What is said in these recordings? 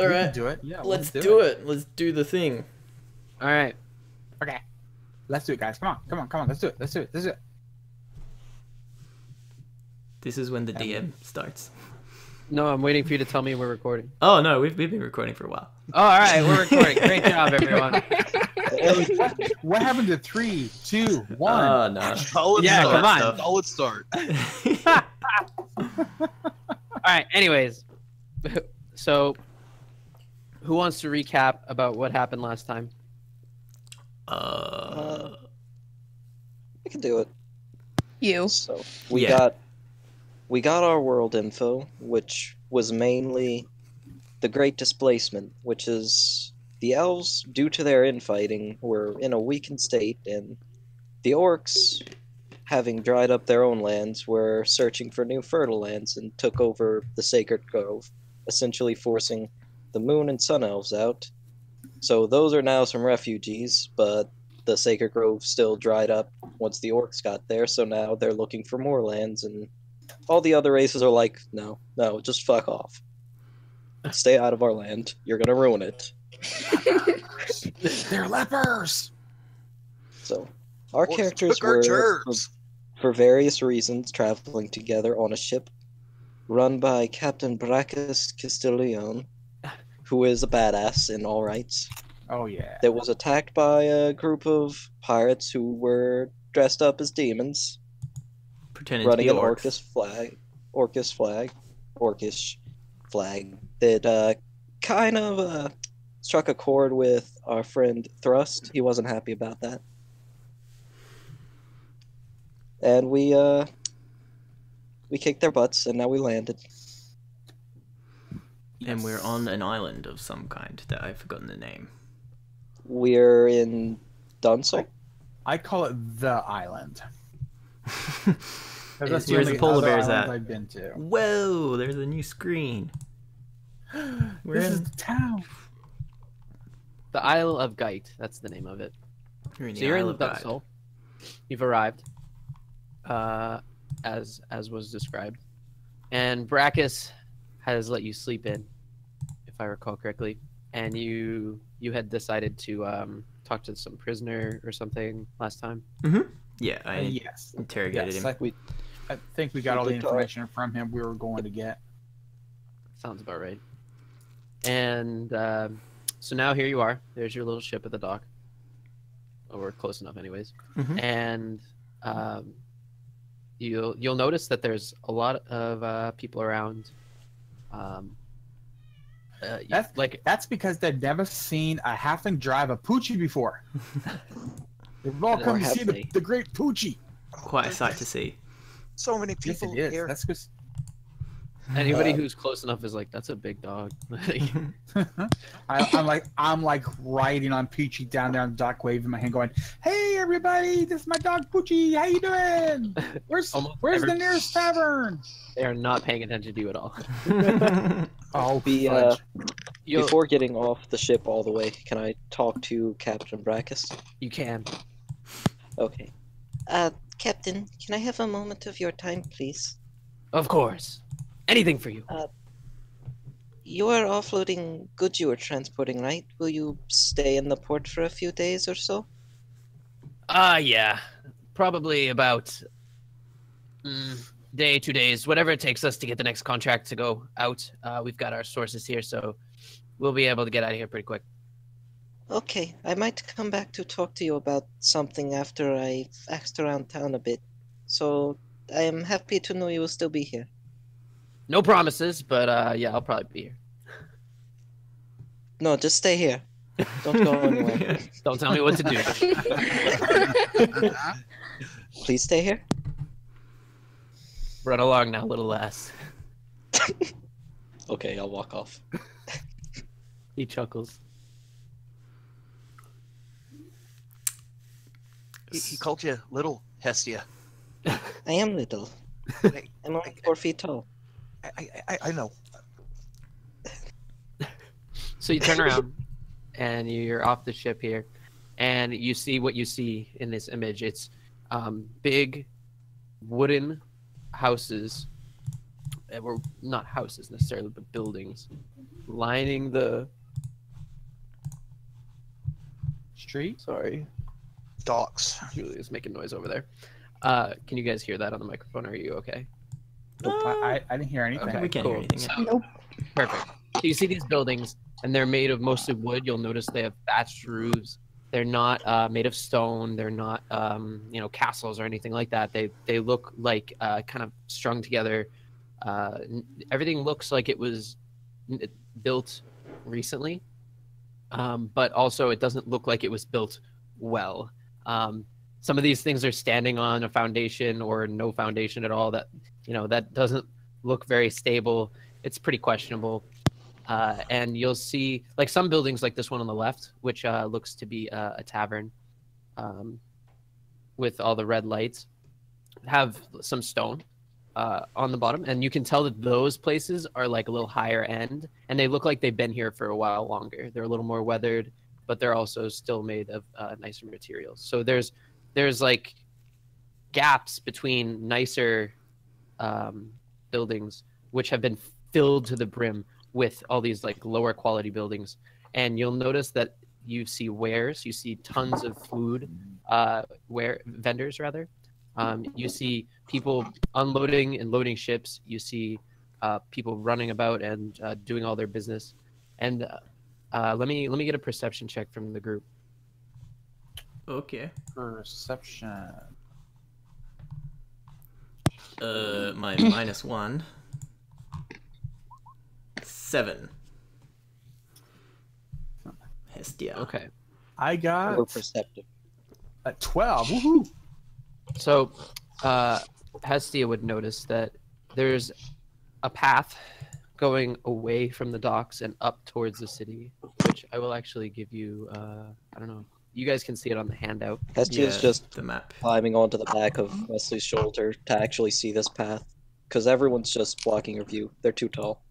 All right. Do it. Yeah, let's do it. Let's do the thing. All right. Okay. Let's do it, guys. Come on. Come on. Come on. Let's do it. Let's do it. Let's do it. This is when the DM starts. No, I'm waiting for you to tell me we're recording. Oh, no. We've been recording for a while. Oh, all right. We're recording. Great job, everyone. What happened to 3, 2, 1? Oh, no. Solid start. All right. Anyways. So... who wants to recap about what happened last time? I can do it. You. So we got our world info, which was mainly the Great Displacement, which is the elves, due to their infighting, were in a weakened state, and the orcs, having dried up their own lands, were searching for new fertile lands and took over the Sacred Grove, essentially forcing the moon and sun elves out. So those are now some refugees, but the Sacred Grove still dried up once the orcs got there, so now they're looking for more lands, and all the other races are like, no, no, just fuck off. Stay out of our land. You're gonna ruin it. They're lepers! So, our characters were, for various reasons, traveling together on a ship run by Captain Brachus Castileon, who is a badass in all rights. Oh, yeah. That was attacked by a group of pirates who were dressed up as demons. Pretending to be orcs. Running an orcish flag that kind of struck a chord with our friend Thrust. He wasn't happy about that. And we kicked their butts, and now we landed. Yes. And we're on an island of some kind that I've forgotten the name. We're in Dunsoul? I call it the island. That's the only polar bears I've been to. Whoa, there's a new screen. We're in the town. The Isle of Gite, that's the name of it. So you're in Dunsoul. You've arrived, as was described. And Brachus has let you sleep in, if I recall correctly, and you had decided to talk to some prisoner or something last time. Mm-hmm. Yeah, I interrogated him. I think we got all the information from him we were going to get. Sounds about right. And so now here you are. There's your little ship at the dock, or close enough, anyways. Mm-hmm. And you'll notice that there's a lot of people around. That's because they've never seen a halfling drive a Poochie before. They've all come to see the great Poochie. Quite a sight to see. So many people here. That's just... Anybody who's close enough is like, that's a big dog. I'm like riding on Poochie down the dock, waving my hand, going, "Hey everybody, this is my dog Poochie. How you doing? Where's the nearest tavern?" They are not paying attention to you at all. Before getting off the ship all the way, can I talk to Captain Brachus? You can. Okay. Captain, can I have a moment of your time, please? Of course. Anything for you. You are offloading goods you were transporting, right? Will you stay in the port for a few days or so? Yeah. Probably about day, 2 days, whatever it takes us to get the next contract to go out. We've got our sources here, so we'll be able to get out of here pretty quick. Okay. I might come back to talk to you about something after I've axed around town a bit. So I am happy to know you will still be here. No promises, but yeah, I'll probably be here. No, just stay here. Don't go anywhere. Don't tell me what to do. Please stay here. Run along now, little lass. Okay, I'll walk off. He chuckles. He called you little, Hestia. I am little. I'm only 4 feet tall. I know. So you turn around, and you're off the ship here, and you see what you see in this image. It's big wooden houses. Well, not houses necessarily, but buildings lining the street. Sorry. Docks. Julia's making noise over there. Can you guys hear that on the microphone? Are you okay? Nope. I didn't hear anything. Okay, we can't hear anything. So, nope. Perfect. So you see these buildings, and they're made of mostly wood. You'll notice they have thatched roofs. They're not made of stone. They're not, you know, castles or anything like that. They look like kind of strung together. Everything looks like it was built recently, but also it doesn't look like it was built well. Some of these things are standing on a foundation or no foundation at all. That, you know, that doesn't look very stable. It's pretty questionable. And you'll see, like, some buildings like this one on the left, which looks to be a tavern with all the red lights, have some stone on the bottom. And you can tell that those places are, like, a little higher end. And they look like they've been here for a while longer. They're a little more weathered, but they're also still made of nicer materials. So there's like, gaps between nicer buildings, which have been filled to the brim with all these like lower quality buildings. And you'll notice that you see wares, you see tons of food, vendors rather. You see people unloading and loading ships. You see people running about and doing all their business. And let me get a perception check from the group. Okay. Perception. My -1. 7. Hestia. Okay. I got a 12. Woohoo! So, Hestia would notice that there's a path going away from the docks and up towards the city, which I will actually give you. I don't know. You guys can see it on the handout. Hestia's just the map. Climbing onto the back of Wesley's shoulder to actually see this path, because everyone's just blocking your view. They're too tall.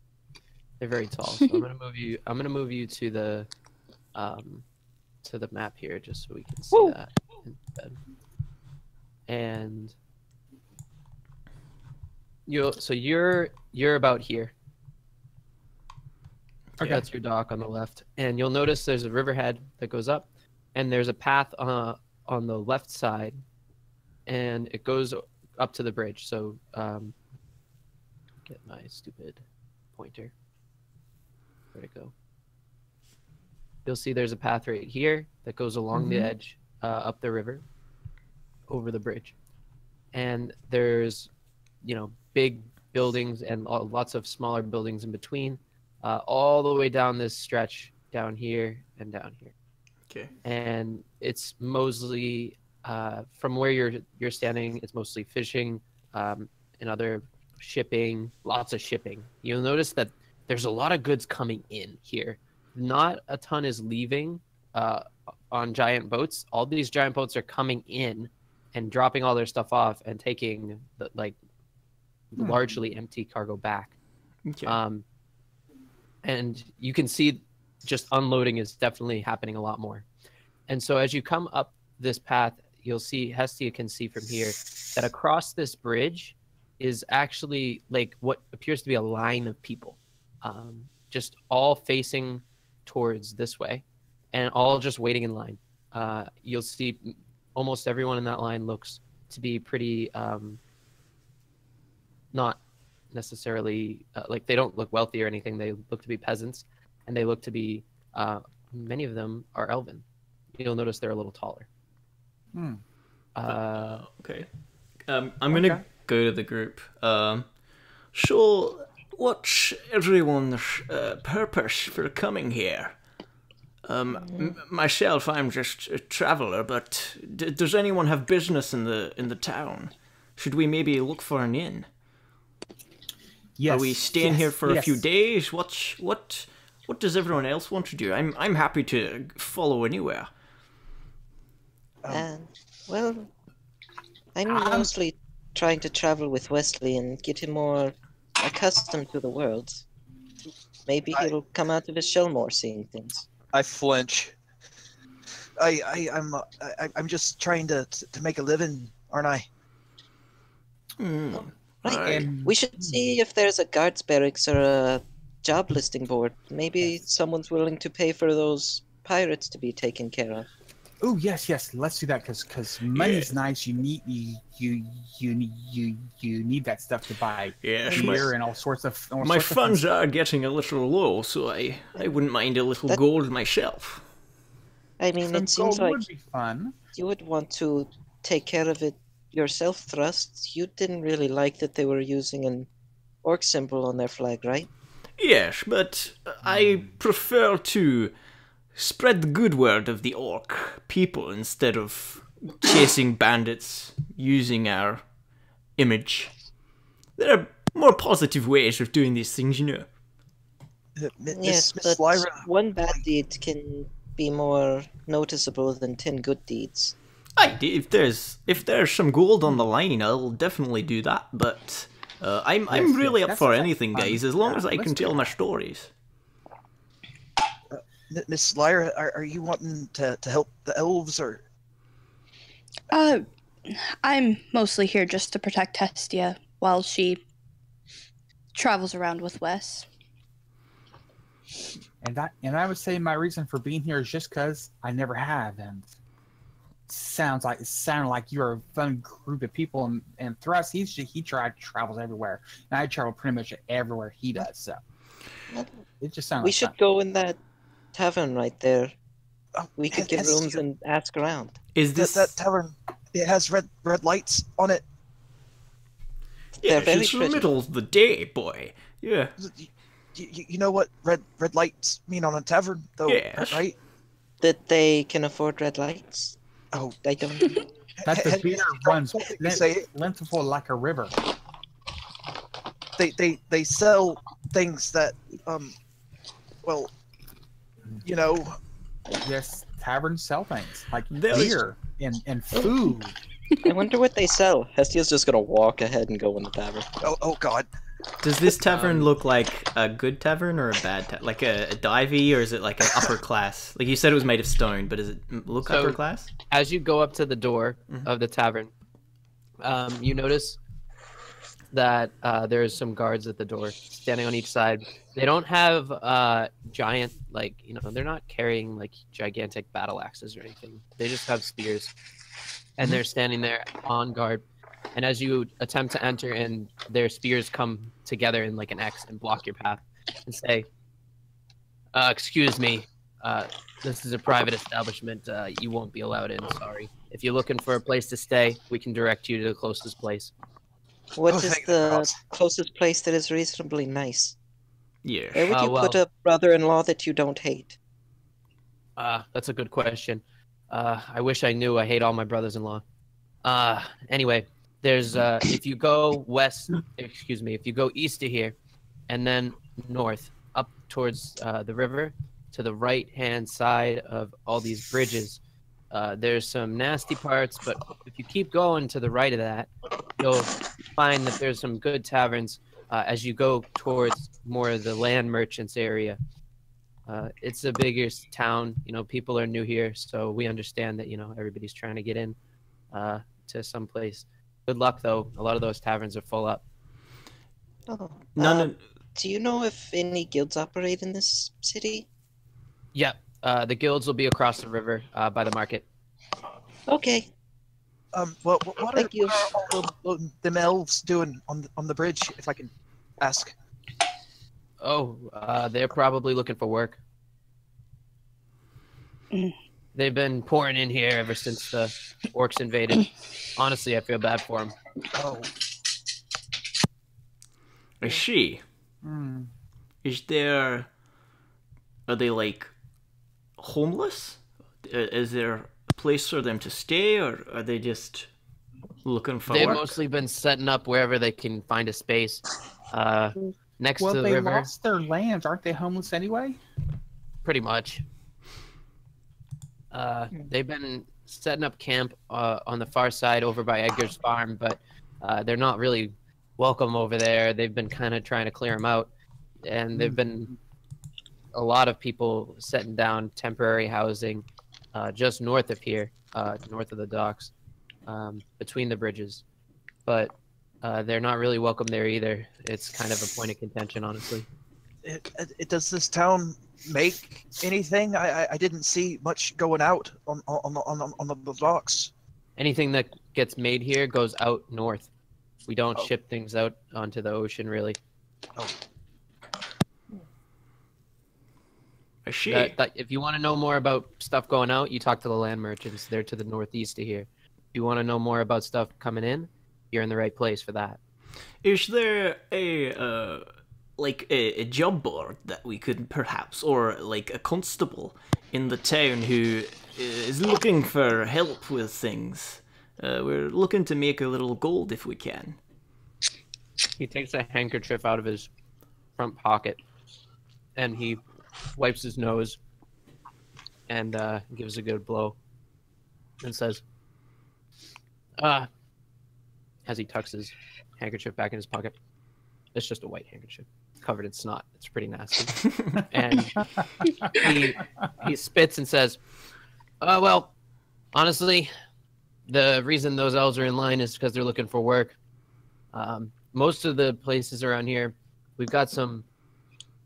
They're very tall. So I'm gonna move you to the map here, just so we can see Woo! That instead. And you're about here. Okay. That's your dock on the left, and you'll notice there's a riverhead that goes up, and there's a path on the left side, and it goes up to the bridge. So get my stupid pointer. Where'd it go? You'll see there's a path right here that goes along the edge up the river over the bridge, and there's, you know, big buildings and lots of smaller buildings in between, all the way down this stretch down here and down here. Okay. And it's mostly from where you're standing, it's mostly fishing and other shipping, lots of shipping. You'll notice that there's a lot of goods coming in here. Not a ton is leaving on giant boats. All these giant boats are coming in and dropping all their stuff off and taking the, like, largely empty cargo back. Okay. And you can see just unloading is definitely happening a lot more. And so as you come up this path, you'll see, Hestia can see from here, that across this bridge is actually like what appears to be a line of people, just all facing towards this way and all just waiting in line. You'll see almost everyone in that line looks to be pretty, not necessarily, like, they don't look wealthy or anything. They look to be peasants, and they look to be, many of them are elven. You'll notice they're a little taller. Hmm. Okay. I'm going to go to the group. Sure, what's everyone's purpose for coming here? Myself, I'm just a traveler, but does anyone have business in the town? Should we maybe look for an inn? Yes. Are we staying here for a few days? What does everyone else want to do? I'm happy to follow anywhere. Well, I'm mostly trying to travel with Wesley and get him more accustomed to the world. Maybe he'll come out of his shell more, seeing things. I flinch. I'm just trying to make a living, aren't I? Mm. Right. We should see if there's a guards barracks or a job listing board. Maybe someone's willing to pay for those pirates to be taken care of. Oh yes, yes. Let's do that because money's nice. You need you need that stuff to buy beer and all sorts of. All my sorts funds of are getting a little low, so I wouldn't mind a little gold myself. I mean, it seems like would be fun. You would want to take care of it yourself, Thrust. You didn't really like that they were using an orc symbol on their flag, right? Yes, but I prefer to spread the good word of the orc people instead of chasing bandits using our image. There are more positive ways of doing these things, you know. Yes, but one bad deed can be more noticeable than 10 good deeds. I, if there's some gold on the line, I'll definitely do that, but I'm really up for anything, guys, as long as I can tell my stories. Miss Lyra, are you wanting to help the elves, or...? I'm mostly here just to protect Hestia while she travels around with Wes. And I would say my reason for being here is just because I never have, and it sounded like you're a fun group of people, and Thrust, he travels everywhere, and I travel pretty much everywhere he does, so it just sounds. We should go in that tavern right there. We could get rooms and ask around. Is this that tavern? It has red lights on it. Yeah, it's the middle of the day, boy. Yeah. You know what red lights mean on a tavern, though, right? That they can afford red lights. Oh, they don't. That the beer runs plentiful like a river. They sell things that well, you know. Yes, taverns sell things like beer and food. I wonder what they sell. Hestia's just gonna walk ahead and go in the tavern. Oh God. Does this tavern look like a good tavern or a bad tavern? Like a divey, or is it like an upper class? Like you said it was made of stone, but does it look upper class? As you go up to the door of the tavern, you notice that there's some guards at the door standing on each side. They don't have giant, like, you know, they're not carrying like gigantic battle axes or anything. They just have spears. And they're standing there on guard. And as you attempt to enter in, their spears come together in like an X and block your path and say, excuse me, this is a private establishment. You won't be allowed in, sorry. If you're looking for a place to stay, we can direct you to the closest place. What is the closest place that is reasonably nice? Yeah. Where would you put a brother-in-law that you don't hate? That's a good question. I wish I knew. I hate all my brothers-in-law. Anyway, there's if you go east of here and then north up towards the river to the right hand side of all these bridges, there's some nasty parts, but if you keep going to the right of that, you'll find that there's some good taverns as you go towards more of the land merchants area. It's the biggest town, you know, people are new here, so we understand that, you know, everybody's trying to get in to some place. Good luck, though. A lot of those taverns are full up. Oh. Do you know if any guilds operate in this city? Yep. The guilds will be across the river by the market. Okay. Well, what are the elves doing on the bridge, if I can ask? Oh, they're probably looking for work. They've been pouring in here ever since the orcs invaded. Honestly, I feel bad for them. Oh. Is she? Mm. Is there... Are they, like, homeless? Is there a place for them to stay, or are they just looking for work? They've mostly been setting up wherever they can find a space. Next to the river. Well, they lost their lands. Aren't they homeless anyway? Pretty much. They've been setting up camp on the far side over by Edgar's farm, but they're not really welcome over there. They've been kind of trying to clear them out, and there've been a lot of people setting down temporary housing just north of here, north of the docks, between the bridges. But they're not really welcome there either. It's kind of a point of contention, honestly. Does this town make anything? I didn't see much going out on the docks. Anything that gets made here goes out north. We don't ship things out onto the ocean, really. Oh. I see. If you want to know more about stuff going out, you talk to the land merchants. They're to the northeast of here. If you want to know more about stuff coming in, you're in the right place for that. Is there a like a job board that we could perhaps, or like a constable in the town who is looking for help with things? We're looking to make a little gold if we can. He takes a handkerchief out of his front pocket and he wipes his nose and gives a good blow and says, as he tucks his handkerchief back in his pocket. It's just a white handkerchief covered in snot. It's pretty nasty. And he spits and says, well, honestly, the reason those elves are in line is because they're looking for work. Most of the places around here, we've got some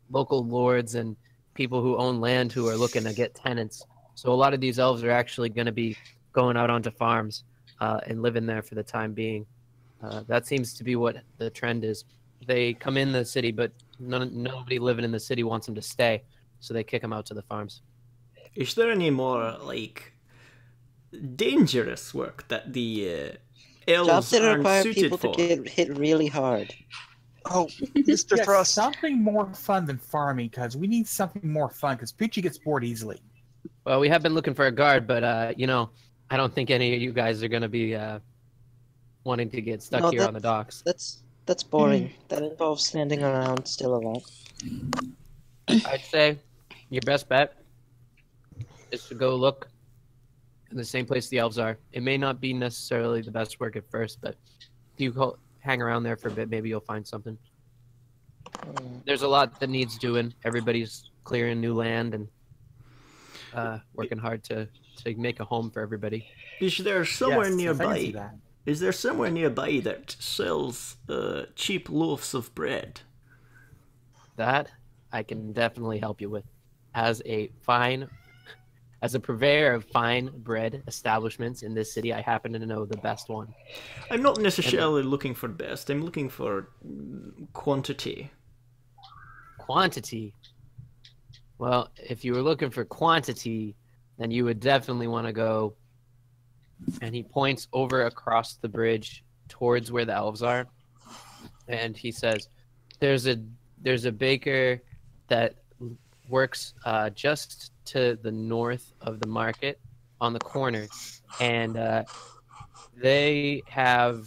local lords and people who own land who are looking to get tenants. So a lot of these elves are actually going to be going out onto farms and living there for the time being. That seems to be what the trend is. They come in the city, but nobody living in the city wants them to stay, so they kick them out to the farms. Is there any more, like, dangerous work that the elves aren't suited for? Jobs that require people to get hit really hard. Oh, Mr. Yes, Thrust. Something more fun than farming, because we need something more fun, because Poochie gets bored easily. Well, we have been looking for a guard, but, you know, I don't think any of you guys are going to be wanting to get stuck here on the docks. That's boring. That involves standing around still a lot. I'd say your best bet is to go look in the same place the elves are. It may not be necessarily the best work at first, but if you hang around there for a bit, maybe you'll find something. There's a lot that needs doing. Everybody's clearing new land and working hard to make a home for everybody. Is there somewhere nearby? Is there somewhere nearby that sells cheap loaves of bread? That I can definitely help you with. As a purveyor of fine bread establishments in this city, I happen to know the best one. I'm not necessarily looking for best. I'm looking for quantity. Quantity? Well, if you were looking for quantity, then you would definitely want to go... And he points over across the bridge towards where the elves are, and he says, "There's a baker that works just to the north of the market on the corner, and they have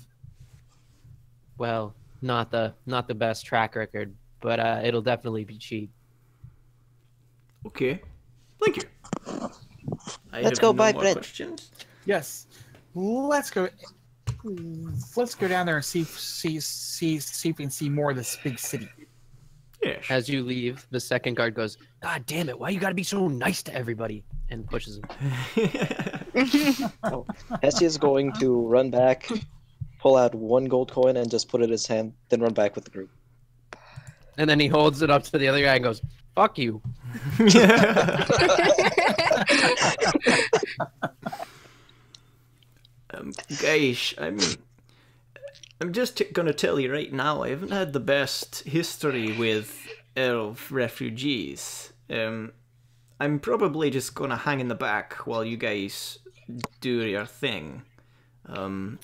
not the best track record, but it'll definitely be cheap." Okay, thank you. Let's go buy bread. Questions? Yes, let's go. Let's go down there and see if we can see more of this big city. Yeah. As you leave, the second guard goes, "God damn it! Why you gotta be so nice to everybody?" and pushes him. Hestia's going to run back, pull out one gold coin, and just put it in his hand. Then run back with the group. And then he holds it up to the other guy and goes, "Fuck you." Guys, I'm just gonna tell you right now, I haven't had the best history with elf refugees. I'm probably just gonna hang in the back while you guys do your thing.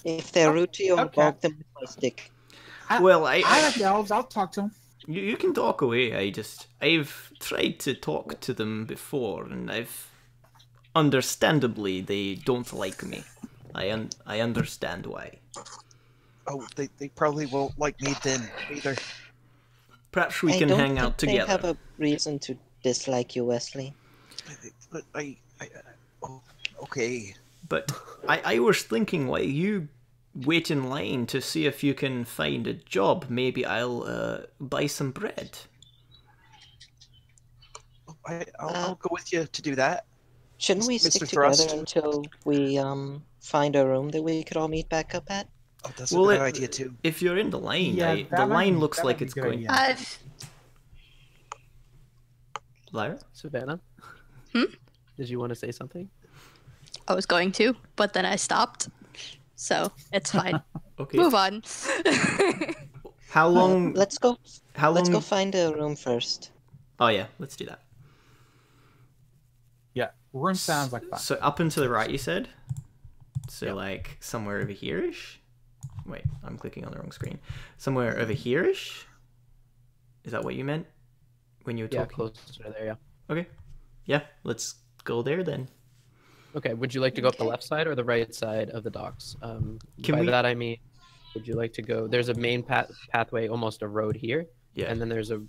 If they're rude to you, I'll walk them with my stick. Well, I like the elves. I'll talk to them. You can talk away. I've tried to talk to them before, and understandably they don't like me. I understand why. Oh, they probably won't like me then either. Perhaps we can hang out together. I don't have a reason to dislike you, Wesley. But okay. But I was thinking, while you wait in line to see if you can find a job, maybe I'll buy some bread. I'll go with you to do that. Shouldn't we stick together until we find a room that we could all meet back up at? Oh, that's a good idea too. If you're in the line, the line looks like it's going. Lyra? Savannah? Hmm? Did you want to say something? I was going to, but then I stopped. So it's fine. Okay. Move on. How long? Let's go find a room first. Oh yeah, let's do that. Yeah, room sounds like that. So up and to the right, you said. So yep. Like somewhere over here-ish. Wait, I'm clicking on the wrong screen. Somewhere over here-ish. Is that what you meant when you were talking? Yeah, closer to there. Yeah. Okay. Yeah, let's go there then. Okay. Would you like to go up the left side or the right side of the docks? By that I mean, would you like to go? There's a main pathway, almost a road here. Yeah. And then there's a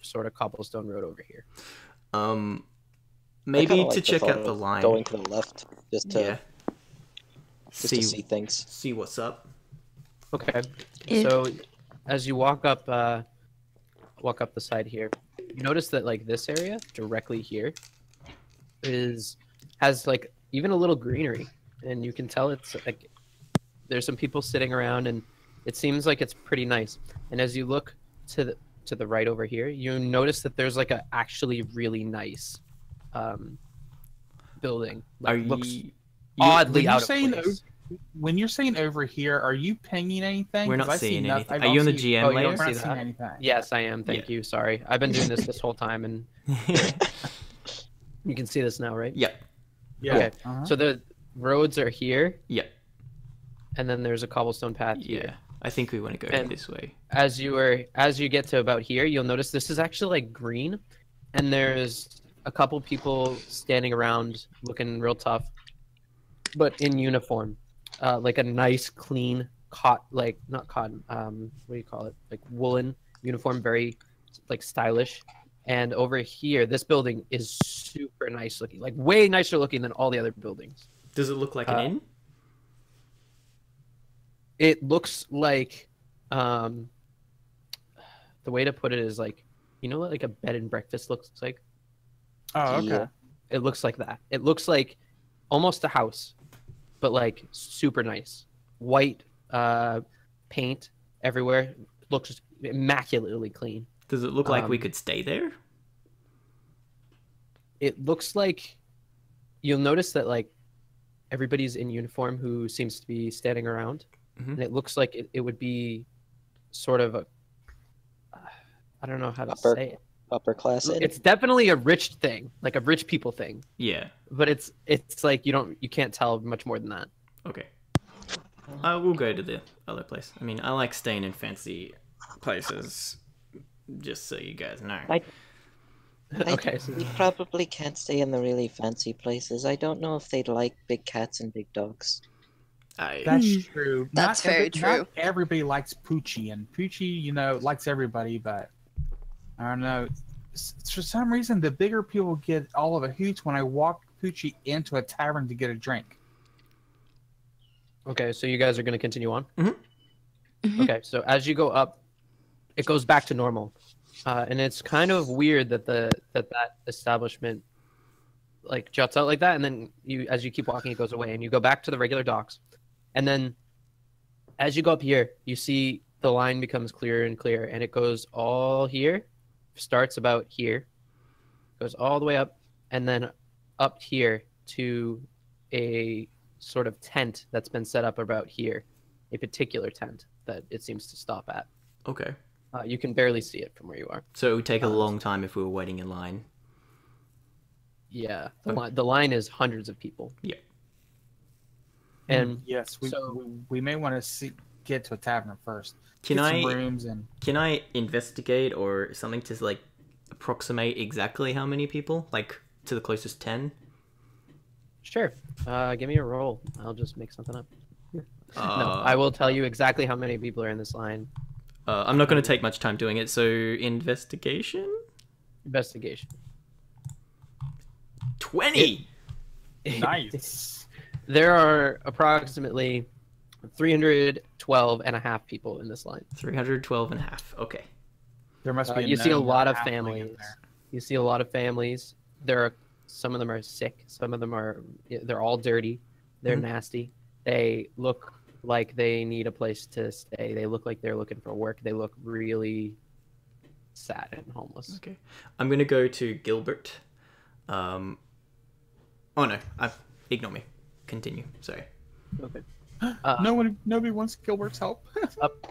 sort of cobblestone road over here. Maybe to check out the line. Going to the left, just to see things. See what's up. Okay. So as you walk up the side here, you notice that like this area directly here has like even a little greenery, and you can tell it's like there's some people sitting around, and it seems like it's pretty nice. And as you look to the right over here, you notice that there's like a actually really nice building. Like, When you're saying over here, are you pinging anything? We're not seeing anything. Are you on the GM layer? We're not seeing anything. Yes, I am. Thank you. Sorry, I've been doing this whole time, and you can see this now, right? Yep. Yeah. Okay. So the roads are here. Yep. And then there's a cobblestone path here. Yeah, I think we want to go this way. As you get to about here, you'll notice this is actually like green, and there's a couple people standing around looking real tough, but in uniform, like a nice clean like woolen uniform, very like stylish. And over here, this building is super nice looking, like way nicer looking than all the other buildings. Does it look like an inn? It looks like, the way to put it is like, you know what like a bed and breakfast looks like? Oh, okay. Yeah. It looks like that. It looks like almost a house, but like super nice. White paint everywhere. Looks immaculately clean. Does it look like we could stay there? It looks like, you'll notice that like everybody's in uniform who seems to be standing around. And it looks like it would be sort of a, I don't know how to say it. Upper class. It's definitely a rich thing, like a rich people thing. Yeah. But it's like you can't tell much more than that. Okay. I will go to the other place. I mean, I like staying in fancy places, just so you guys know. Okay. We probably can't stay in the really fancy places. I don't know if they'd like big cats and big dogs. That's true. That's very true. Not everybody likes Poochie, and Poochie, you know, likes everybody, but I don't know. For some reason, the bigger people get all of a hoot when I walk Poochie into a tavern to get a drink. Okay, so you guys are going to continue on? Mm-hmm. Okay, so as you go up, it goes back to normal. And it's kind of weird that that establishment like juts out like that, and then as you keep walking, it goes away, and you go back to the regular docks. And then as you go up here, you see the line becomes clearer and clearer, and it goes all here, starts about here, goes all the way up, and then up here to a sort of tent that's been set up about here, a particular tent that it seems to stop at. Okay. You can barely see it from where you are. So it would take a long time if we were waiting in line. Yeah. The line is hundreds of people. Yeah. And yes, we may want to get to a tavern first. Can I investigate or something to like approximate exactly how many people, like to the closest 10? Sure. Give me a roll. I'll just make something up. No, I will tell you exactly how many people are in this line. I'm not going to take much time doing it. So investigation. Investigation. 20. Nice. There are approximately 312 and a half people in this line. 312 and a half. Okay. There must be. You see a lot of families. You see a lot of families. There are some of them are sick. Some of them are. They're all dirty. They're nasty. They look like they need a place to stay. They look like they're looking for work. They look really sad and homeless. Okay. I'm going to go to Gilbert. Oh, no. Ignore me. Continue. Sorry. Okay. Nobody wants Gilbert's help. Okay.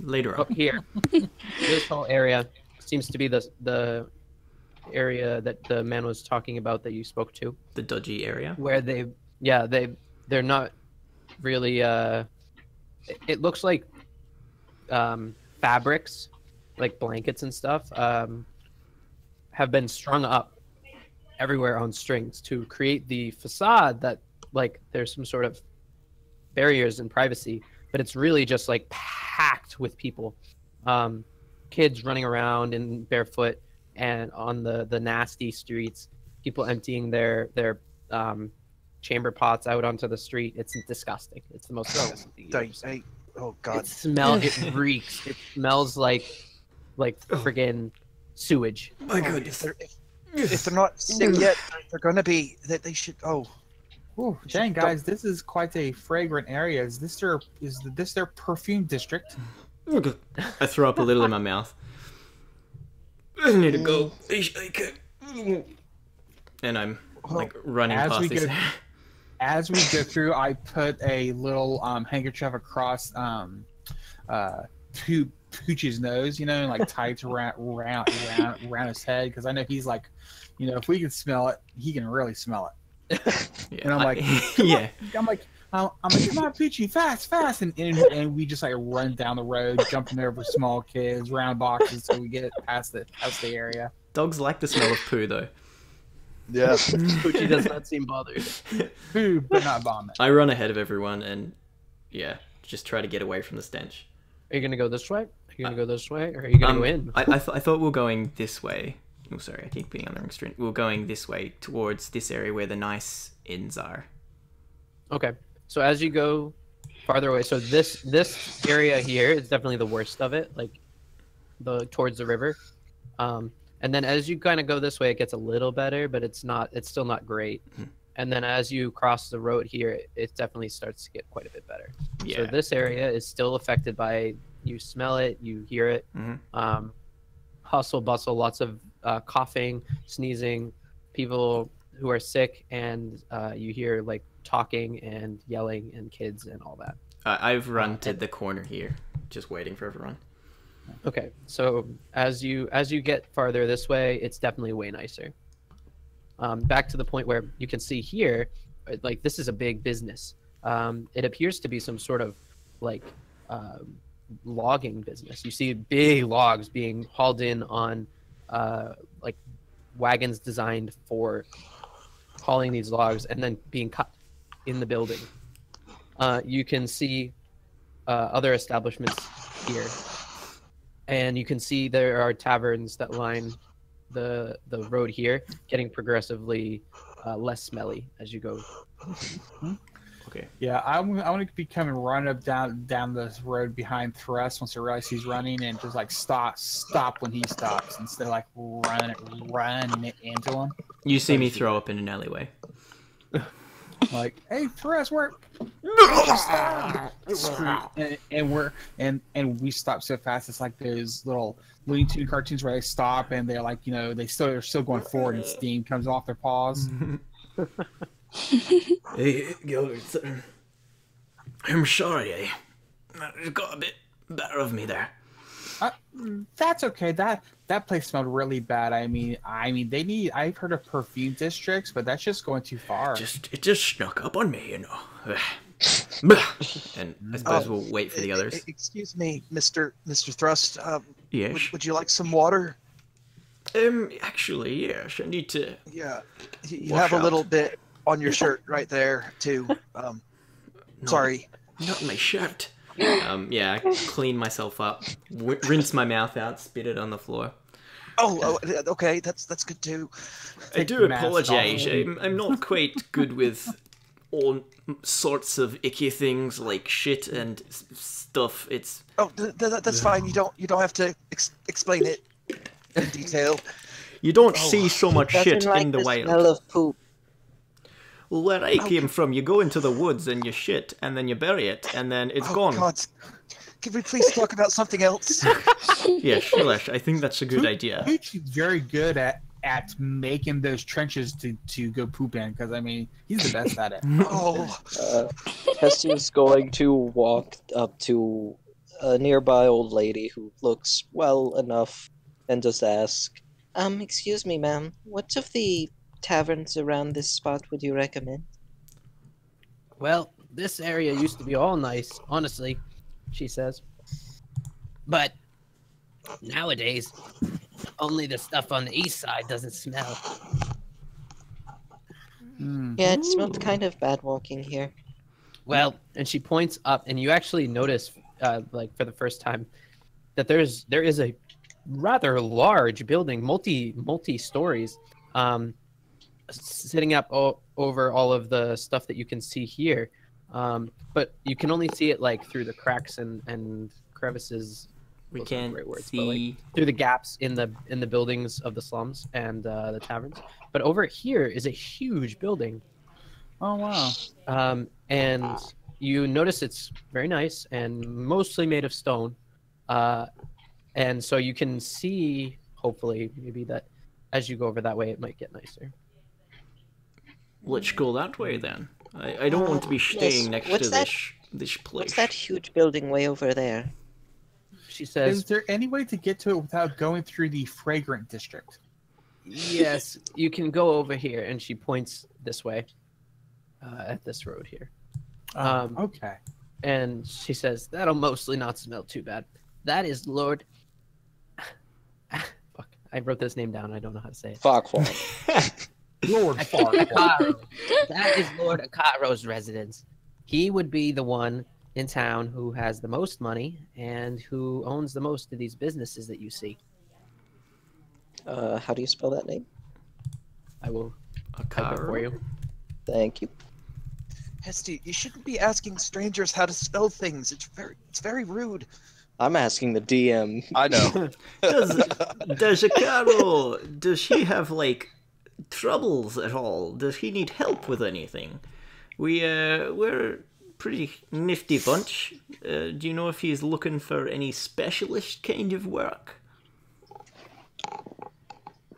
Later on. Oh, here. This whole area seems to be the area that the man was talking about that you spoke to. The dodgy area? Where they... Yeah, they're not really... it looks like fabrics, like blankets and stuff, have been strung up everywhere on strings to create the facade that like there's some sort of barriers and privacy, but it's really just like packed with people, kids running around in barefoot and on the nasty streets, people emptying their chamber pots out onto the street. It's disgusting. It's the most disgusting thing you've ever seen. Oh god! It reeks. It smells like friggin' sewage. My goodness! If they're not sick yet, they're gonna be. That they should. Oh, ooh, dang guys, this is quite a fragrant area. Is this their perfume district? I throw up a little in my mouth. I need to go. And I'm like running past these. As we go through, I put a little handkerchief across Poochie's nose, you know, and like tied around his head, because I know he's like, you know, if we can smell it, he can really smell it. Yeah, and I'm like, come on, Poochie, fast, and we just like run down the road, jumping over small kids, round boxes, so we get past the area. Dogs like the smell of poo, though. Yeah, Poochie does not seem bothered. Poo, but not vomit. I run ahead of everyone and, yeah, just try to get away from the stench. Are you going to go this way? Are you going to go this way? Or are you going to go in? I thought we were going this way. Oh, sorry, I keep being on the wrong string. We're going this way towards this area where the nice inns are. Okay, so as you go farther away, so this area here is definitely the worst of it, like towards the river. And then as you kind of go this way, it gets a little better, but it's still not great. And then as you cross the road here, it definitely starts to get quite a bit better. Yeah. So this area is still affected by, you smell it, you hear it, hustle, bustle, lots of coughing, sneezing, people who are sick, and you hear like talking and yelling and kids and all that. I've run to the corner here, just waiting for everyone. Okay, so as you get farther this way, it's definitely way nicer. Back to the point where you can see here, like this is a big business. It appears to be some sort of like logging business. You see big logs being hauled in on like wagons designed for hauling these logs and then being cut in the building. You can see other establishments here. And you can see there are taverns that line the road here, getting progressively less smelly as you go. Okay. Yeah, I want to be coming running up down this road behind Thrust once I realize he's running, and just like stop when he stops instead of like run into him. You see me throw up in an alleyway. Like, hey, Thrust, we stop so fast. It's like those little Looney Tunes cartoons where they stop and they're like, you know, they're still going forward and steam comes off their paws. Hey, Gilbert, I'm sorry. It got a bit better of me there. That's okay. That place smelled really bad. I mean, I've heard of perfume districts, but that's just going too far. It just snuck up on me, you know. And I suppose we'll wait for the others. Excuse me, Mr. Thrust. Yes. Would you like some water? Actually, yes. I need to. Yeah. You have a little bit on your shirt right there, too. Sorry. Not my shirt. Yeah, I clean myself up, rinse my mouth out, spit it on the floor. Oh, okay, that's good too. I do apologize. I'm not quite good with all sorts of icky things like shit and stuff. It's that's fine. You don't have to explain it in detail. You don't see so much shit in the wild. Smell of poop. Well, where I came from, you go into the woods and you shit, and then you bury it, and then it's gone. God. Can we please talk about something else? Yeah, Shailesh, I think that's a good idea. Poochie's very good at making those trenches to go poop in, because, I mean, he's the best at it. Oh. Hestia's going to walk up to a nearby old lady who looks well enough and just ask, excuse me, ma'am, what of the taverns around this spot would you recommend? Well, this area used to be all nice, honestly, she says. But nowadays, only the stuff on the east side doesn't smell. Yeah, it smelled kind of bad walking here. Well, and she points up, and you actually notice, like, for the first time, that there is a rather large building, multi stories, sitting up over all of the stuff that you can see here, but you can only see it like through the cracks and crevices. We can't see like, through the gaps in the buildings of the slums and the taverns. But over here is a huge building. Oh wow! And you notice it's very nice and mostly made of stone, and so you can see hopefully maybe that as you go over that way it might get nicer. Let's go that way then. I don't want to be staying next to this place. What's that huge building way over there? She says, is there any way to get to it without going through the fragrant district? Yes, you can go over here, and she points this way at this road here. Okay. And she says, that'll mostly not smell too bad. That is Lord... Fuck, I wrote this name down. I don't know how to say it. Fuck. Lord Akaro. That is Lord Akaro's residence. He would be the one in town who has the most money and who owns the most of these businesses that you see. How do you spell that name? I will type it for you. Thank you. Hestia, you shouldn't be asking strangers how to spell things. It's very rude. I'm asking the DM. I know. Does Akaro, does she have like troubles at all? Does he need help with anything? We're a pretty nifty bunch. Do you know if he's looking for any specialist kind of work?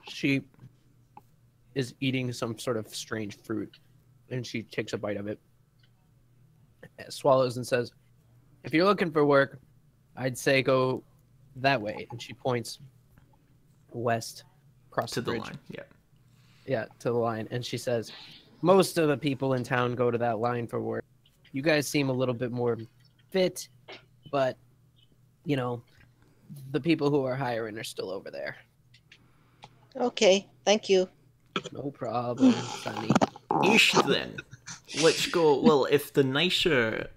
She is eating some sort of strange fruit, and she takes a bite of it, swallows, and says, if you're looking for work, I'd say go that way. And she points west across the bridge. Line. Yeah. Yeah, to the line. And she says, most of the people in town go to that line for work. You guys seem a little bit more fit, but, you know, the people who are hiring are still over there. Okay, thank you. No problem, Sonny. Ish then. Let's go. Well, if the nicer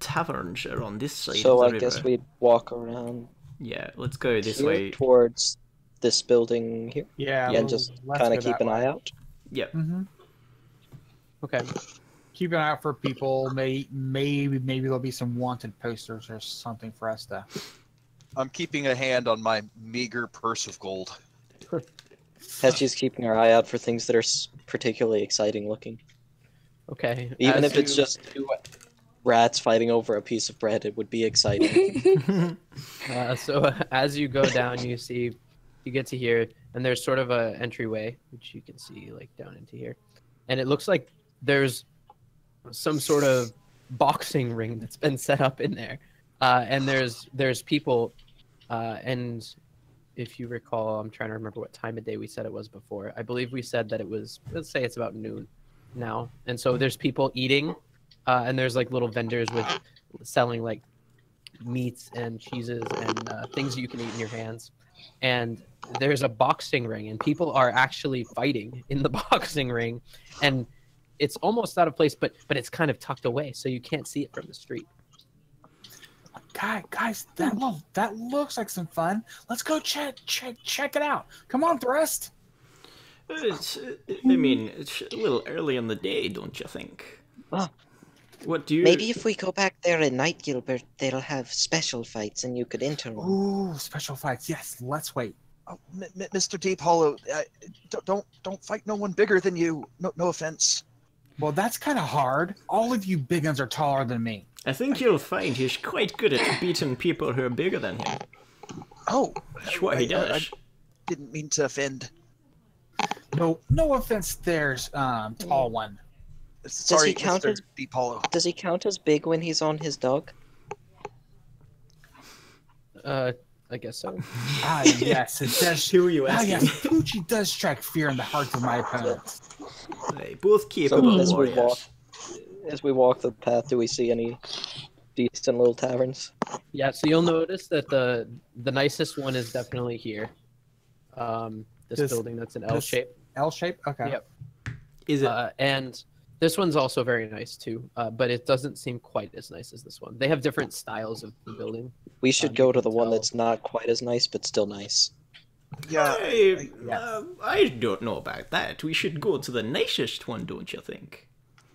taverns are on this side of the river. So I guess we'd walk around. Yeah, let's go this way. Towards... this building here, yeah, and just kind of keep an eye out. Yeah. Mm-hmm. Okay. Keep an eye out for people. Maybe there'll be some wanted posters or something for us to. I'm keeping a hand on my meager purse of gold. Hestia's keeping her eye out for things that are particularly exciting looking. Okay. Even if it's just two rats fighting over a piece of bread, it would be exciting. As you go down, you see. You get to here, and there's sort of a entryway, which you can see like down into here. And it looks like there's some sort of boxing ring that's been set up in there. And there's people, and if you recall, I'm trying to remember what time of day we said it was before. I believe we said that it was, let's say it's about noon now. And so there's people eating, and there's like little vendors with selling like meats and cheeses and things you can eat in your hands. And there's a boxing ring, and people are actually fighting in the boxing ring, and it's almost out of place, but it's kind of tucked away, so you can't see it from the street. Guys, that looks like some fun. Let's go check it out. Come on, Thrust. I mean, it's a little early in the day, don't you think? Well, what do you? Maybe if we go back there at night, Gilbert, they'll have special fights, and you could enter one. Ooh, special fights! Yes, let's wait. Oh, Mr. Deep Hollow, don't fight no one bigger than you. No offense. Well, that's kind of hard. All of you big guns are taller than me. I think you'll find he's quite good at beating people who are bigger than him. Oh, sure he does. I didn't mean to offend. No, no offense. There's tall one. Sorry, Mr. DiPaolo. Does he count as big when he's on his dog? I guess so. Ah, yes, it does. Who are you asking? Ah, yes, Poochie does strike fear in the hearts of my opponents. They both capable warriors. As we walk the path, do we see any decent little taverns? Yeah, so you'll notice that the nicest one is definitely here. This building that's an L shape. L shape? Okay. Yep. Is it? And this one's also very nice too, but it doesn't seem quite as nice as this one. They have different styles of the building. We should go to the one that's not quite as nice, but still nice. Yeah. I don't know about that. We should go to the nicest one, don't you think?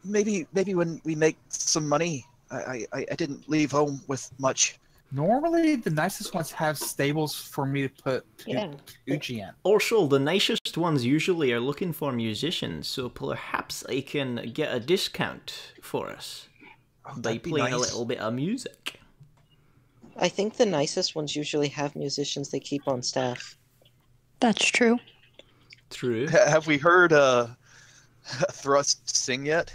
Maybe when we make some money. I didn't leave home with much. Normally, the nicest ones have stables for me to put Uchi in. Also, the nicest ones usually are looking for musicians, so perhaps I can get a discount for us by playing a little bit of music. I think the nicest ones usually have musicians they keep on staff. That's true. True. Have we heard Thrust sing yet?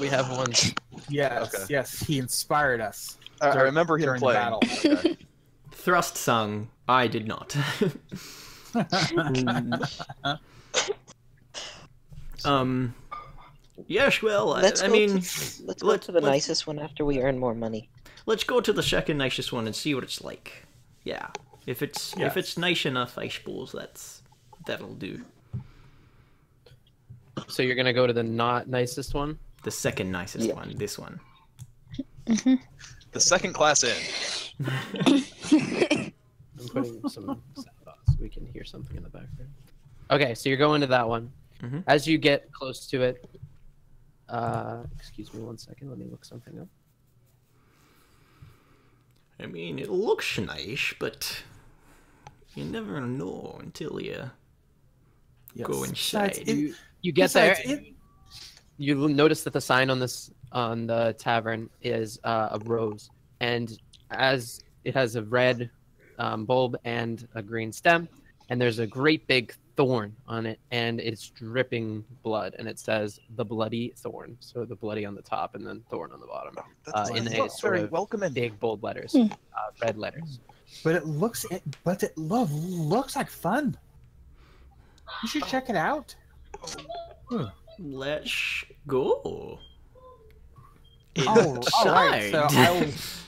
We have one. Yes, okay. Yes, he inspired us. I remember him playing. Battle. Okay. Thrust sung. I did not. Yes, well, let's go to the nicest one after we earn more money. Let's go to the second nicest one and see what it's like. Yeah, if it's nice enough, I suppose that'll do. So you're gonna go to the not nicest one? The second nicest one. This one. Mm-hmm. The second class in. I'm putting some so we can hear something in the background. Okay, so you're going to that one. Mm-hmm. As you get close to it, excuse me one second, let me look something up. I mean, it looks nice, but you never know until you go inside. You get there. You notice that the sign on this on the tavern is a rose, and as it has a red bulb and a green stem, and there's a great big thorn on it, and it's dripping blood, and it says The Bloody Thorn. So the bloody on the top and then thorn on the bottom. In a sort of big bold letters, red letters. But it looks like fun. You should check it out. Let's go. All right. So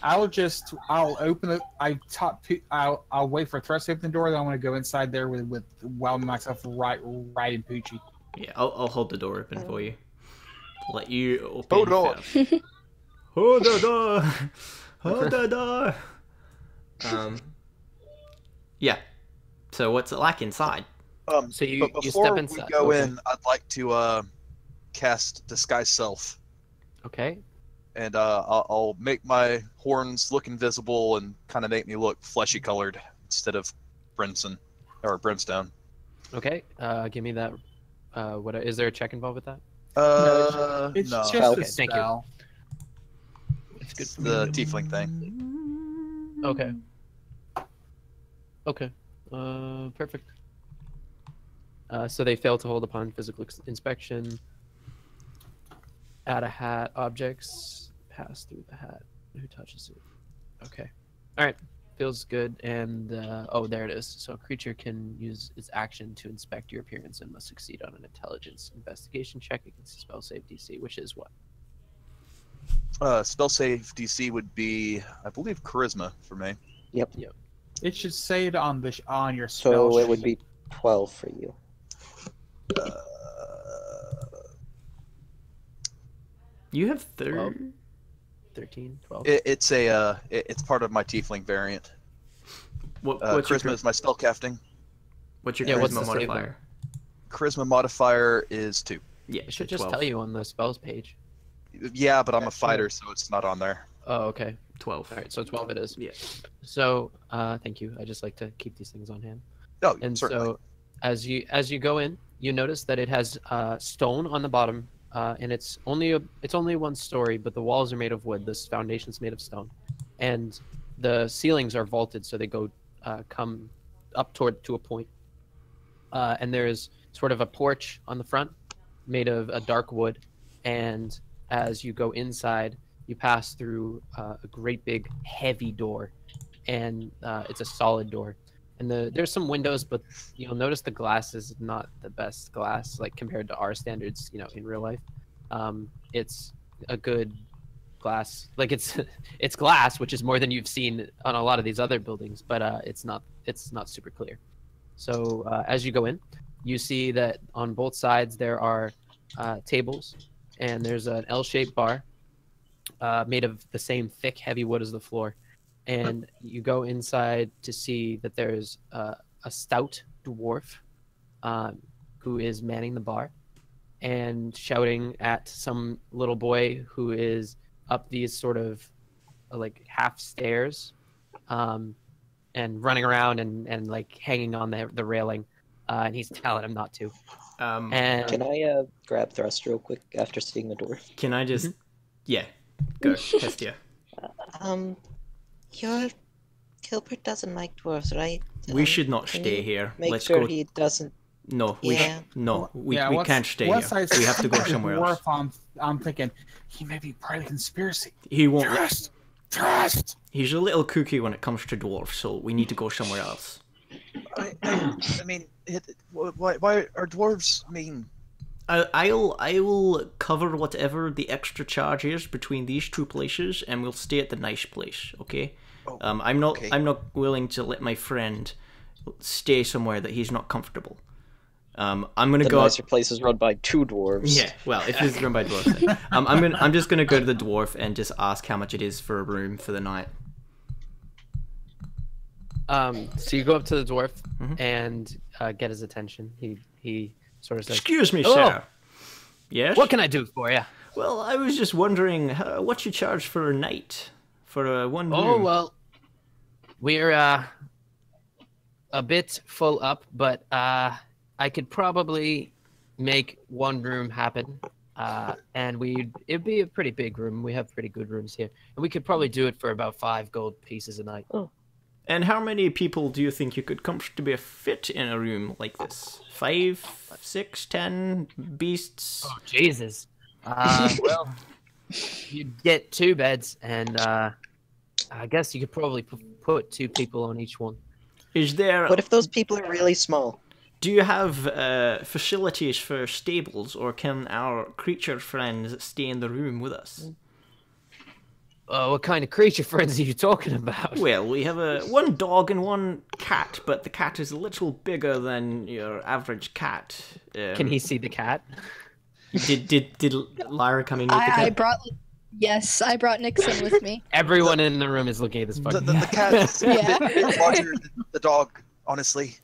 I'll open it. I'll wait for Thrust to open the door. Then I want to go inside there with wilding myself right in Poochie. Yeah, I'll hold the door open for you. Let you open. Hold the door. Hold the door. Hold the door. Yeah. So what's it like inside? So you step inside. Before we go in, I'd like to cast Disguise Self. Okay. And I'll make my horns look invisible and kind of make me look fleshy colored instead of brimstone. Okay, give me that. What is there a check involved with that? No, it's just a spell. Thank you. It's good for the tiefling thing. Okay. Okay. Perfect. So they fail to hold upon physical inspection. Add a hat. Objects pass through the hat. Who touches it? Okay. All right. Feels good. And oh, there it is. So a creature can use its action to inspect your appearance and must succeed on an intelligence investigation check against the spell save DC, which is what? Spell save DC would be, I believe, charisma for me. Yep. It should say it on the on your spell. So it would be 12 for you. You have 13, 12. It's part of my tiefling variant. What's charisma is my spellcasting. What's your charisma modifier? Charisma modifier is 2. Yeah, it should just tell you on the spells page. Yeah, but I'm a fighter, so it's not on there. Oh, okay. 12. All right, so 12 it is. Yeah. So, thank you. I just like to keep these things on hand. Oh, and certainly. So, as you go in, you notice that it has stone on the bottom and it's only one story, but the walls are made of wood, the foundation's made of stone, and the ceilings are vaulted, so they go come up toward to a point. And there's sort of a porch on the front made of a dark wood, and as you go inside, you pass through a great big heavy door, and it's a solid door. And there's some windows, but you'll notice the glass is not the best glass, like compared to our standards, you know, in real life. It's a good glass, like it's glass, which is more than you've seen on a lot of these other buildings, but it's not super clear. So as you go in, you see that on both sides there are tables, and there's an L-shaped bar made of the same thick, heavy wood as the floor. And you go inside to see that there's a stout dwarf who is manning the bar and shouting at some little boy who is up these sort of like half stairs and running around and like hanging on the railing. And he's telling him not to. And can I grab Thrust real quick after seeing the door? Can I just... Mm-hmm. Yeah. Go, Hestia. Gilbert doesn't like dwarves, right? We should not stay here. Make Let's sure go... he doesn't. No, we yeah. No, we, yeah, we can't stay here. We have to go somewhere else. I'm thinking he may be part of the conspiracy. He won't. Thrust. He's a little kooky when it comes to dwarves, so we need to go somewhere else. I mean, why are dwarves mean? I'll cover whatever the extra charge is between these two places, and we'll stay at the nice place. Okay. Oh, I'm not willing to let my friend stay somewhere that he's not comfortable. I'm gonna go. The nicer place is run by two dwarves. Yeah, well, if it's run by dwarves, then. I'm just gonna go to the dwarf and just ask how much it is for a room for the night. So you go up to the dwarf and get his attention. He sort of says, "Excuse me, sir. Yes. What can I do for you?" Well, I was just wondering what you charge for a night. For one room. Oh, well, we're a bit full up, but I could probably make one room happen. And it'd be a pretty big room. We have pretty good rooms here. And we could probably do it for about 5 gold pieces a night. Oh. And how many people do you think you could comfortably fit in a room like this? 5, 6, 10 beasts? Oh, Jesus. Well... You'd get 2 beds, and I guess you could probably put 2 people on each one. Is there? What if those people are really small? Do you have facilities for stables, or can our creature friends stay in the room with us? What kind of creature friends are you talking about? Well, we have one dog and one cat, but the cat is a little bigger than your average cat. Can he see the cat? Did Lyra come in with the cat? I brought Nyx with me. Everyone in the room is looking at this fucking the cat is larger than the dog, honestly.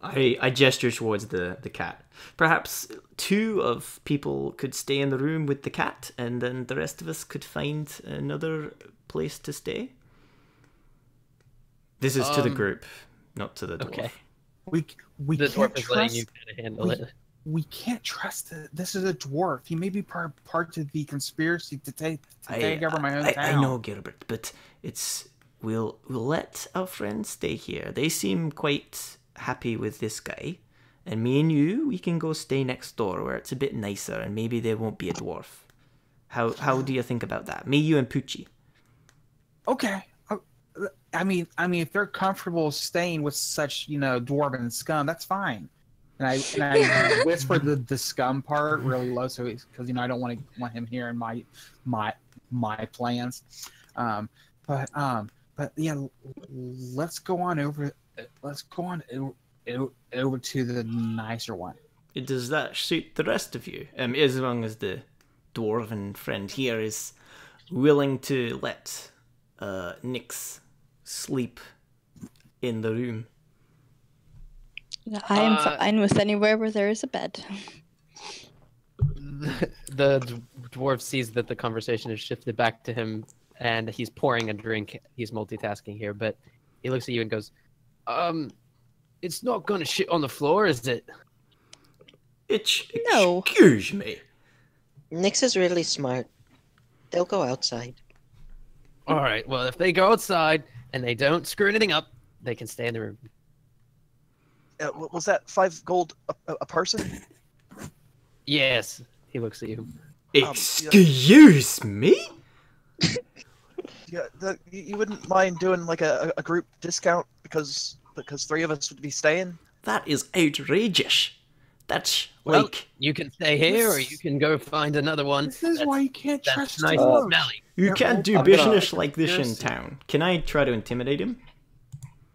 I gesture towards the cat. Perhaps 2 people could stay in the room with the cat, and then the rest of us could find another place to stay. This is to the group, not to the dwarf. Okay. We the dwarf is letting you kind of handle it. We can't trust it. This is a dwarf. He may be part of the conspiracy to take over my own town. I know, Gilbert, but we'll let our friends stay here. They seem quite happy with this guy, and me and you, we can go stay next door where it's a bit nicer, and maybe there won't be a dwarf. How do you think about that? Me, you, and Poochie. Okay. I mean, if they're comfortable staying with such, you know, dwarven scum, that's fine. And I whisper the scum part really low, so because you know I don't want him hearing my plans. But yeah, let's go on over to the nicer one. Does that suit the rest of you? As long as the dwarven friend here is willing to let Nyx sleep in the room. I am fine with anywhere where there is a bed. The dwarf sees that the conversation has shifted back to him, and he's pouring a drink. He's multitasking here, but he looks at you and goes, it's not gonna shit on the floor, is it? Excuse me. Nyx is really smart. They'll go outside. All right. Well, if they go outside and they don't screw anything up, they can stay in the room. Was that 5 gold a person? Yes. He looks at you. Excuse me? Yeah, you wouldn't mind doing like a group discount because 3 of us would be staying? That is outrageous. That's well, like you can stay here, or you can go find another one. This is why you can't trust nice Smelly. You can't do business like this in town. Can I try to intimidate him?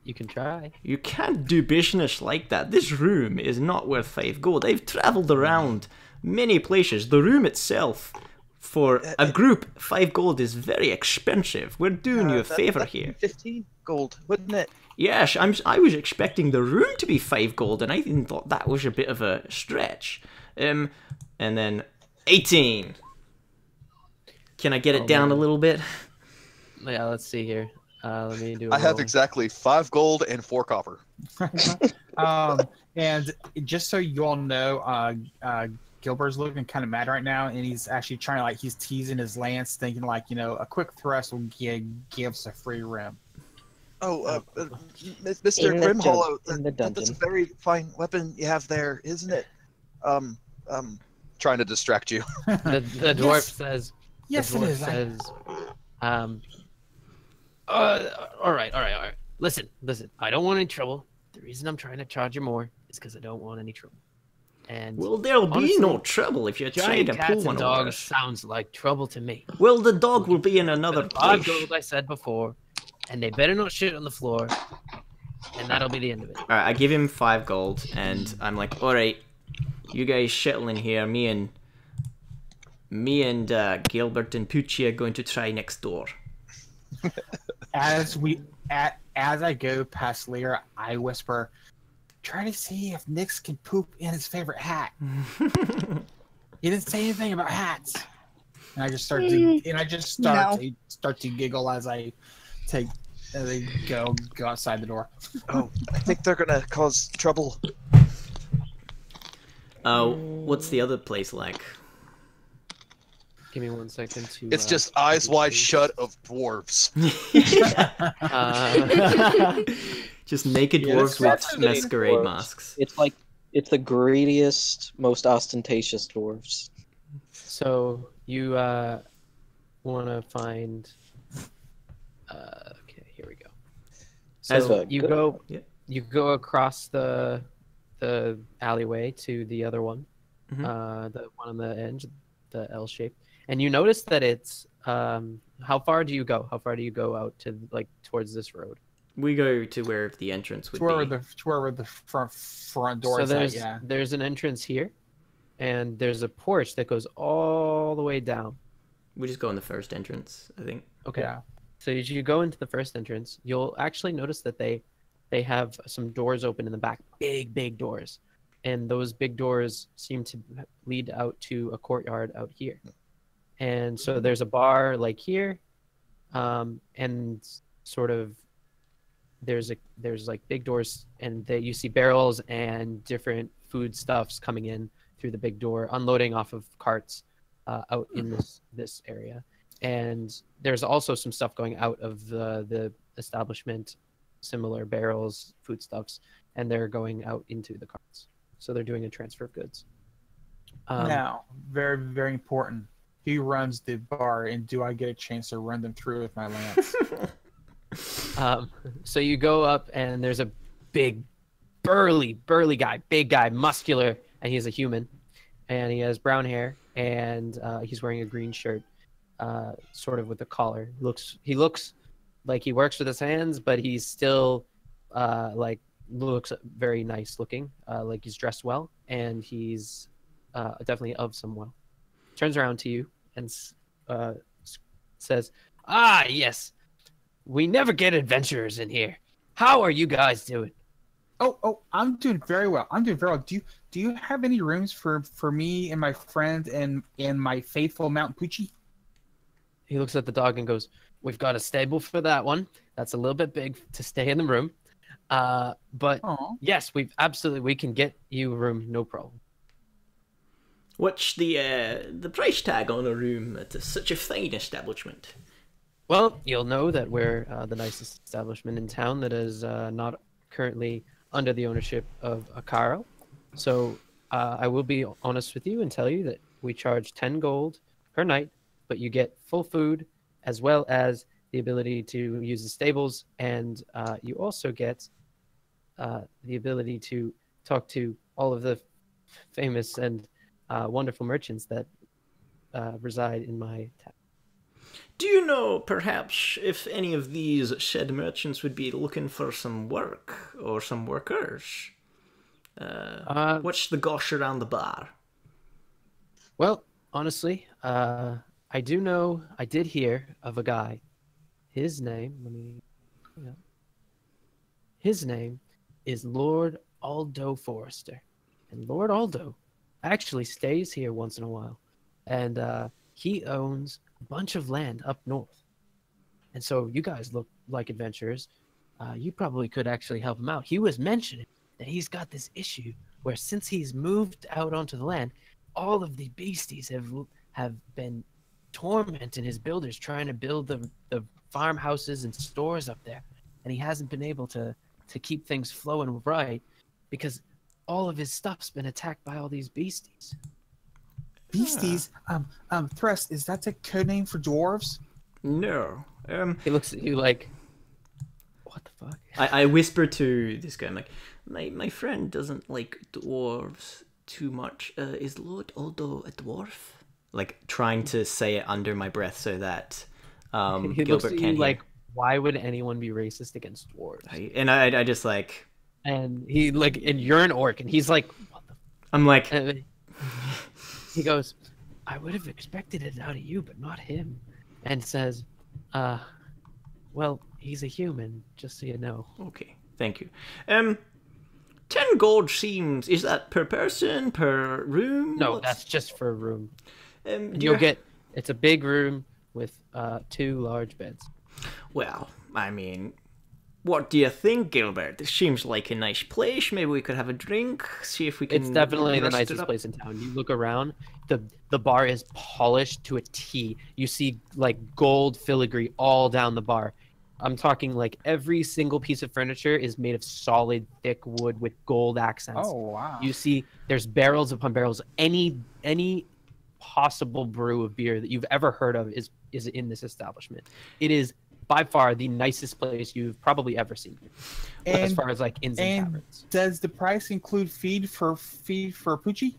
You can try. You can't do business like that. This room is not worth 5 gold. I've traveled around many places. The room itself, for a group, 5 gold is very expensive. We're doing you a favor here. 15 gold, wouldn't it? Yes, I was expecting the room to be 5 gold, and I even thought that was a bit of a stretch. And then 18. Can I get it down a little bit? Yeah, let's see here. Let me do. I have exactly 5 gold and 4 copper. And just so you all know, Gilbert's looking kind of mad right now, and he's actually trying to he's teasing his lance, thinking a quick thrust will give us a free rim. Oh, Mr. Grimhollow, that's a very fine weapon you have there, isn't it? Trying to distract you. The dwarf says. Yes, the dwarf says. All right. Listen. I don't want any trouble. The reason I'm trying to charge you more is because I don't want any trouble. And well, there'll honestly, be no trouble if you're trying to pull one over. Dog sounds like trouble to me. Well, the dog will be in another place. 5 gold, I said before. And they better not shit on the floor, and that'll be the end of it. All right, I give him 5 gold, and I'm like, all right, you guys settle in here. Me and Gilbert and Poochie are going to try next door. As I go past Lyra, I whisper, try to see if Nyx can poop in his favorite hat. He didn't say anything about hats, and I just start to giggle as I take. And they go outside the door. Oh, I think they're gonna cause trouble. Oh, what's the other place like? Give me 1 second to. It's just eyes wide shut of dwarves. Just naked dwarves with masquerade masks. It's the greediest, most ostentatious dwarves. So you want to find. Okay, here we go. So you go across the alleyway to the other one, the one on the end, the L shape, and you notice that it's how far do you go? How far do you go out to towards this road? We go to where the entrance would be. To where the front door. So there's an entrance here, and there's a porch that goes all the way down. We just go in the first entrance, I think. Okay. Yeah. So as you go into the first entrance, you'll actually notice that they have some doors open in the back, big doors, and those big doors seem to lead out to a courtyard out here. And so there's a bar here, and sort of there's big doors, and you see barrels and different foodstuffs coming in through the big door, unloading off of carts out in this area. And there's also some stuff going out of the establishment, similar barrels, foodstuffs, and they're going out into the carts. So they're doing a transfer of goods. Now, very, very important. Who runs the bar, and do I get a chance to run them through with my lance? So you go up, and there's a big, burly guy, big guy, muscular, and he's a human. And he has brown hair, and he's wearing a green shirt. Sort of with a collar. He looks like he works with his hands, but he's still looks very nice looking. Like he's dressed well, and he's definitely of some wealth. Turns around to you and says, "Ah, yes, we never get adventurers in here. How are you guys doing?" Oh, I'm doing very well. Do you have any rooms for me and my friend and my faithful Mount Poochie? He looks at the dog and goes, "We've got a stable for that one. That's a little bit big to stay in the room. But yes, we can get you a room, no problem." What's the price tag on a room at such a fine establishment? Well, you'll know that we're the nicest establishment in town that is not currently under the ownership of Akaro. So I will be honest with you and tell you that we charge 10 gold per night, but you get full food as well as the ability to use the stables, and you also get the ability to talk to all of the famous and wonderful merchants that reside in my town. Do you know, perhaps, if any of these said merchants would be looking for some work or some workers? What's the gosh around the bar? Well, honestly, I do know, I did hear of a guy. His name, his name is Lord Aldo Forrester. And Lord Aldo actually stays here once in a while. And he owns a bunch of land up north. And so you guys look like adventurers. You probably could actually help him out. He was mentioning that he's got this issue where since he's moved out onto the land, all of the beasties have been tormenting his builders trying to build the farmhouses and stores up there. And he hasn't been able to keep things flowing right because all of his stuff's been attacked by all these beasties. Beasties? Yeah. Thrust, is that the code name for dwarves? No. He looks at you like, what the fuck? I whisper to this guy, I'm like, my friend doesn't like dwarves too much. Is Lord Aldo a dwarf? Like, trying to say it under my breath so that he Gilbert looks at you can like, why would anyone be racist against dwarves? I just like... And he like, and you're an orc, and he's like... What the... I'm like... He goes, I would have expected it out of you, but not him. And says, well, he's a human, just so you know. Okay, thank you. 10 gold seems, is that per person, per room? No, that's just for a room. You'll get, it's a big room with 2 large beds. Well, I mean, what do you think, Gilbert? This seems like a nice place. Maybe we could have a drink, see if we can... It's definitely the nicest place in town. You look around, the bar is polished to a T. You see, like, gold filigree all down the bar. I'm talking, like, every single piece of furniture is made of solid, thick wood with gold accents. Oh, wow. You see, there's barrels upon barrels. Any possible brew of beer that you've ever heard of is in this establishment. It is by far the nicest place you've probably ever seen, and, as far as like inns and taverns. Does the price include feed for Poochie?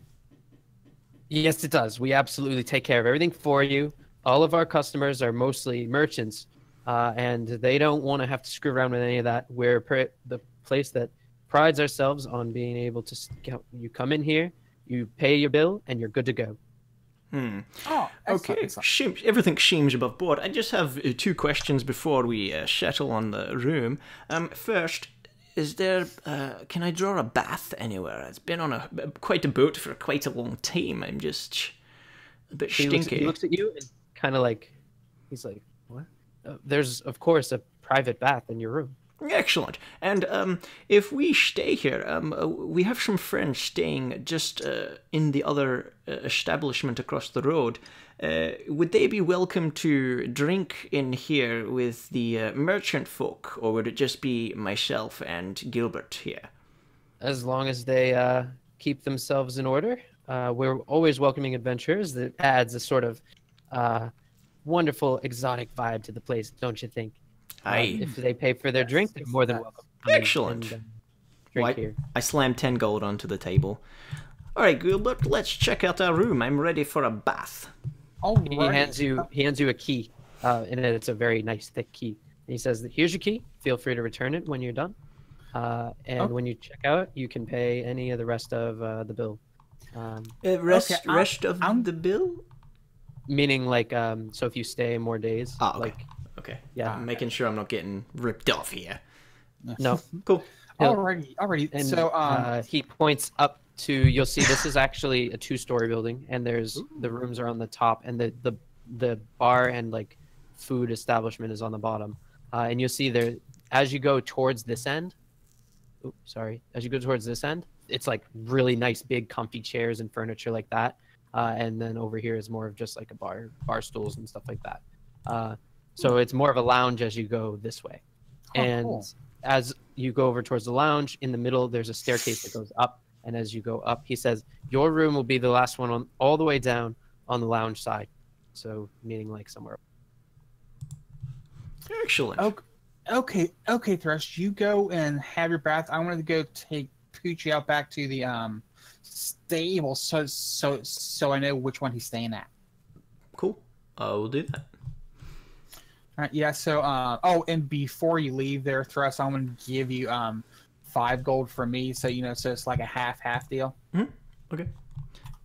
Yes, it does. We absolutely take care of everything for you. All of our customers are mostly merchants, and they don't want to have to screw around with any of that. We're the place that prides ourselves on being able to scout. You come in here, you pay your bill, and you're good to go. Hmm. Oh, okay. Excellent. Everything seems above board. I just have 2 questions before we settle on the room. First, is there? Can I draw a bath anywhere? It's been on quite a boat for quite a long time. I'm just a bit stinky. He looks at you and kind of like, he's like, what? There's of course a private bath in your room. Excellent. And if we stay here, we have some friends staying just in the other establishment across the road. Would they be welcome to drink in here with the merchant folk, or would it just be myself and Gilbert here? As long as they keep themselves in order. We're always welcoming adventurers. That adds a sort of wonderful exotic vibe to the place, don't you think? If they pay for their drink, they're more than welcome. Excellent. I slammed 10 gold onto the table. All right, Gilbert, let's check out our room. I'm ready for a bath. Right. He hands you a key, and it's a very nice thick key. And he says, that, "Here's your key. Feel free to return it when you're done. When you check out, you can pay any of the rest of the bill." The bill? Meaning, like, so if you stay more days, Okay. Yeah. I'm making sure I'm not getting ripped off here. No. Cool. Alrighty. And so he points up to, you'll see this is actually a 2-story building, and there's the rooms are on the top, and the bar and like food establishment is on the bottom. And you'll see there as you go towards this end. As you go towards this end, it's like really nice, big, comfy chairs and furniture like that. and then over here is more of just like a bar stools and stuff like that. So it's more of a lounge as you go this way. Oh, and cool. As you go over towards the lounge, in the middle, there's a staircase that goes up. And as you go up, he says, your room will be the last one on all the way down on the lounge side. So meaning like somewhere. Excellent. Okay, Thrust, you go and have your bath. I wanted to go take Poochie out back to the stable so I know which one he's staying at. Cool. We'll do that. All right, yeah, so and before you leave there, Thrust, I'm gonna give you 5 gold for me, so you know, so it's like a half deal. Mm-hmm. Okay.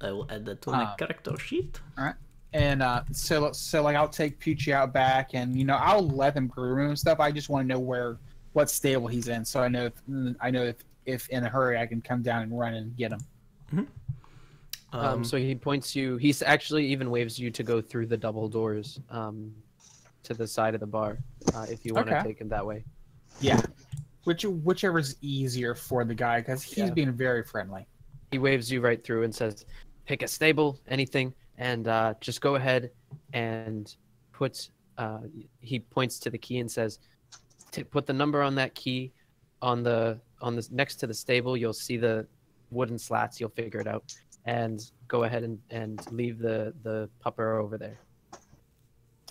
I will add that to my character sheet. All right. And so like I'll take Poochie out back, and you know, I'll let him groom and stuff. I just want to know what stable he's in, so I know if in a hurry I can come down and run and get him. Mm-hmm. So he points you. He's actually even waves you to go through the double doors to the side of the bar, if you want to take him that way. Yeah, whichever's easier for the guy, because he's being very friendly. He waves you right through and says, "Pick a stable, anything." And just go ahead and put, he points to the key and says, put the number on that key on the next to the stable. You'll see the wooden slats. You'll figure it out. And go ahead and leave the pupper over there.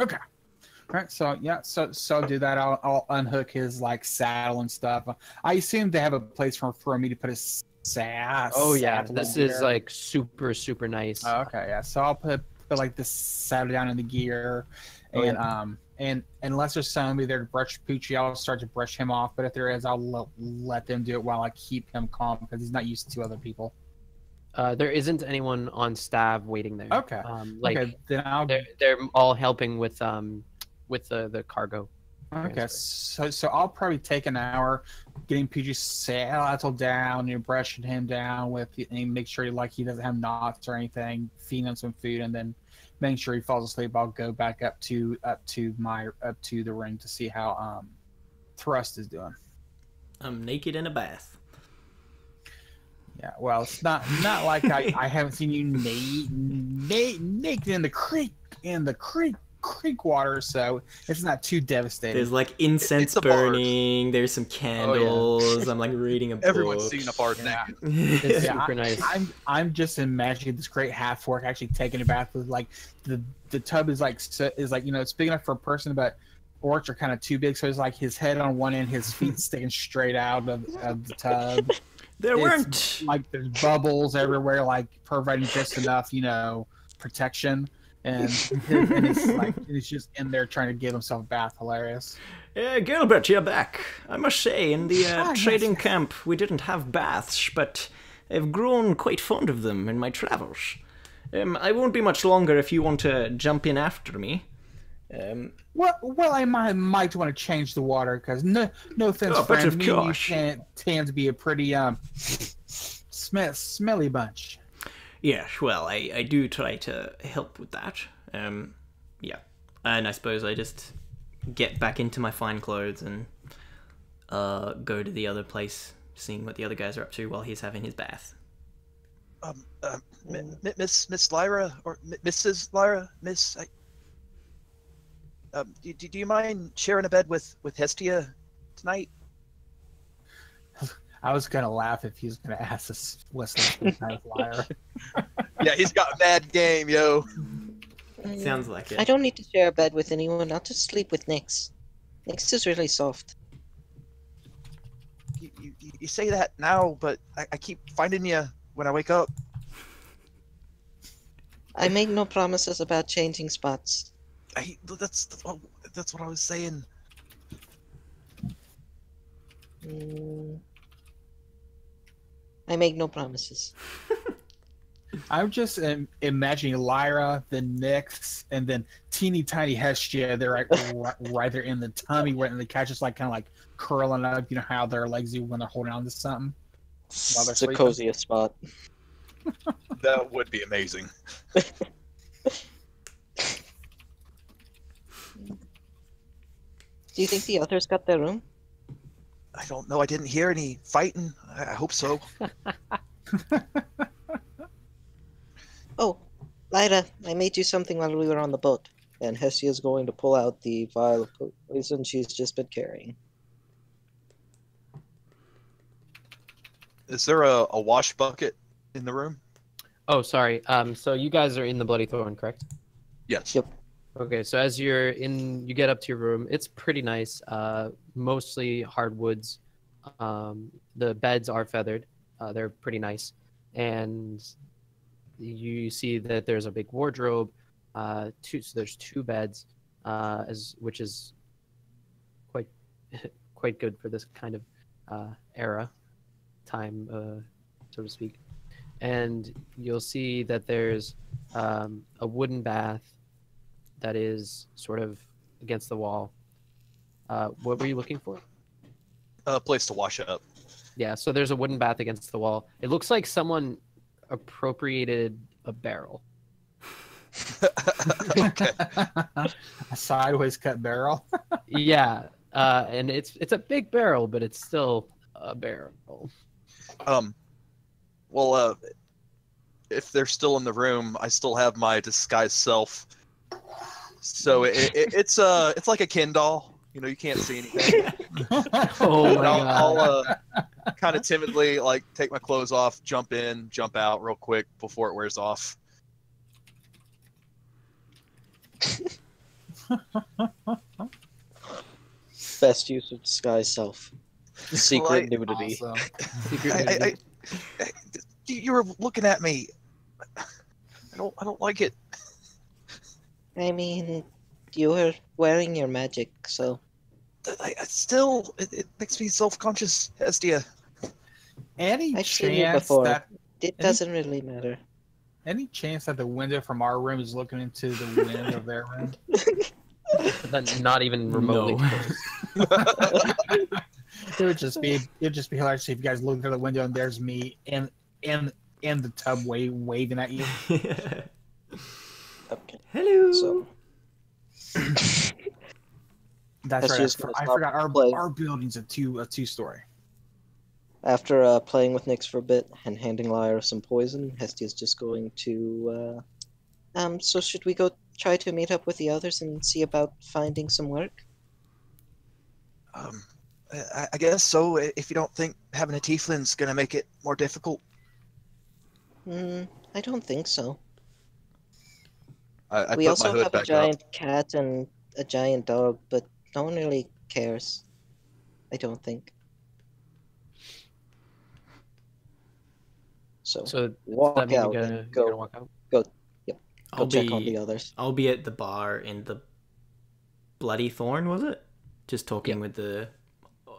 Okay. All right. So, yeah. So do that. I'll unhook his, like, saddle and stuff. I assume they have a place for me to put his... Oh yeah, this is like super nice. Oh, okay, yeah. So I'll put like this saddle down in the gear, and unless there's somebody there to brush Poochie, I'll start to brush him off. But if there is, I'll let them do it while I keep him calm, because he's not used to other people. There isn't anyone on staff waiting there. Okay. Then they're all helping with the cargo. Okay, so I'll probably take an hour getting Poochie's saddle down, and brushing him down and make sure he doesn't have knots or anything, feeding him some food, and then making sure he falls asleep. I'll go back up to the ring to see how Thrust is doing. I'm naked in a bath. Yeah, well, it's not like I haven't seen you naked in the creek water, so it's not too devastating. There's like incense burning, there's some candles. I'm like reading a book. Everyone's seen a bard naked. It's super nice. I'm just imagining this great half orc actually taking a bath with like the tub is like you know, it's big enough for a person, but orcs are kind of too big, so it's like his head on one end, his feet sticking straight out of the tub. There's bubbles everywhere, like providing just enough, you know, protection. And he's just in there trying to give himself a bath. Hilarious. Gilbert, you're back. I must say, in the trading camp, we didn't have baths, but I've grown quite fond of them in my travels. I won't be much longer if you want to jump in after me. Well, I might want to change the water, because no offense, friend, me and you tend to be a pretty smelly bunch. Yes, well, I do try to help with that. Yeah, and I suppose I just get back into my fine clothes and go to the other place, seeing what the other guys are up to while he's having his bath. Miss Lyra, or Mrs. Lyra, Miss, do you mind sharing a bed with Hestia tonight? I was gonna laugh if he was gonna ask this Wesley kind of liar. Yeah, he's got a bad game, yo. Sounds like it. I don't need to share a bed with anyone. I'll just sleep with Nyx. Nyx is really soft. You say that now, but I keep finding you when I wake up. I make no promises about changing spots. That's what I was saying. I make no promises. I'm just imagining Lyra, then Nyx, and then teeny tiny Hestia. They're like right there in the tummy, right in the couch, just like kind of like curling up. You know how their legs do when they're holding on to something. It's the coziest spot. That would be amazing. Do you think the others got their room? I don't know. I didn't hear any fighting. I hope so. Oh, Lyra, I made you something while we were on the boat. And Hestia's going to pull out the vial of poison she's just been carrying. Is there a wash bucket in the room? Oh, sorry. So you guys are in the Bloody Thorn, correct? Yes. Yep. Okay, so as you're in, you get up to your room. It's pretty nice. Mostly hardwoods. The beds are feathered. They're pretty nice. And you see that there's a big wardrobe. So there's two beds, which is quite good for this kind of era, time, so to speak. And you'll see that there's a wooden bath that is sort of against the wall. What were you looking for? A place to wash up. Yeah, so there's a wooden bath against the wall. It looks like someone appropriated a barrel. Okay. A sideways cut barrel. Yeah, and it's a big barrel, but it's still a barrel. Well, if they're still in the room, I still have my disguised self. So it's like a Ken doll. You know, you can't see anything. Oh my God. I'll kind of timidly like take my clothes off, jump in, jump out real quick before it wears off. Best use of disguise self. Secret nudity. Awesome. Secret nudity. You were looking at me. I don't like it. I mean, you were wearing your magic, so. It makes me self-conscious, Hestia. I've seen you before. It doesn't really matter. Any chance that the window from our room is looking into the window of their room? That's not even remotely close. It would just be hilarious if you guys looked out the window and there's me in the tub waving at you. Okay. Hello. So. That's right. I forgot our building's a two-story. After playing with Nyx for a bit and handing Lyra some poison, Hestia's just going to... so should we go try to meet up with the others and see about finding some work? I guess so, if you don't think having a tiefling's going to make it more difficult. I don't think so. I we also have a giant cat and a giant dog, but no one really cares, I don't think. So walk out, go walk out. Go. Yep. I'll check on the others. I'll be at the bar in the Bloody Thorn, was it? Just talking with a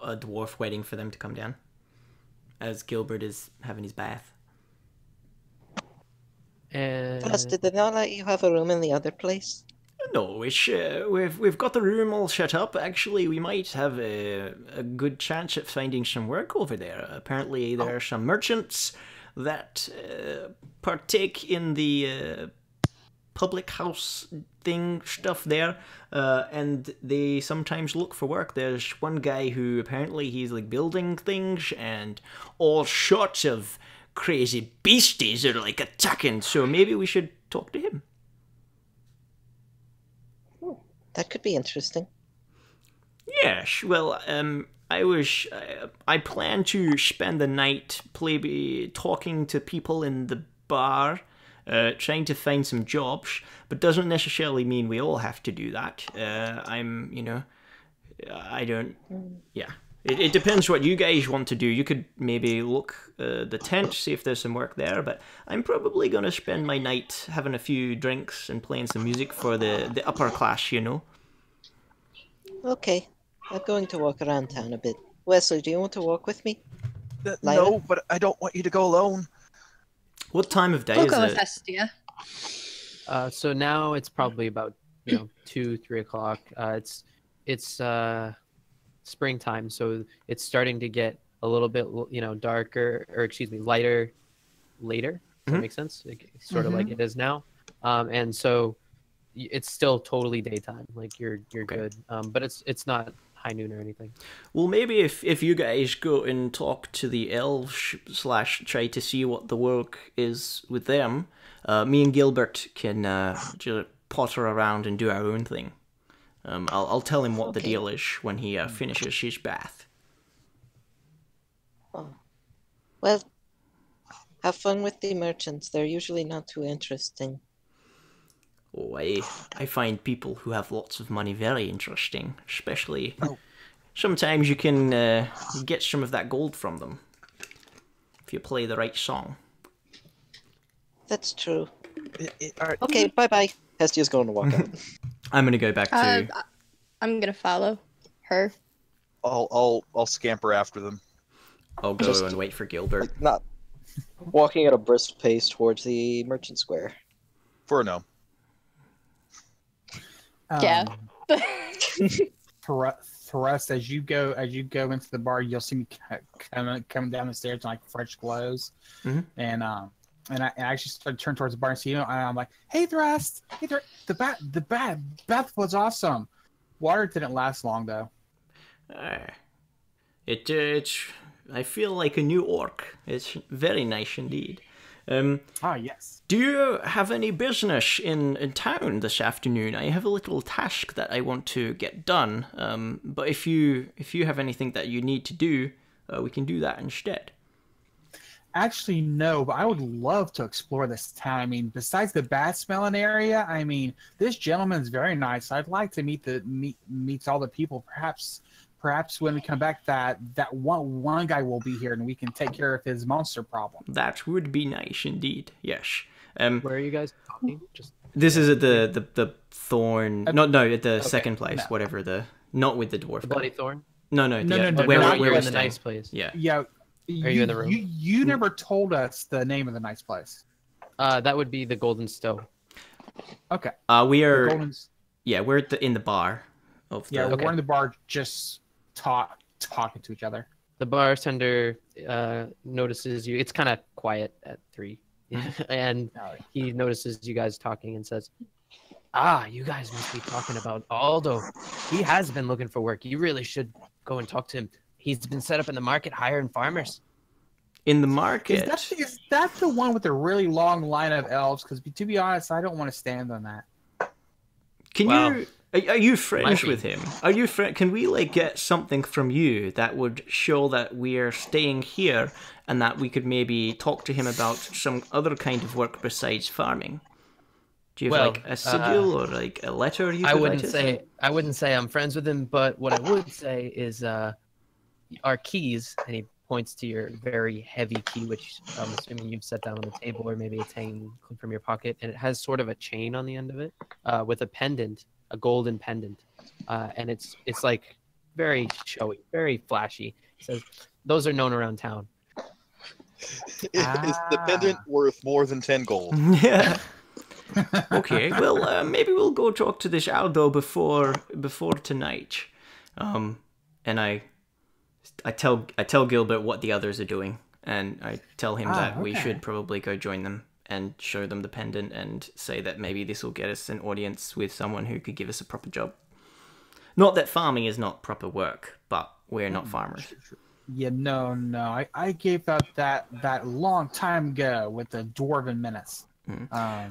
dwarf, waiting for them to come down, as Gilbert is having his bath. And did they not let you have a room in the other place? No, we've got the room all shut up. Actually, we might have a good chance at finding some work over there. Apparently, there are some merchants that partake in the public house thing stuff there, and they sometimes look for work. There's one guy who apparently he's like building things, and all sorts of crazy beasties are like attacking, so maybe we should talk to him. Oh, that could be interesting. Yes, well, I plan to spend the night talking to people in the bar, trying to find some jobs, but doesn't necessarily mean we all have to do that. It depends what you guys want to do. You could maybe look the tent, see if there's some work there, but I'm probably going to spend my night having a few drinks and playing some music for the upper class, you know. Okay. I'm going to walk around town a bit. Wesley, do you want to walk with me? No, but I don't want you to go alone. What time of day is it? We'll go with Hestia. So now it's probably about 2-3 o'clock. It's springtime, so it's starting to get a little bit darker, or excuse me, lighter later. Does that make sense? Sort of like it is now, and so. It's still totally daytime, like you're good, but it's not high noon or anything. Well, maybe if you guys go and talk to the elves slash try to see what the work is with them, me and Gilbert can just potter around and do our own thing. I'll tell him what the deal is when he finishes his bath. Oh. Well, have fun with the merchants. They're usually not too interesting. Oh, I find people who have lots of money very interesting, especially sometimes you can get some of that gold from them if you play the right song. That's true. All right. Okay, bye-bye. Hestia's going to walk out. I'm going to go back to... I'm going to follow her. I'll scamper after them. I'll go and wait for Gilbert. Like, not walking at a brisk pace towards the merchant square. For a gnome. Yeah. Thrust, as you go into the bar, you'll see me coming down the stairs in like fresh clothes, and I actually started to turn towards the bar and see you, and I'm like, "Hey, Thrust, the bath was awesome. Water didn't last long though." I feel like a new orc. It's very nice indeed. Yes. Do you have any business in town this afternoon? I have a little task that I want to get done. But if you have anything that you need to do, we can do that instead. Actually, no. But I would love to explore this town. I mean, besides the bad smelling area, I mean, this gentleman's very nice. I'd like to meet all the people. Perhaps when we come back, that one guy will be here, and we can take care of his monster problem. That would be nice indeed. Yes. Where are you guys talking? This is at the thorn. No, at the second place. No. Whatever not with the dwarf. The Bloody Thorn. No. Where in the nice place? Yeah. Yeah. Are you in the room? You never told us the name of the nice place. That would be the Golden Stove. Okay. We are. Yeah, we're at in the bar. We're in the bar just. Talking to each other. The bartender notices you. It's kind of quiet at 3, and he notices you guys talking and says, "Ah, you guys must be talking about Aldo. He has been looking for work. You really should go and talk to him. He's been set up in the market hiring farmers." In the market? Is that the one with the really long line of elves? Because to be honest, I don't want to stand on that. Can you? Are you friends with him? Can we like get something from you that would show that we're staying here and that we could maybe talk to him about some other kind of work besides farming? Do you have like a sigil or like a letter? I wouldn't say I'm friends with him, but what I would say is our keys. And he points to your very heavy key, which I'm assuming you've set down on the table, or maybe it's hanging from your pocket, and it has sort of a chain on the end of it with a pendant. A golden pendant, and it's like very showy, very flashy. It says those are known around town. Is the pendant worth more than 10 gold? Yeah. Okay. Well, maybe we'll go talk to this Aldo before tonight, and I tell Gilbert what the others are doing, and I tell him that we should probably go join them. And show them the pendant and say that maybe this will get us an audience with someone who could give us a proper job. Not that farming is not proper work, but we're not farmers. Yeah, no. I gave up that long time ago with the Dwarven Menace. I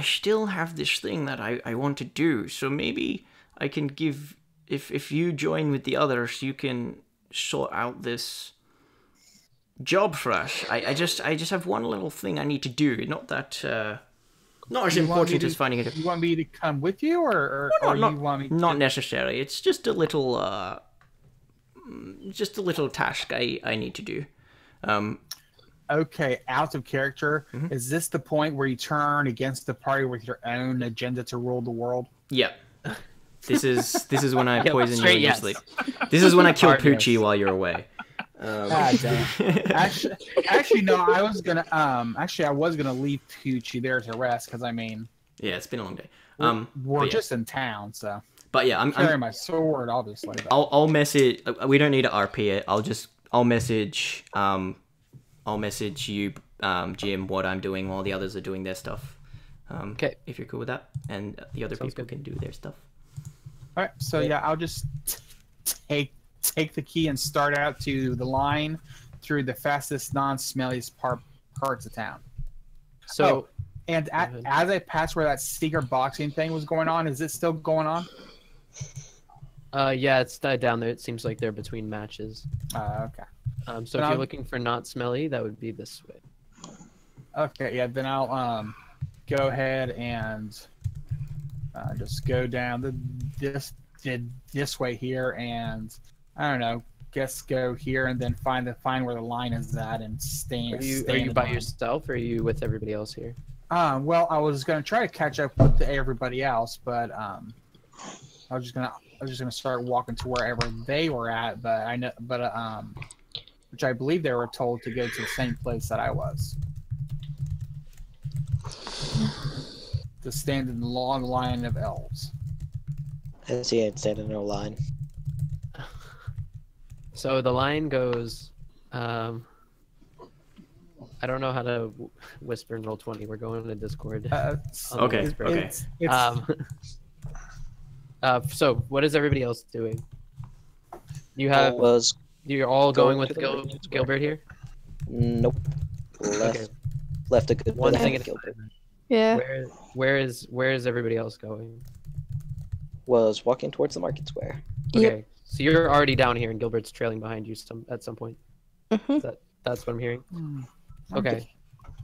still have this thing that I want to do, so maybe I can give... If you join with the others, you can sort out this... job for us. I just have one little thing I need to do. Not that not as important as finding it. You want me to come with you, or you want me? Not necessary. It's just a little task I need to do. Okay, out of character. Is this the point where you turn against the party with your own agenda to rule the world? Yeah. This is when I poison you in your sleep. This is when I kill Poochie while you're away. I was gonna leave Poochie there to rest because I mean, yeah, it's been a long day. We're just in town, so. But yeah, I'm carrying my sword, obviously. But... I'll message. We don't need to RP it. I'll message you, Jim, what I'm doing while the others are doing their stuff. Okay, if you're cool with that, and the other people can do their stuff. All right, so yeah, I'll just take the key and start out to the line through the fastest, non-smelliest parts of town. So, and as I passed where that Seeger boxing thing was going on, is it still going on? Yeah, it's died down there. It seems like they're between matches. Okay. So if you're looking for not smelly, that would be this way. Okay, yeah, then I'll go ahead and just go down this way here, and I don't know, guess go here and then find where the line is at and stand. Are you by yourself or are you with everybody else here? Well, I was gonna try to catch up with everybody else, but I was just gonna start walking to wherever they were at, but I know, but which I believe they were told to go to the same place that I was. To stand in the long line of elves. I see. I'd stand in a line. So the line goes. I don't know how to whisper in roll 20. We're going to Discord. Okay. Okay. It's... So what is everybody else doing? You have. You're all going with Gilbert here. Nope. Left a good one thing at Gilbert. Yeah. Where is everybody else going? Was walking towards the market square. Okay, yep. So you're already down here, and Gilbert's trailing behind you at some point. Mm-hmm. That's what I'm hearing. Okay.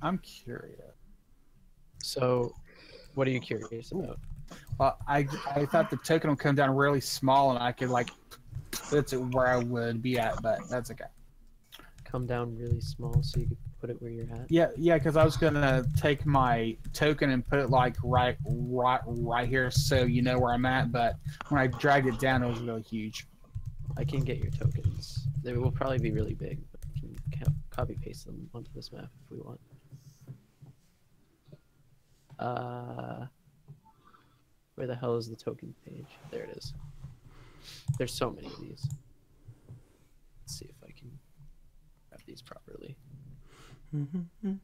I'm curious. So, what are you curious about? Well, I thought the token would come down really small, and I could like put it where I would be at, but that's okay. Come down really small, so you could put it where you're at. Yeah, because I was gonna take my token and put it like right here, so you know where I'm at. But when I dragged it down, it was really huge. I can get your tokens. They will probably be really big. But we can copy paste them onto this map if we want. Where the hell is the token page? There it is. There's so many of these. Let's see if I can grab these properly. I'm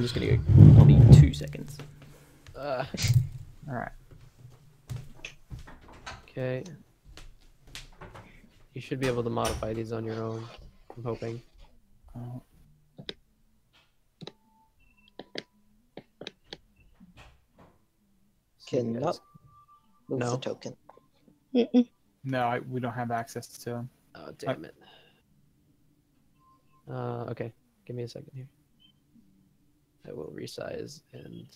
just gonna go. I'll be 2 seconds. All right. Okay. You should be able to modify these on your own. I'm hoping. Cannot lose the token. No, we don't have access to them. Oh damn it. Okay, give me a second here. I will resize and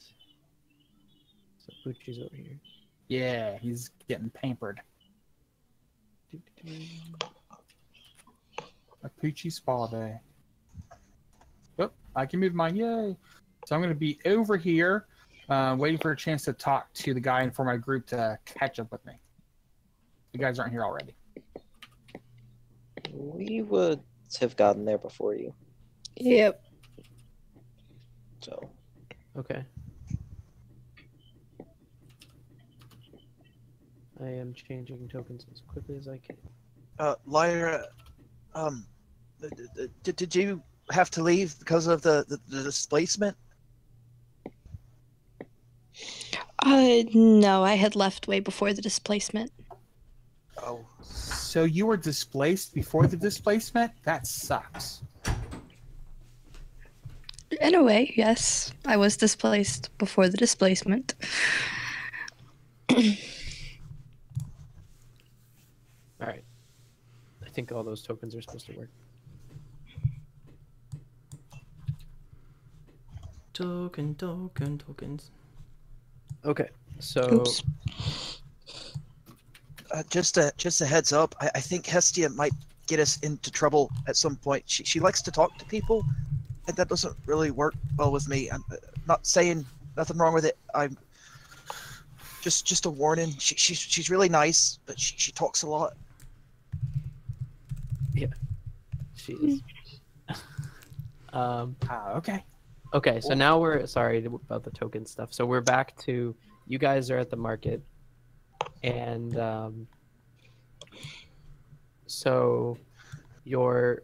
so Poochie's over here. Yeah, he's getting pampered. A Poochie spa day. Oh, I can move mine. Yay! So I'm gonna be over here, waiting for a chance to talk to the guy and for my group to catch up with me. You guys aren't here already. We would have gotten there before you. Yep. So. Okay. I am changing tokens as quickly as I can. Lyra, did you have to leave because of the displacement? No, I had left way before the displacement. Oh. So you were displaced before the displacement? That sucks. In a way, yes. I was displaced before the displacement. Alright. I think all those tokens are supposed to work. Tokens. Okay, so... Oops. Just a heads up, I think Hestia might get us into trouble at some point. She likes to talk to people, and that doesn't really work well with me. I'm not saying nothing wrong with it. I'm just a warning. She's really nice, but she talks a lot. Yeah, she is. Okay. So now we're sorry about the token stuff. So we're back to you guys are at the market. And so you'll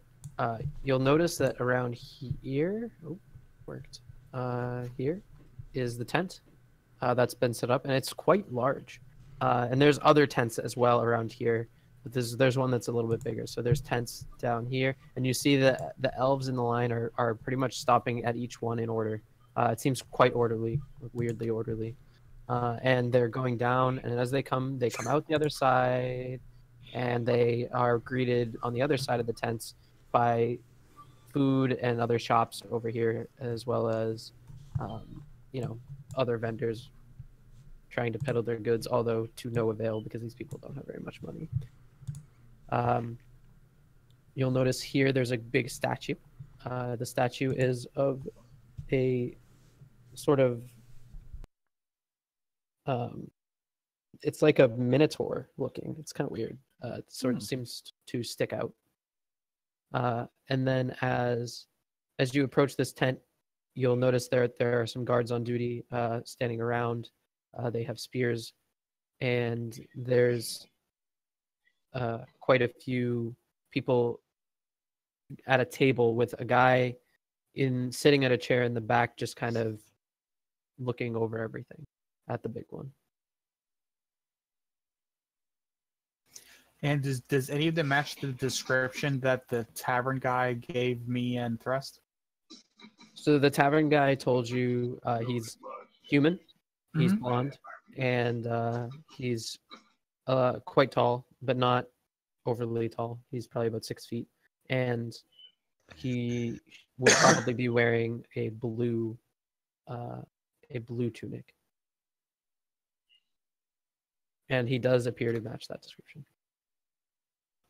notice that around here, here is the tent. that's been set up, and it's quite large. And there's other tents as well around here, but there's one that's a little bit bigger. So there's tents down here, and you see the elves in the line are pretty much stopping at each one in order. It seems quite orderly, weirdly orderly. And they're going down, and as they come out the other side, and they are greeted on the other side of the tents by food and other shops over here, as well as, you know, other vendors trying to peddle their goods, although to no avail because these people don't have very much money. You'll notice here there's a big statue. The statue is of a sort of... it's like a minotaur looking. It's kind of weird. It sort of seems to stick out. And then as you approach this tent, you'll notice there are some guards on duty standing around. They have spears, and there's quite a few people at a table with a guy sitting at a chair in the back, just kind of looking over everything at the big one. And does any of them match the description that the tavern guy gave me and Thrust? So the tavern guy told you he's human, he's blonde, and he's quite tall, but not overly tall. He's probably about 6 feet, and he would probably be wearing a blue tunic. And he does appear to match that description.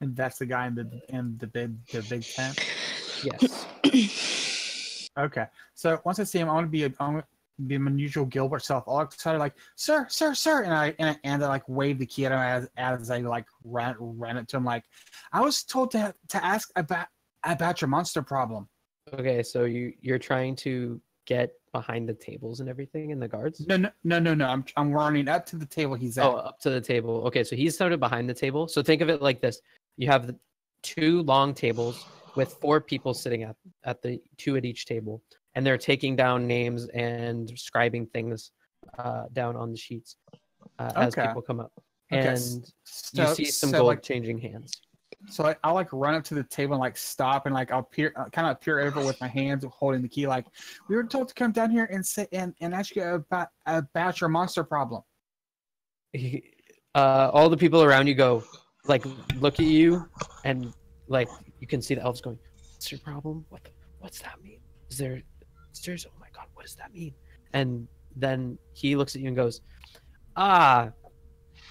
And that's the guy in the big tent. Yes. Okay. So once I see him, I'm gonna be an unusual Gilbert self. All excited, like sir, and I like wave the key at him as I like ran it to him. Like, I was told to ask about your monster problem. Okay, so you're trying to get behind the tables and everything, and the guards? No. I'm running up to the table he's at. Oh, up to the table. Okay, so he's sort of behind the table. So think of it like this: you have the two long tables with 4 people sitting at the two at each table, and they're taking down names and scribing things down on the sheets as people come up. Okay. And so, you see some gold changing hands. So I'll like run up to the table and like stop, and like I'll kind of peer over with my hands holding the key. Like, we were told to come down here and sit and ask you about your monster problem. All the people around you go, like, look at you, and like you can see the elves going, "What's your problem? What's that mean? Is there stairs? Oh my god, what does that mean?" And then he looks at you and goes, "Ah,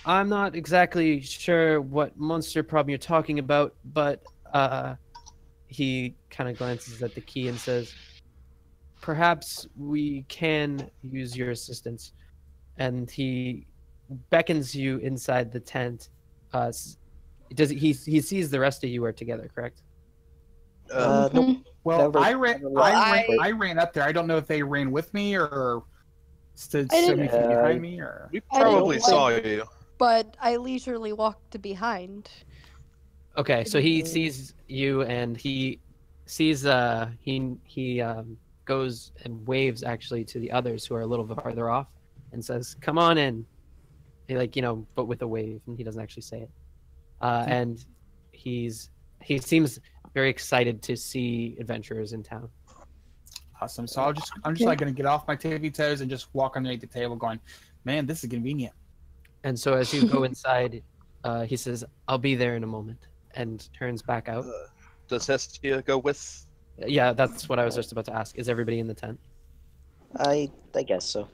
I'm not exactly sure what monster problem you're talking about," but he kind of glances at the key and says, "Perhaps we can use your assistance." And he beckons you inside the tent. He sees the rest of you are together, correct? Well, I ran up there. I don't know if they ran with me or stood behind me, or we probably saw you. But I leisurely walked behind. Okay, so he sees you, and he sees goes and waves actually to the others who are a little bit farther off, and says, "Come on in." He, like, you know, but with a wave, and he doesn't actually say it. And he seems very excited to see adventurers in town. Awesome. So I'm just like gonna get off my tippy toes and just walk underneath the table, going, "Man, this is convenient." And so as you go inside, he says, "I'll be there in a moment," and turns back out. Does Hestia go with? Yeah, that's what I was just about to ask. Is everybody in the tent? I guess so.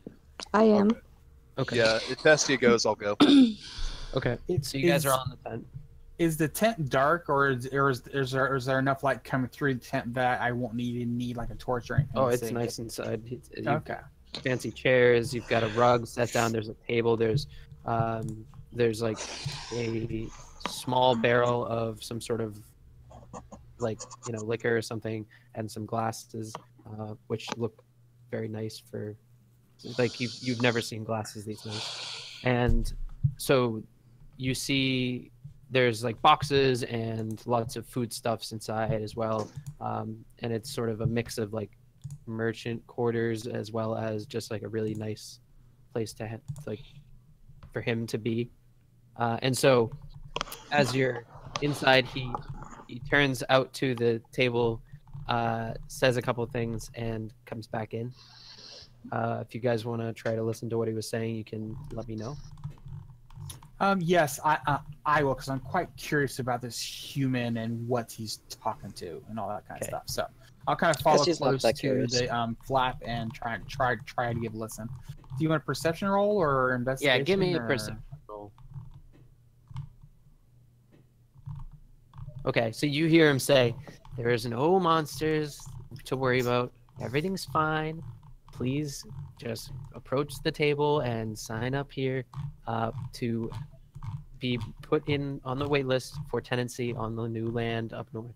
I am. Okay. Yeah, if Hestia goes, I'll go. Okay. So you guys are on the tent. Is the tent dark, or is there enough light coming through the tent that I won't need like a torch or anything? Oh, it's nice inside. Okay. Fancy chairs. You've got a rug set down. There's a table. There's like a small barrel of some sort of, like, you know, liquor or something, and some glasses, which look very nice for, like, you've never seen glasses these days. And so you see there's like boxes and lots of foodstuffs inside as well. And it's sort of a mix of like merchant quarters as well as just like a really nice place to like for him to be. And so, as you're inside, he turns out to the table, says a couple of things, and comes back in. If you guys want to try to listen to what he was saying, you can let me know. Yes, I will, because I'm quite curious about this human and what he's talking to and all that kind of stuff. So I'll kind of follow close to the flap and try to give a listen. Do you want a perception roll or investigation? Yeah, give me a perception roll. Okay, so you hear him say, "There is no monsters to worry about. Everything's fine. Please just approach the table and sign up here to be put in on the wait list for tenancy on the new land up north."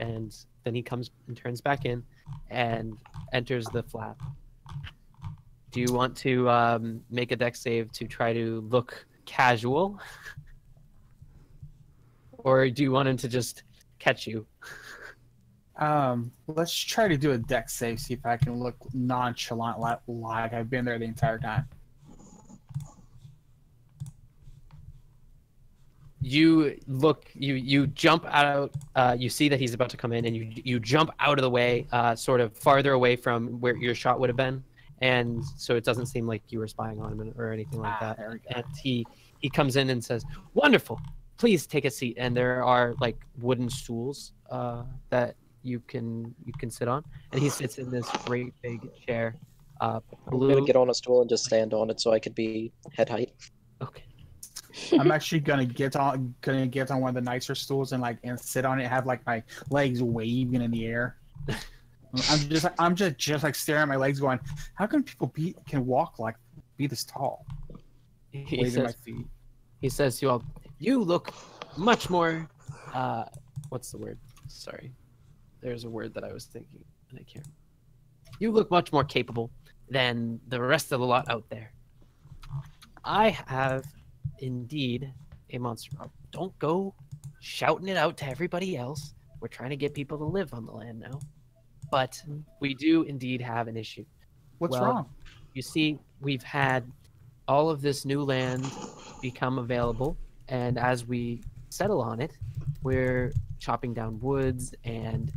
And then he comes and turns back in and enters the flap. Do you want to make a dex save to try to look casual? Or do you want him to just catch you? Let's try to do a dex save, see if I can look nonchalant like I've been there the entire time. You look, you jump out, you see that he's about to come in, and you jump out of the way, sort of farther away from where your shot would have been, and so it doesn't seem like you were spying on him or anything like that. There we go. And he comes in and says, "Wonderful, please take a seat," and there are like wooden stools that you can sit on, and he sits in this great big chair. Blue. I'm gonna get on a stool and just stand on it so I could be head height. Okay. I'm actually gonna get on one of the nicer stools and sit on it, have my legs waving in the air. I'm just staring at my legs, going, "How can people be this tall?" Waving my feet. He says, "You look much more what's the word? Sorry. There's a word that I was thinking, and I can't. You look much more capable than the rest of the lot out there. I have indeed a monster problem. Don't go shouting it out to everybody else. We're trying to get people to live on the land now. But we do indeed have an issue." What's wrong? You see, we've had all of this new land become available, and as we settle on it, we're chopping down woods and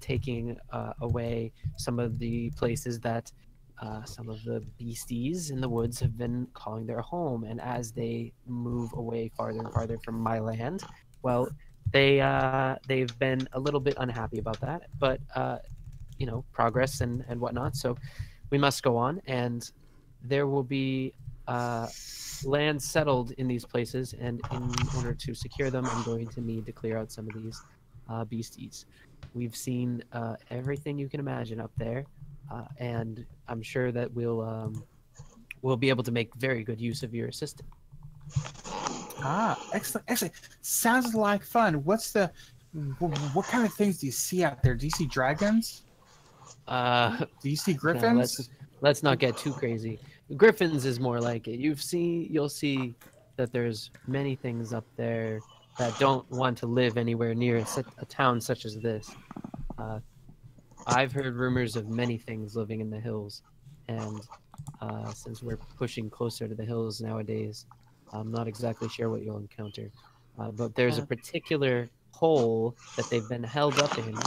taking away some of the places that some of the beasties in the woods have been calling their home. And as they move away farther and farther from my land, they've been a little bit unhappy about that. But, progress and whatnot. So we must go on, and there will be land settled in these places, and in order to secure them, I'm going to need to clear out some of these beasties. We've seen everything you can imagine up there, and I'm sure that we'll be able to make very good use of your assistance. Excellent. Sounds like fun. What kind of things do you see out there? Do you see dragons? Do you see griffins? No, let's not get too crazy. Griffins is more like it. You'll see that there's many things up there that don't want to live anywhere near a town such as this. I've heard rumors of many things living in the hills, and since we're pushing closer to the hills nowadays, I'm not exactly sure what you'll encounter. But there's a particular hole that they've been held up in and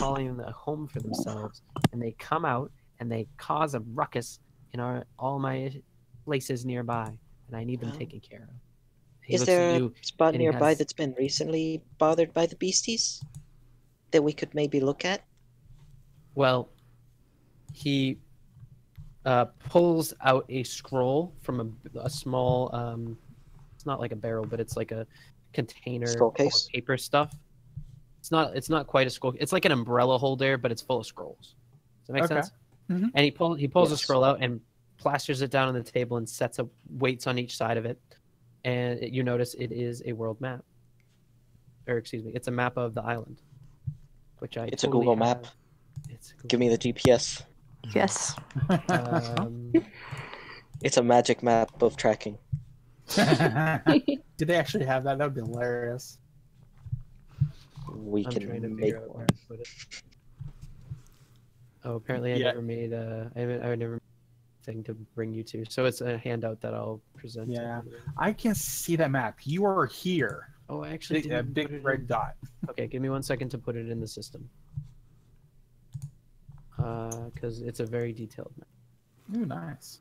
calling a home for themselves, and they come out and they cause a ruckus in all my places nearby, and I need them taken care of. Is there a spot nearby that's been recently bothered by the beasties that we could maybe look at? Well, he pulls out a scroll from a small, it's not like a barrel, but it's like a container full of paper stuff. It's not quite a scroll. It's like an umbrella holder, but it's full of scrolls. Does that make sense? Mm-hmm. And he pulls a scroll out and plasters it down on the table and sets up weights on each side of it. And you notice it is a world map. Or excuse me, it's a map of the island. It's a Google map. Give me the GPS. Yes. It's a magic map of tracking. Did they actually have that? That would be hilarious. I'm trying to make out where I put it. Oh, apparently I never made. I never thing to bring you to. So it's a handout that I'll present. Yeah, I can't see that map. You are here. Oh, I actually did. A big red dot. Okay, give me 1 second to put it in the system. Because it's a very detailed map. Ooh, nice.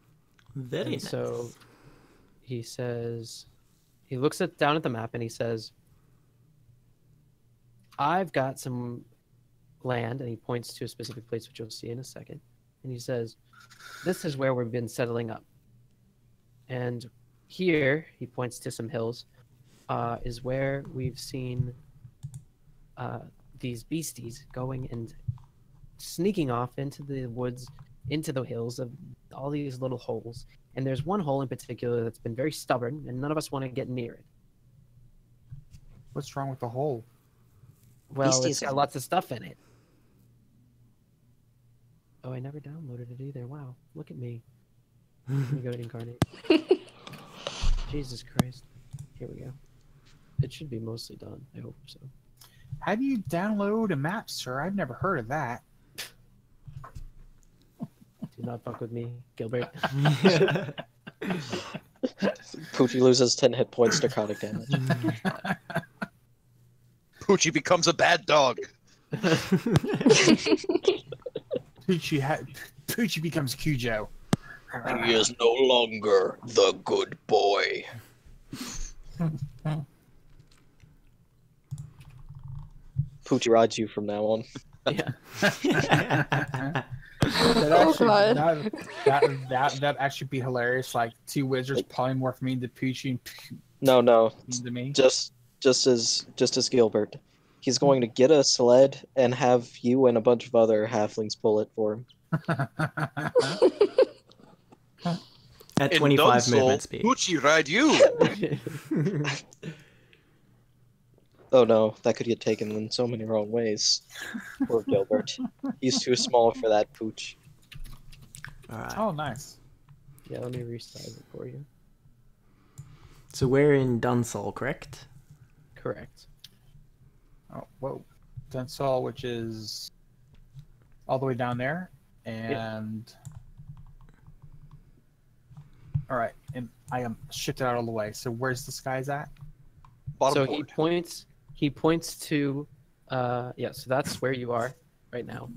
Very nice. So he says, he looks at, down at the map and he says, I've got some land, and he points to a specific place, which you'll see in a second. And he says, this is where we've been settling up. And here, he points to some hills, is where we've seen these beasties going and sneaking off into the woods, into the hills of all these little holes. And there's one hole in particular that's been very stubborn, and none of us want to get near it. What's wrong with the hole? Well, it's got lots of stuff in it. Oh, I never downloaded it either. Wow, look at me. Let me go to incarnate. Jesus Christ. Here we go. It should be mostly done. I hope so. How do you download a map, sir? I've never heard of that. Do not fuck with me, Gilbert. Poochie loses 10 hit points to necrotic damage. Poochie becomes a bad dog. Poochie becomes Cujo. He is no longer the good boy. Poochie rides you from now on. Yeah. That actually be hilarious. Like two wizards polymorph me into Poochie and no, into me. Just as Gilbert. He's going to get a sled and have you and a bunch of other halflings pull it for him. At 25 movement speed. Poochie ride you! Oh no, that could get taken in so many wrong ways. Poor Gilbert. He's too small for that pooch. All right. Oh, nice. Yeah, let me resize it for you. So we're in Dunsoul, correct? Correct. Oh, whoa. Dunsoul, which is all the way down there. And yep. All right, and I am shifted out of the way. So where's this guy's at? Bottom board. He points to yeah, so that's where you are right now.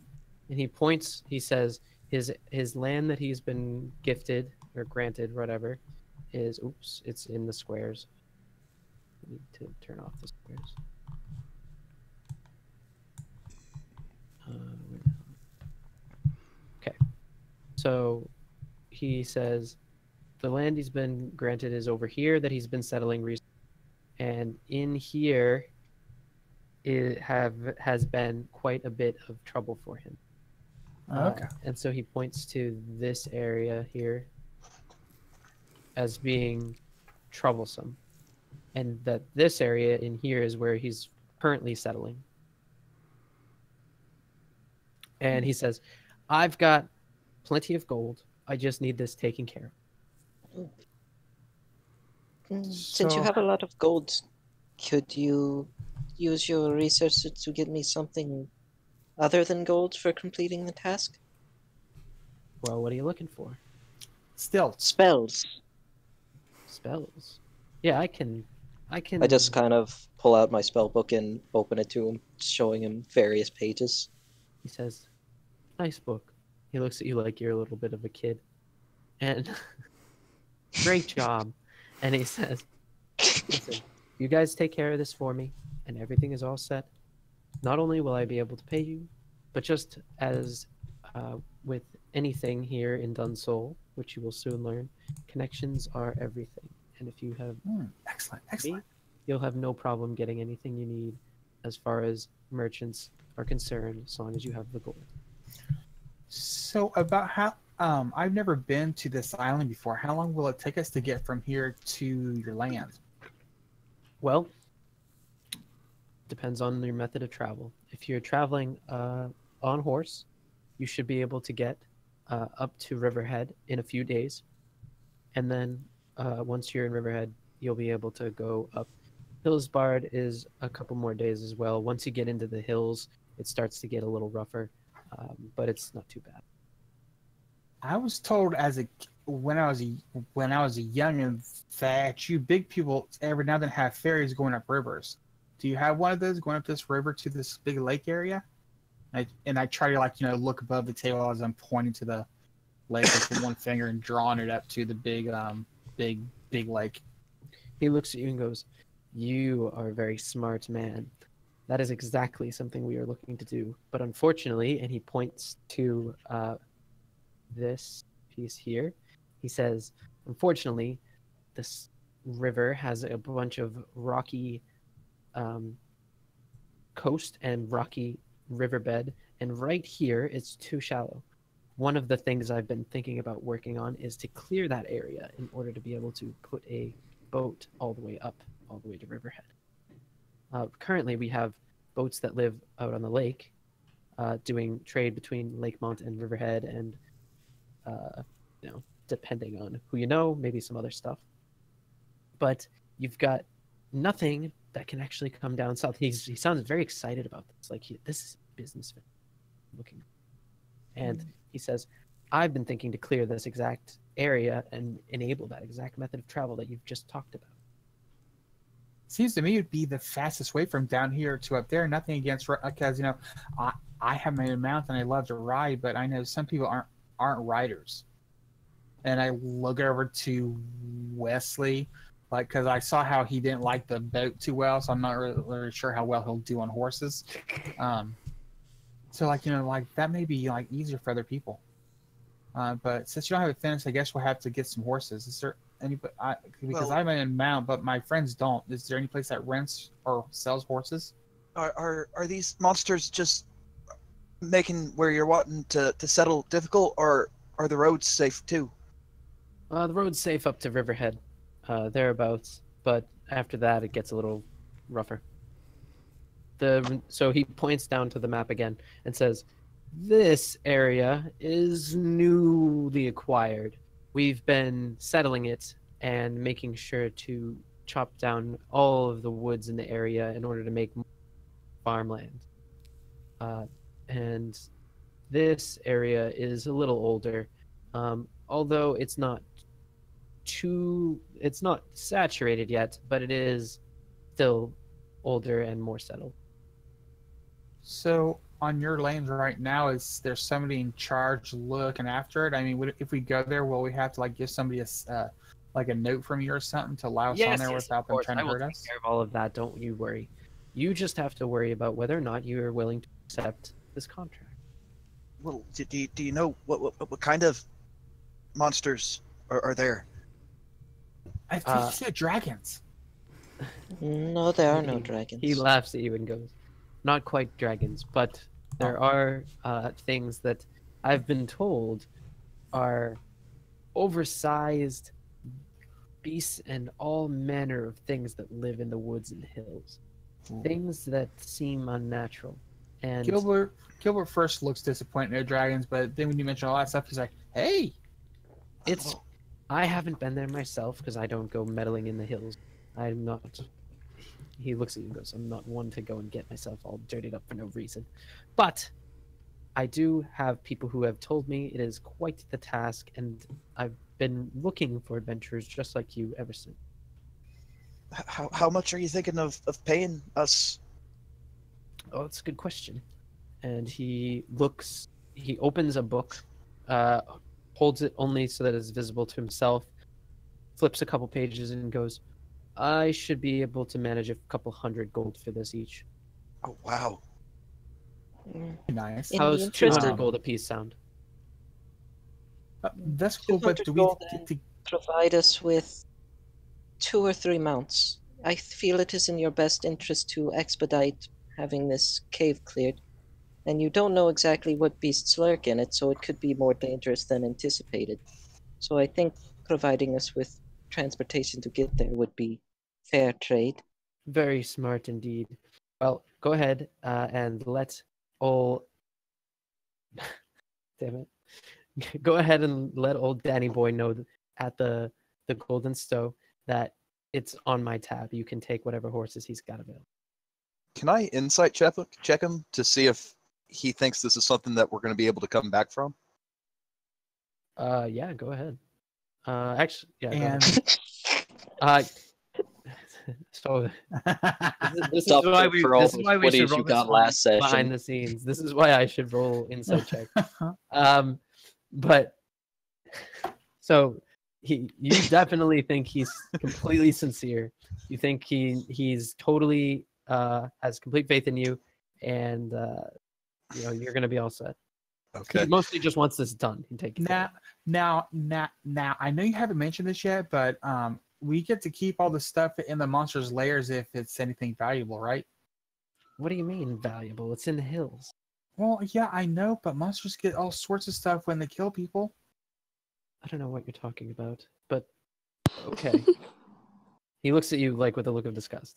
And he points, he says his land that he's been gifted or granted, whatever, is oops, it's in the squares. I need to turn off the squares. Okay, so he says the land he's been granted is over here that he's been settling recently, and in here it has been quite a bit of trouble for him. Okay, and so he points to this area here as being troublesome, and that this area in here is where he's currently settling. And he says, I've got plenty of gold. I just need this taken care of. Since you have a lot of gold, could you use your resources to get me something other than gold for completing the task? Well, what are you looking for? Still. Spells. Spells? Yeah, I just kind of pull out my spell book and open it to him, showing him various pages. He says, nice book. He looks at you like you're a little bit of a kid. And great job. And he says, listen, you guys take care of this for me, and everything is all set. Not only will I be able to pay you, but just as with anything here in Dunsoul, which you will soon learn, connections are everything. And if you have excellent, you'll have no problem getting anything you need as far as merchants are concerned, as long as you have the gold. So about how I've never been to this island before. How long will it take us to get from here to your land? Well, depends on your method of travel. If you're traveling on horse, you should be able to get up to Riverhead in a few days, and then once you're in Riverhead, you'll be able to go up. Hillsbard is a couple more days as well. Once you get into the hills, it starts to get a little rougher, but it's not too bad. I was told as a when I was a young, in fact, you big people every now and then have ferries going up rivers. Do you have one of those going up this river to this big lake area? And I try to, like, you know, look above the table as I'm pointing to the lake with one finger and drawing it up to the big, big lake. He looks at you and goes, "You are a very smart man. That is exactly something we are looking to do. But unfortunately," and he points to this piece here, he says, "Unfortunately, this river has a bunch of rocky coast and rocky riverbed, and right here it's too shallow. One of the things I've been thinking about working on is to clear that area in order to be able to put a boat all the way up, all the way to Riverhead. Currently we have boats that live out on the lake, doing trade between Lakemont and Riverhead, and you know, depending on who you know, maybe some other stuff. But you've got nothing that can actually come down south." He sounds very excited about this. Like, this is business looking. And he says, "I've been thinking to clear this exact area and enable that exact method of travel that you've just talked about." Seems to me it'd be the fastest way from down here to up there. Nothing against, because, you know, I have my own mouth and I love to ride, but I know some people aren't riders. And I look over to Wesley, like, because I saw how he didn't like the boat too well, so I'm not really sure how well he'll do on horses. So, like, you know, like, that may be, like, easier for other people. But since you don't have it finished, I guess we'll have to get some horses. Is there anybody? Because I'm in mount, but my friends don't. Is there any place that rents or sells horses? Are these monsters just making where you're wanting to settle difficult, or are the roads safe too? The road's safe up to Riverhead, thereabouts, but after that it gets a little rougher. So he points down to the map again and says, "This area is newly acquired. We've been settling it and making sure to chop down all of the woods in the area in order to make farmland. And this area is a little older, although it's not saturated yet, but it is still older and more settled." So on your lanes right now, is there somebody in charge looking after it? I mean, if we go there, will we have to, like, give somebody a note from you or something to allow us on there without them trying to hurt us? Yes, of course. I will take care of all of that. Don't you worry. You just have to worry about whether or not you are willing to accept this contract. Well, do you know what kind of monsters are there? I think you said dragons. No, there are no dragons. He laughs at you and goes, "Not quite dragons, but there are things that I've been told are oversized beasts and all manner of things that live in the woods and hills. Things that seem unnatural." And Gilbert first looks disappointed at dragons, but then when you mention all that stuff, he's like, "Hey, it's..." I haven't been there myself because I don't go meddling in the hills. I'm not... He looks at you and goes, "I'm not one to go and get myself all dirtied up for no reason. But I do have people who have told me it is quite the task, and I've been looking for adventures just like you ever since." How much are you thinking of paying us? Oh, that's a good question. And he opens a book, holds it only so that it's visible to himself, flips a couple pages and goes, "I should be able to manage a couple hundred gold for this each." Oh, wow. Nice. How's 200 gold a piece sound? That's cool, but do we provide us with 2 or 3 mounts? I feel it is in your best interest to expedite having this cave cleared, and you don't know exactly what beasts lurk in it, so it could be more dangerous than anticipated. So I think providing us with transportation to get there would be fair trade. Very smart indeed. Well, go ahead and let old... Damn it. Go ahead and let old Danny Boy know at the Golden Stove that it's on my tab. You can take whatever horses he's got available. Can I insight check him to see if he thinks this is something that we're going to be able to come back from? Yeah, go ahead. Actually, yeah. And... so this is why we should roll last session behind the scenes. This is why I should roll insight check. But so you definitely think he's completely sincere. You think he's totally has complete faith in you, and you know you're gonna be all set. Okay. He mostly just wants this done and taken. Now, I know you haven't mentioned this yet, but we get to keep all the stuff in the monster's lairs if it's anything valuable, right? What do you mean valuable? It's in the hills. Well, yeah, I know, but monsters get all sorts of stuff when they kill people. I don't know what you're talking about, but okay. He looks at you like with a look of disgust.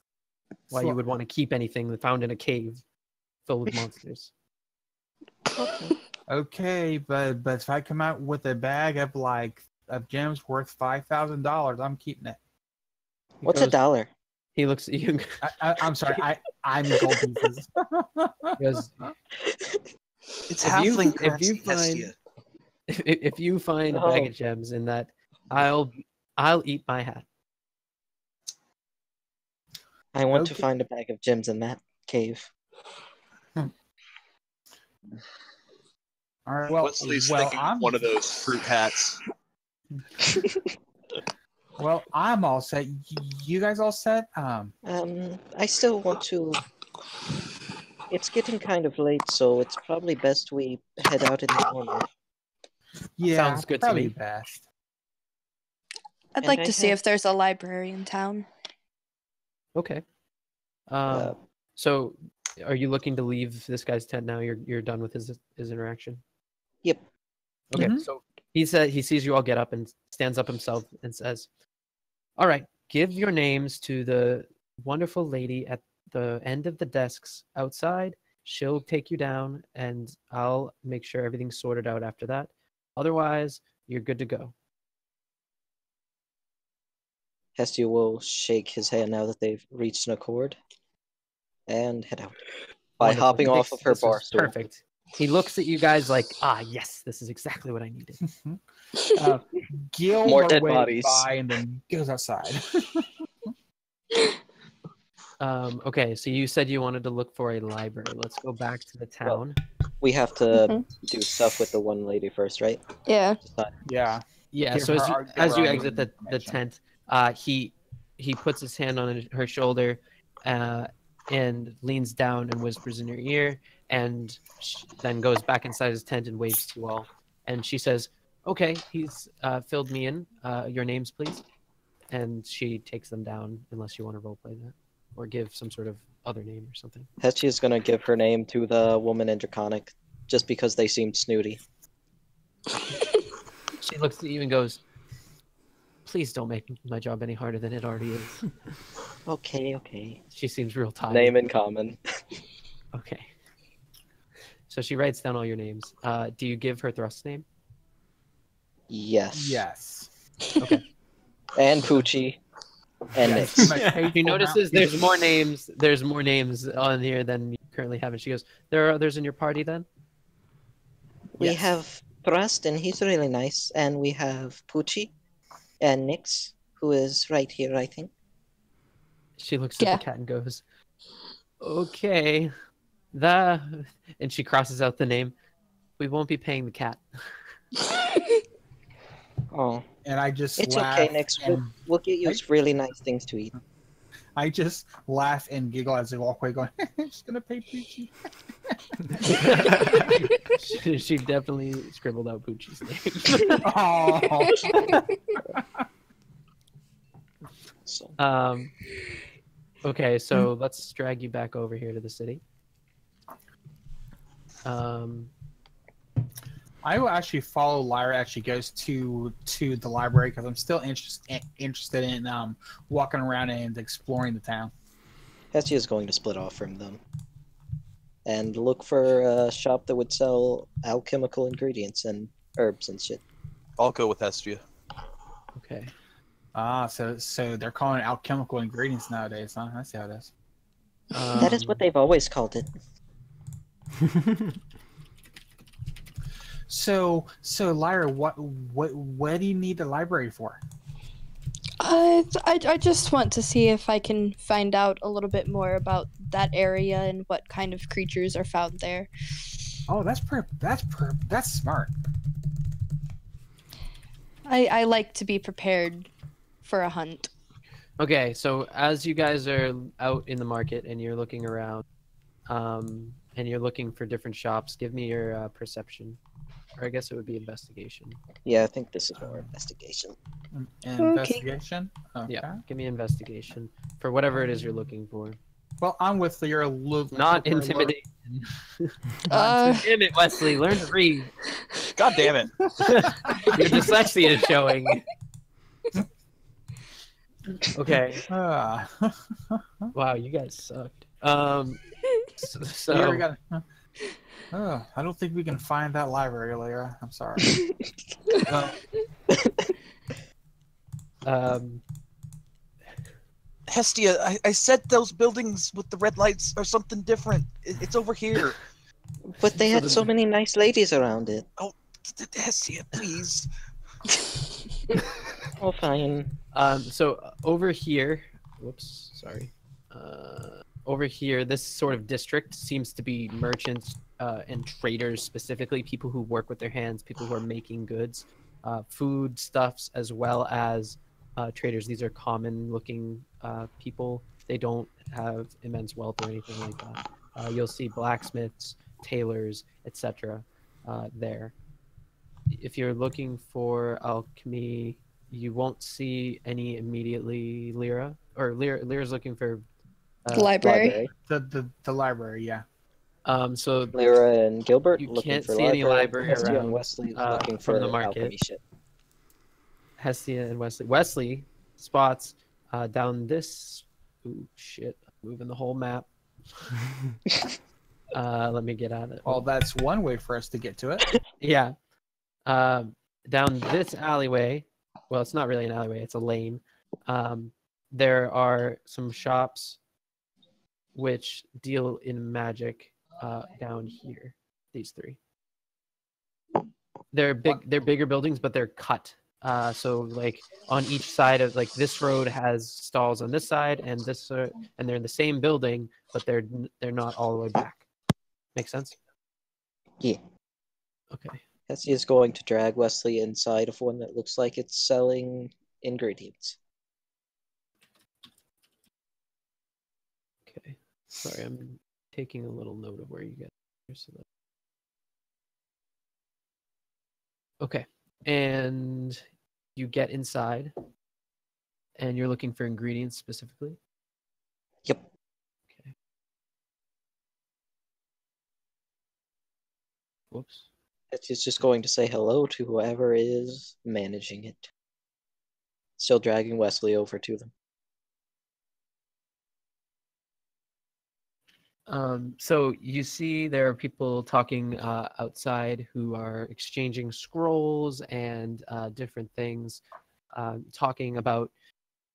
Why you would want to keep anything found in a cave filled with monsters. Okay, but if I come out with a bag of gems worth $5,000, I'm keeping it. What's a dollar? He looks at you. I'm sorry. I'm gold pieces. It's halfling currency. If you find a bag of gems in that, I'll eat my hat. I want to find a bag of gems in that cave. All right. Well, Wesley's thinking one of those fruit hats. Well, I'm all set. You guys all set? I still want to. It's getting kind of late, so it's probably best we head out in the morning. Yeah, sounds good to me. Best. I'd like to see if there's a library in town. Okay. So, are you looking to leave this guy's tent now? You're done with his interaction. Yep. Okay. Mm-hmm. So he sees you all get up and stands up himself and says, "All right, give your names to the wonderful lady at the end of the desks outside. She'll take you down, and I'll make sure everything's sorted out after that. Otherwise, you're good to go." Hestia will shake his hand now that they've reached an accord and head out by hopping off of her bar stool. Perfect. He looks at you guys like, yes, this is exactly what I needed. Gil more dead bodies by and then goes outside. Okay, so you said you wanted to look for a library. Let's go back to the town. Well, we have to do stuff with the one lady first, right? Yeah. Yeah. So as you exit the tent, he puts his hand on her shoulder and leans down and whispers in your ear, and then goes back inside his tent and waves to you all. And she says, "Okay, he's filled me in. Your names, please." And she takes them down unless you want to roleplay that. Or give some sort of other name or something. Hestia's going to give her name to the woman in Draconic, just because they seemed snooty. She looks at you and goes, "Please don't make my job any harder than it already is." Okay. She seems real tired. Name in common. Okay. So she writes down all your names. Do you give her Thrust's name? Yes. Yes. Okay. And Poochie. And Nyx. She notices there's more names. There's more names on here than you currently have. And she goes, "There are others in your party, then?" We have Thrust, and he's really nice. And we have Poochie and Nyx, who is right here, I think. She looks at the cat and goes, "Okay, that." And she crosses out the name. "We won't be paying the cat." Oh. And I just laugh. It's okay, Nyx. We'll get you really nice things to eat. I just laugh and giggle as they walk away, going, "I'm just going to pay Poochie." she definitely scribbled out Poochie's name. Oh. Okay, so let's drag you back over here to the city. I will actually follow Lyra as she goes to the library because I'm still interested in walking around and exploring the town. Hestia is going to split off from them and look for a shop that would sell alchemical ingredients and herbs and shit. I'll go with Hestia. Okay. So they're calling it alchemical ingredients nowadays, huh? I see how it is. That is what they've always called it. So Lyra, what do you need the library for? I just want to see if I can find out a little bit more about that area and what kind of creatures are found there. Oh, that's smart. I like to be prepared for a hunt. Okay, so as you guys are out in the market and you're looking around, and you're looking for different shops, give me your perception. Or I guess it would be investigation. Yeah, I think this is more investigation. Investigation? Okay. Yeah, give me investigation for whatever it is you're looking for. Well, I'm with your not intimidation. Damn it, Wesley, learn to read. God damn it. Your dyslexia is showing. Okay. Wow, you guys sucked. So... Oh, I don't think we can find that library, Lyra. I'm sorry. Hestia, I said those buildings with the red lights are something different. It's over here. But they had so many nice ladies around it. Oh, Hestia, please. Oh, fine. So over here, whoops, sorry. Over here, this sort of district seems to be merchants and traders, specifically people who work with their hands, people who are making goods, food stuffs, as well as traders. These are common-looking people. They don't have immense wealth or anything like that. You'll see blacksmiths, tailors, etc. There. If you're looking for alchemy, you won't see any immediately, Lyra. Or Lyra's looking for... the library. The library, yeah. So Lyra and Gilbert you looking can't for see library. Any library Hestia around. And Wesley looking for the market. Shit. Hestia and Wesley. Wesley spots down this. Ooh, shit! Moving the whole map. Let me get out of it. Well, that's one way for us to get to it. Yeah. Down this alleyway. Well, it's not really an alleyway; it's a lane. There are some shops which deal in magic down here. These three. They're bigger buildings, but they're cut. So like on each side of like this road has stalls on this side and this, and they're in the same building, but they're not all the way back. Make sense? Yeah. Okay. Hestia is going to drag Wesley inside of one that looks like it's selling ingredients. Okay. Sorry, I'm taking a little note of where you guys are. So that... Okay, and you get inside, and you're looking for ingredients specifically? Yep. Okay. Whoops. It's just going to say hello to whoever is managing it. Still dragging Wesley over to them. So you see there are people talking outside who are exchanging scrolls and different things, talking about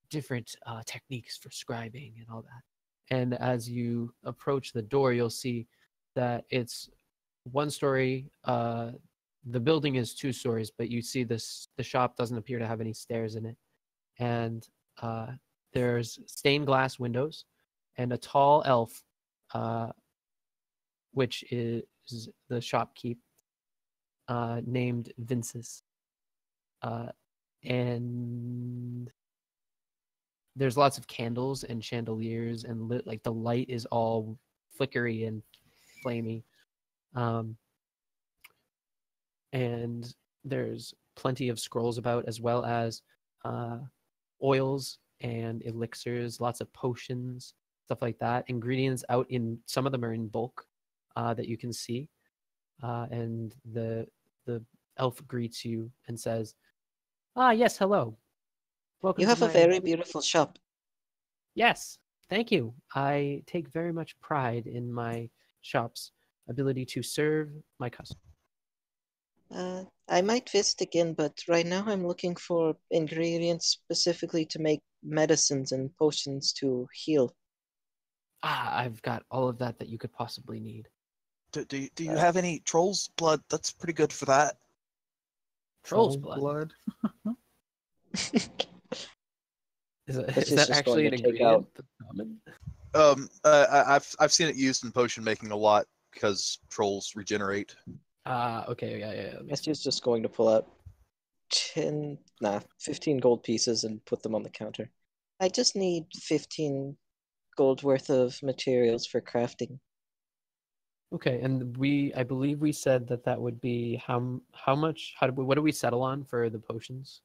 different techniques for scribing and all that. And as you approach the door, you'll see that it's one story. The building is two stories, but you see this, the shop doesn't appear to have any stairs in it. And there's stained glass windows and a tall elf, which is the shopkeep, named Vincis. And there's lots of candles and chandeliers and lit, like the light is all flickery and flamey. And there's plenty of scrolls about, as well as oils and elixirs, lots of potions, stuff like that. Ingredients out in, some of them are in bulk that you can see. And the elf greets you and says, "Ah, yes, hello. Welcome. You have a very beautiful shop." "Yes, thank you. I take very much pride in my shop's ability to serve my customers." "I might visit again, but right now I'm looking for ingredients specifically to make medicines and potions to heal." "Ah, I've got all of that you could possibly need." Do you have any troll's blood? That's pretty good for that. Troll's blood? Is that actually an ingredient? I've seen it used in potion making a lot because trolls regenerate. Okay, yeah. Hestia's just going to pull out 15 gold pieces and put them on the counter. I just need 15 gold worth of materials for crafting. Okay, and I believe we said that would be what do we settle on for the potions?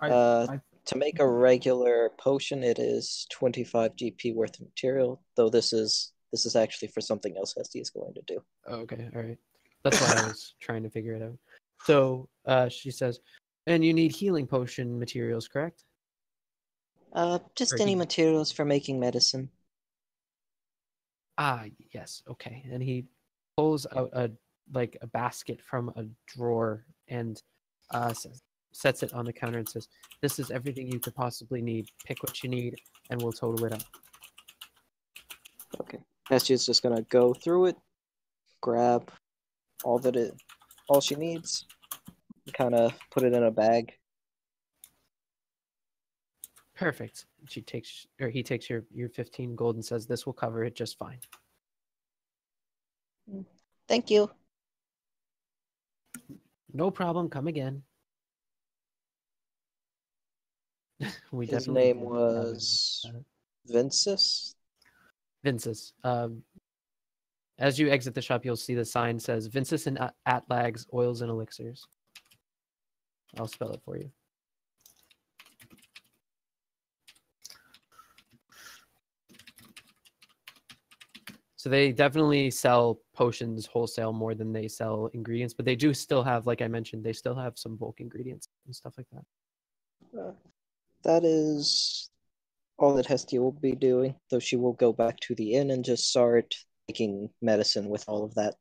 To make a regular potion, it is 25 GP worth of material. Though this is actually for something else Hestia is going to do. Okay, all right. That's why I was trying to figure it out. So she says, "And you need healing potion materials, correct?" Any materials for making medicine. Ah, yes. Okay. And he pulls out a basket from a drawer and sets it on the counter and says, "This is everything you could possibly need. Pick what you need, and we'll total it up." Okay. Hestia's just gonna go through it, grab all she needs, and kind of put it in a bag. Perfect. He takes your 15 gold and says, "This will cover it just fine." Thank you. No problem. Come again. His name was Vincis. Vincis. As you exit the shop, you'll see the sign says Vincis and Atlags Oils and Elixirs. I'll spell it for you. So they definitely sell potions wholesale more than they sell ingredients, but they do still have, like I mentioned, they still have some bulk ingredients and stuff like that. That is all that Hestia will be doing, though she will go back to the inn and just start making medicine with all of that.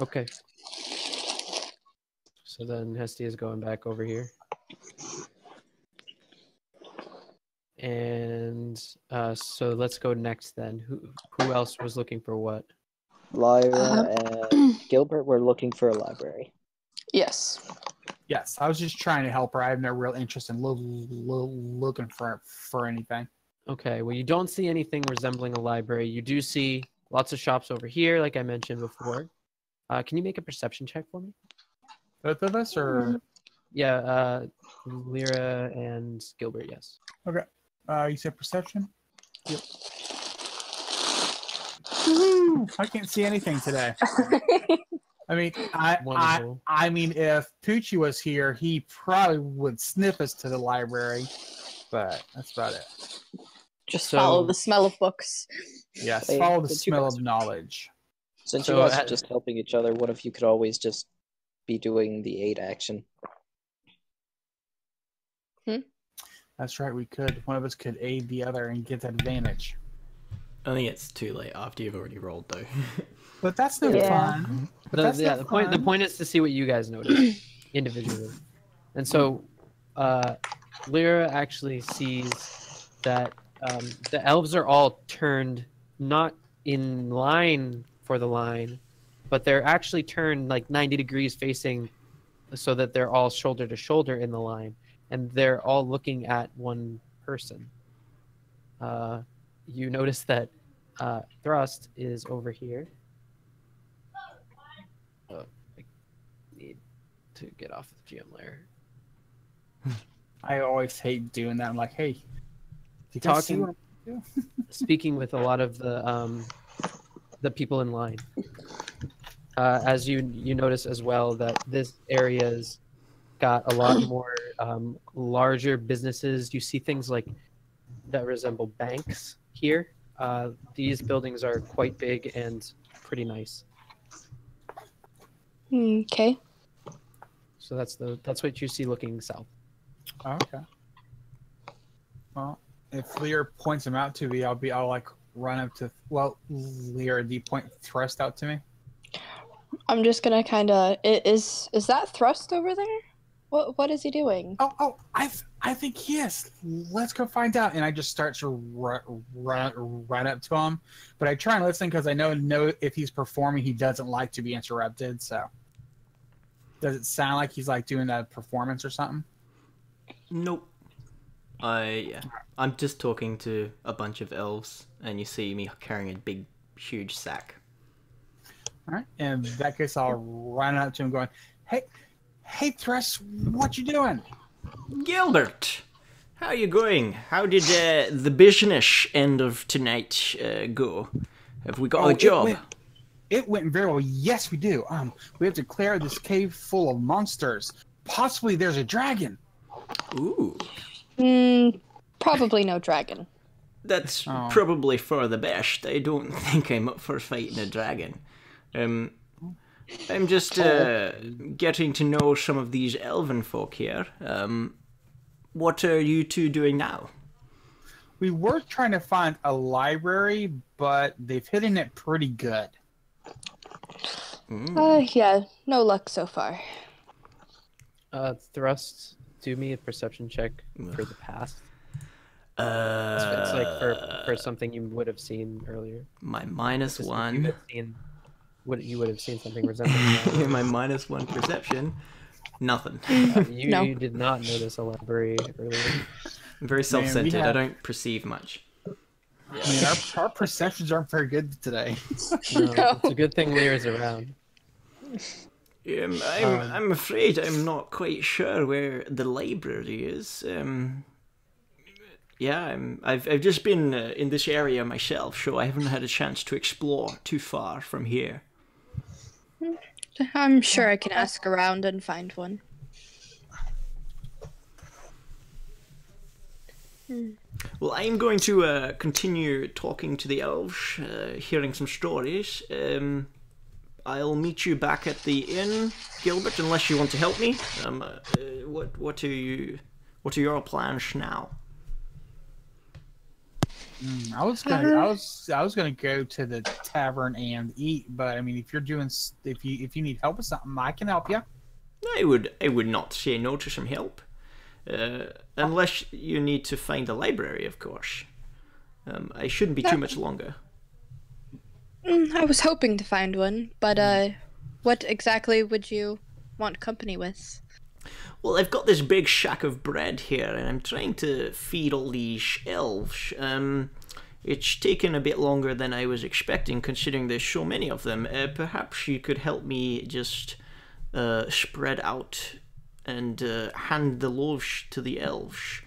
Okay. So then Hestia is going back over here. And so let's go next then. Who else was looking for what? Lyra and Gilbert were looking for a library. Yes, I was just trying to help her. I have no real interest in looking for anything. Okay, well, you don't see anything resembling a library. You do see lots of shops over here, like I mentioned before. Can you make a perception check for me? Both of us, or...? Yeah, Lyra and Gilbert, yes. Okay. You said perception? Yep. Woo! I can't see anything today. I mean, I mean, if Poochie was here, he probably would sniff us to the library, but that's about it. Just follow the smell of books. Yes, follow the smell of knowledge. Since you guys are just helping each other, what if you could always just be doing the aid action? That's right, we could. One of us could aid the other and get that advantage. I think it's too late after you've already rolled, though. But that's no fun. The point is to see what you guys notice individually. And so Lyra actually sees that the elves are all turned not in line for the line, but they're actually turned like 90 degrees facing so that they're all shoulder to shoulder in the line. And they're all looking at one person. You notice that Thrust is over here. Oh, I need to get off the GM layer. I always hate doing that. I'm like, hey, you talking, speaking with a lot of the people in line. As you notice as well that this area's got a lot more larger businesses. You see things like that resemble banks here. These buildings are quite big and pretty nice. Okay. So that's what you see looking south. Okay. Well, if Lear points them out to me, I'll like run up to. Well, Lear, do you point Thrust out to me? I'm just gonna kind of. Is that Thrust over there? What is he doing? Oh, I think he is. Let's go find out. And I just start to run up to him, but I try and listen because I know if he's performing, he doesn't like to be interrupted. So, does it sound like he's like doing a performance or something? Nope. Yeah. I'm just talking to a bunch of elves, and you see me carrying a big, huge sack. All right. And in that case, I'll run up to him, going, "Hey. Hey, Thrust, what you doing?" "Gilbert, how you going? How did the business end of tonight go? Have we got a job?" It went very well. Yes, we do. We have to clear this cave full of monsters. Possibly there's a dragon. Ooh. Probably no dragon. That's probably for the best. I don't think I'm up for fighting a dragon. I'm just getting to know some of these elven folk here. What are you two doing now? We were trying to find a library, but they've hidden it pretty good. Yeah, no luck so far. Thrust, do me a perception check for the past. It's like for something you would have seen earlier. My -1. You would have seen something resembling that. My -1 perception, nothing. You did not notice a library earlier. I'm very self-centered. I don't perceive much. Yeah. I mean, our perceptions aren't very good today. No. It's a good thing Lyra's around. I'm afraid I'm not quite sure where the library is. Yeah, I've just been in this area myself, so I haven't had a chance to explore too far from here. I'm sure I can ask around and find one. Well, I'm going to continue talking to the elves, hearing some stories. I'll meet you back at the inn, Gilbert, unless you want to help me. What are your plans now? I was gonna go to the tavern and eat, but I mean, if you need help with something, I can help you. I would not say no to some help, unless you need to find a library, of course. I shouldn't be too much longer. I was hoping to find one, but what exactly would you want company with? Well, I've got this big shack of bread here, and I'm trying to feed all these elves. It's taken a bit longer than I was expecting, considering there's so many of them. Perhaps you could help me just spread out and hand the loaves to the elves,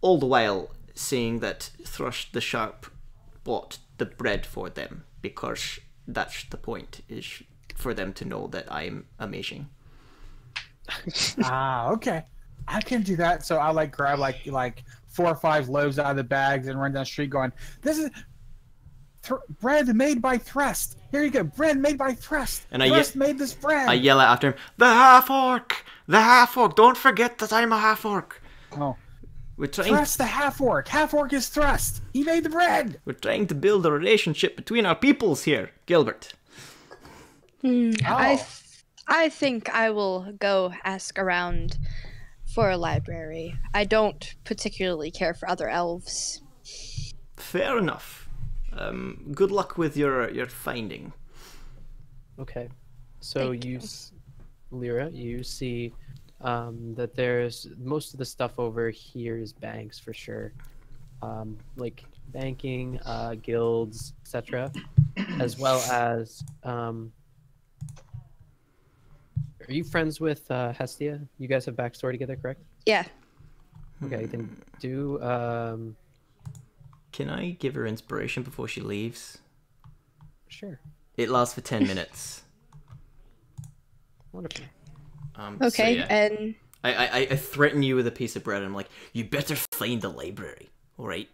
all the while saying that Thrust the Sharp bought the bread for them, because that's the point, is for them to know that I'm amazing. Okay, I can do that. So I grab like 4 or 5 loaves out of the bags and run down the street going, "This is bread made by Thrust. Here you go, bread made by Thrust. And Thrust made this bread." I yell after him, "The half orc, the half orc! Don't forget that I'm a half orc." Oh, we're trying. Thrust the half orc. Half orc is Thrust. He made the bread. We're trying to build a relationship between our peoples here, Gilbert. I think I will go ask around for a library. I don't particularly care for other elves. Fair enough. Good luck with your finding. Okay. So Lyra, you see that there's most of the stuff over here is banks for sure. Like banking, guilds, etc., as well as Are you friends with Hestia? You guys have backstory together, correct? Yeah. Okay, then do... Can I give her inspiration before she leaves? Sure. It lasts for 10 minutes. Wonderful. Okay, so yeah, and... I threaten you with a piece of bread. I'm like, "You better find the library, all right?"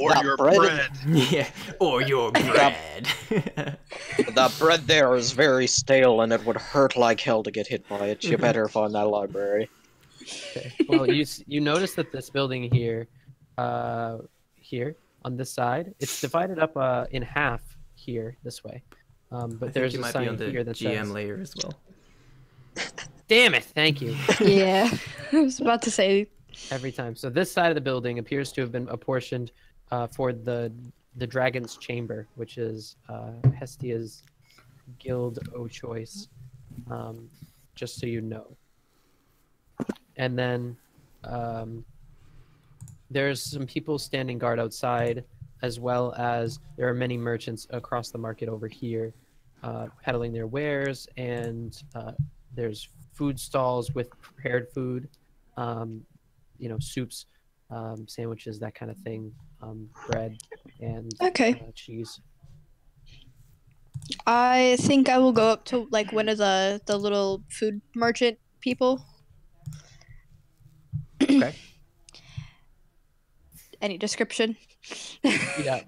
Or that your bread. Yeah, or your bread. That bread there is very stale, and it would hurt like hell to get hit by it. You better find that library. Okay. Well, you notice that this building here, here on this side, it's divided up in half here this way, But there's a sign here that says... GM layer as well. Damn it! Thank you. Yeah, I was about to say. Every time. So this side of the building appears to have been apportioned for the Dragon's Chamber, which is Hestia's guild o' choice. Just so you know. And then there's some people standing guard outside, as well as there are many merchants across the market over here peddling their wares, and there's food stalls with prepared food, you know, soups, sandwiches, that kind of thing, bread and cheese. I think I will go up to like one of the little food merchant people. Okay. Any description? Yeah.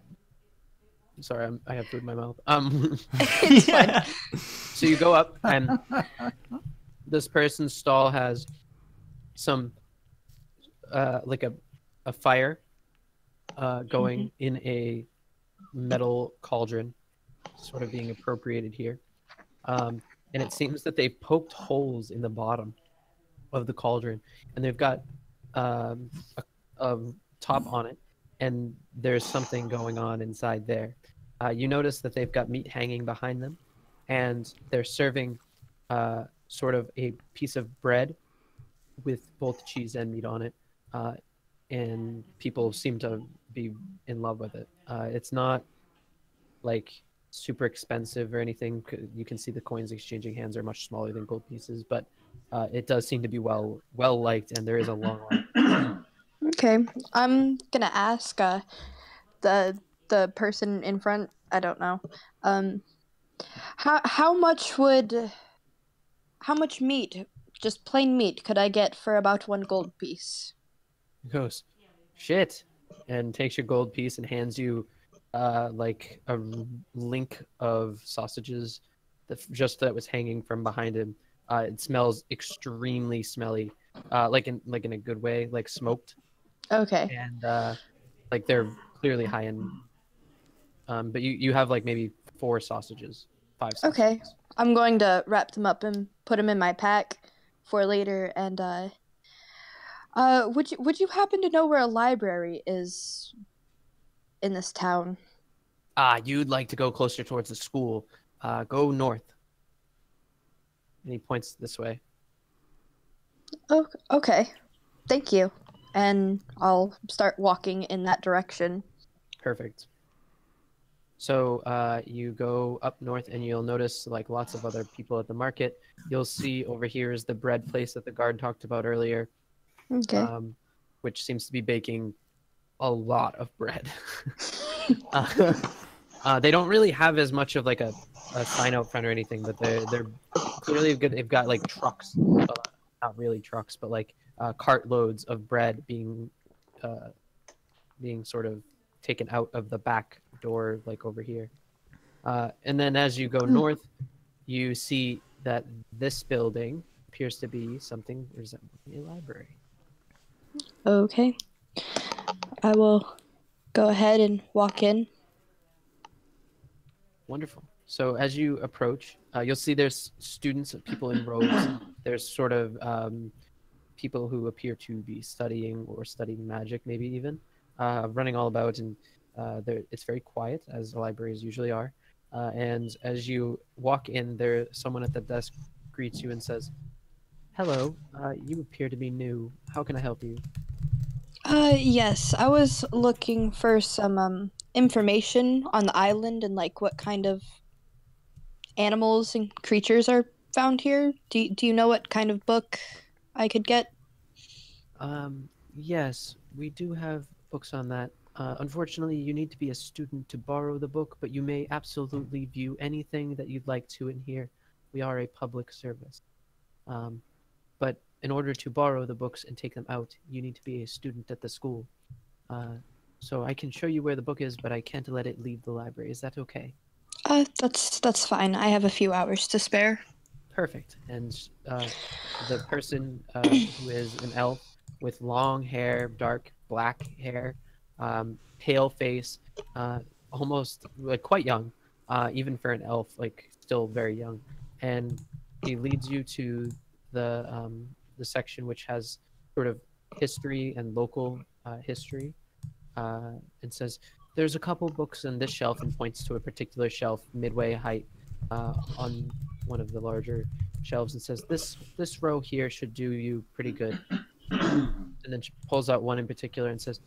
Sorry, I have food in my mouth. It's fine. So you go up, and this person's stall has some, like a fire going in a metal cauldron, sort of being appropriated here. And it seems that they've poked holes in the bottom of the cauldron, and they've got a top on it, and there's something going on inside there. You notice that they've got meat hanging behind them, and they're serving sort of a piece of bread with both cheese and meat on it, and people seem to be in love with it. It's not like super expensive or anything. You can see the coins exchanging hands are much smaller than gold pieces, but it does seem to be well liked, and there is a long line. Okay, I'm gonna ask the person in front. I don't know. How much meat, just plain meat, could I get for about one gold piece? He goes, shit, and takes your gold piece and hands you like a link of sausages that was hanging from behind him. It smells extremely smelly, like in a good way, like smoked. Okay. And like they're clearly high end. But you have like maybe 4 sausages, 5 sausages. Okay, I'm going to wrap them up and put them in my pack for later. And would you happen to know where a library is in this town? You'd like to go closer towards the school. Go north. And he points this way. Oh, okay. Thank you. And I'll start walking in that direction. Perfect. So you go up north, and you'll notice like lots of other people at the market. You'll see over here is the bread place that the guard talked about earlier. Okay. Which seems to be baking a lot of bread. They don't really have as much of like a sign out front or anything, but they're clearly good. They've got like trucks, not really trucks, but like cart loads of bread being sort of taken out of the back door, like over here. And then as you go north, you see that this building appears to be something resembling a library. Okay, I will go ahead and walk in. Wonderful. So as you approach, you'll see there's students, people in robes. There's sort of people who appear to be studying or studying magic, maybe even, running all about. And it's very quiet, as libraries usually are. And as you walk in, someone at the desk greets you and says, "Hello, you appear to be new. How can I help you?" Yes, I was looking for some information on the island and like what kind of animals and creatures are found here. Do you know what kind of book I could get? Yes, we do have books on that. Unfortunately, you need to be a student to borrow the book, but you may absolutely view anything that you'd like to in here. We are a public service. But in order to borrow the books and take them out, you need to be a student at the school. So I can show you where the book is, but I can't let it leave the library. Is that okay? That's fine. I have a few hours to spare. Perfect. And the person who is an elf with long hair, dark black hair, pale face, almost like quite young, even for an elf, like still very young. And he leads you to the section which has sort of history and local history. It says, there's a couple books on this shelf, and points to a particular shelf midway height on one of the larger shelves, and says, this row here should do you pretty good. And then she pulls out one in particular and says,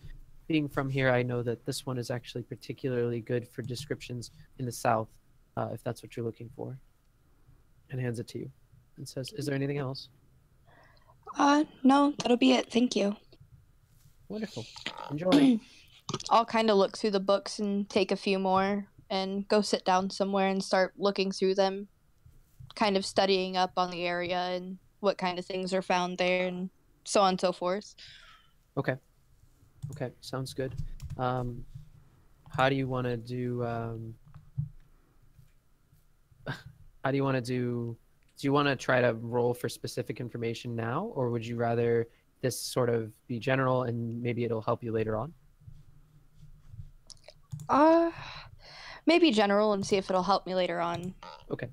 being from here, I know that this one is actually particularly good for descriptions in the south, if that's what you're looking for. And hands it to you and says, is there anything else? No, that'll be it. Thank you. Wonderful. Enjoy. I'll kind of look through the books and take a few more and go sit down somewhere and start looking through them, kind of studying up on the area and what kind of things are found there and so on and so forth. Okay. Okay, sounds good. How do you want to do... how do you want to do... Do you want to try to roll for specific information now, or would you rather this sort of be general and maybe it'll help you later on? Maybe general and see if it'll help me later on. Okay.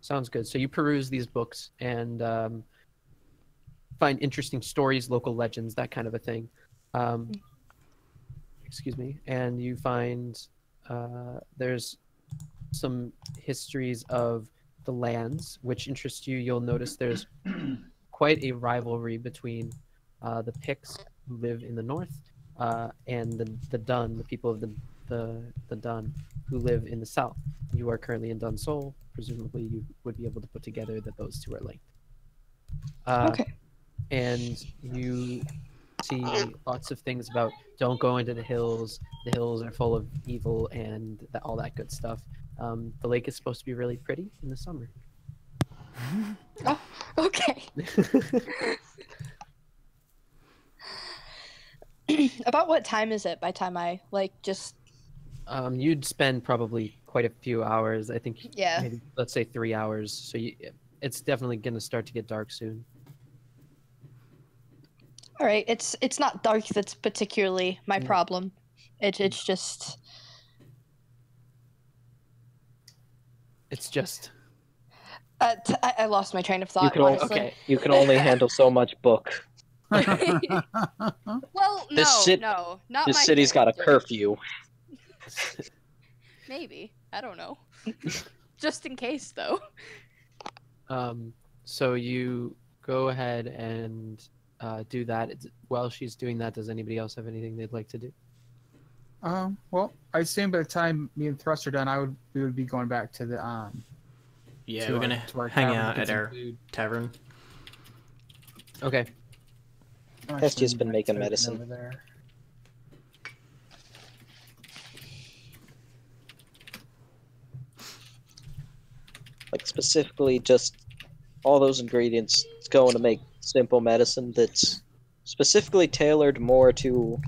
Sounds good. So you peruse these books and find interesting stories, local legends, that kind of a thing. Excuse me. And you find there's some histories of the lands which interest you. You'll notice there's quite a rivalry between the Picts who live in the north and the Dun, the people of the Dun who live in the south. You are currently in Dunsoul. Presumably you would be able to put together that those two are linked. Okay. And you see lots of things about don't go into the hills. The hills are full of evil and all that good stuff. The lake is supposed to be really pretty in the summer. Oh, okay. About what time is it by time I, like, just... you'd spend probably quite a few hours, I think. Yeah. Maybe, let's say 3 hours. So it's definitely going to start to get dark soon. All right. It's not dark that's particularly my problem. It's just... It's just... I lost my train of thought. You can only handle so much book. Well, no. Not this city's got a curfew. Maybe. I don't know. Just in case, though. So you go ahead and do that. While she's doing that, does anybody else have anything they'd like to do? Well, I assume by the time me and Thrust are done, we would be going back to the yeah, we're gonna hang out at our tavern. Okay. Hestia's been making medicine. Over there. Like specifically, just all those ingredients going to make simple medicine that's specifically tailored more to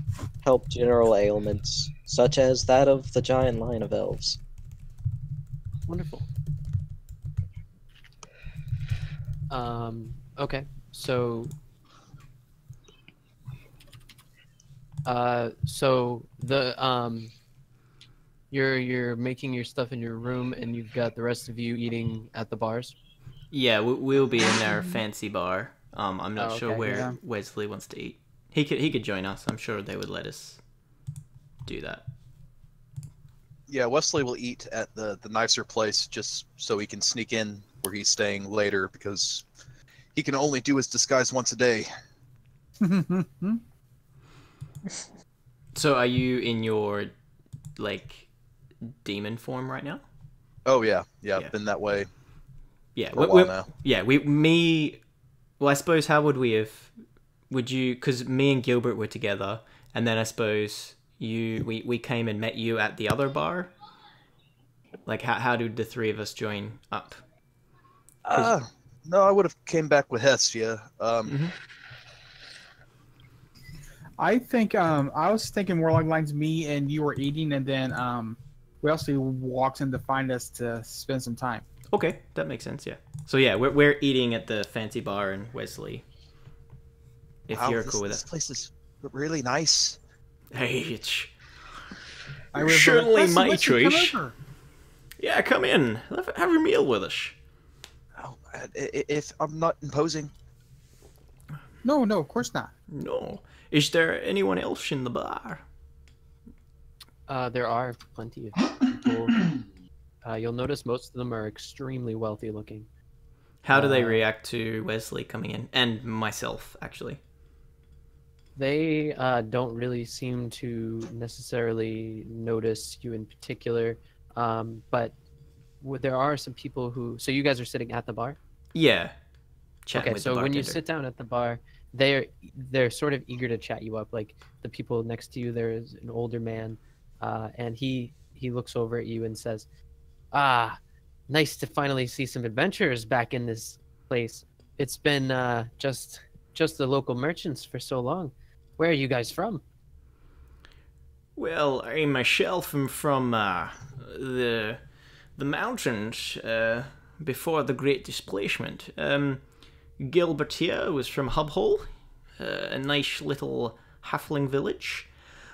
help general ailments, such as that of the giant line of elves. Wonderful. Okay, so... so the, you're making your stuff in your room, and you've got the rest of you eating at the bars? Yeah, we'll be in our fancy bar. I'm not sure where Wesley wants to eat. He could join us. I'm sure they would let us do that. Yeah, Wesley will eat at the nicer place just so he can sneak in where he's staying later, because he can only do his disguise once a day. So are you in your, like, demon form right now? Oh, yeah. I've been that way for a while now. Yeah, well, I suppose how would we have... Would you... Because me and Gilbert were together, and then I suppose we came and met you at the other bar? Like, how did the three of us join up? No, I would have came back with Hestia. I think I was thinking more along the lines me and you were eating, and then Wesley walks in to find us to spend some time. Okay, that makes sense. Yeah. So yeah, we're eating at the fancy bar in Wesley. You're cool with that. This place is really nice. Hey, it's certainly my choice. Yeah, come in. Have your meal with us. Oh, if I'm not imposing. No, no, of course not. No. Is there anyone else in the bar? There are plenty of people. You'll notice most of them are extremely wealthy looking. How do they react to Wesley coming in? And myself, actually. They don't really seem to necessarily notice you in particular, but there are some people who... So you guys are sitting at the bar? Yeah. Okay, so when you sit down at the bar, they're sort of eager to chat you up. Like, the people next to you, there's an older man, and he looks over at you and says, "Ah, nice to finally see some adventurers back in this place. It's been just the local merchants for so long. Where are you guys from?" "Well, I myself am from the mountains before the Great Displacement. Gilbert here was from Hubhole, a nice little halfling village.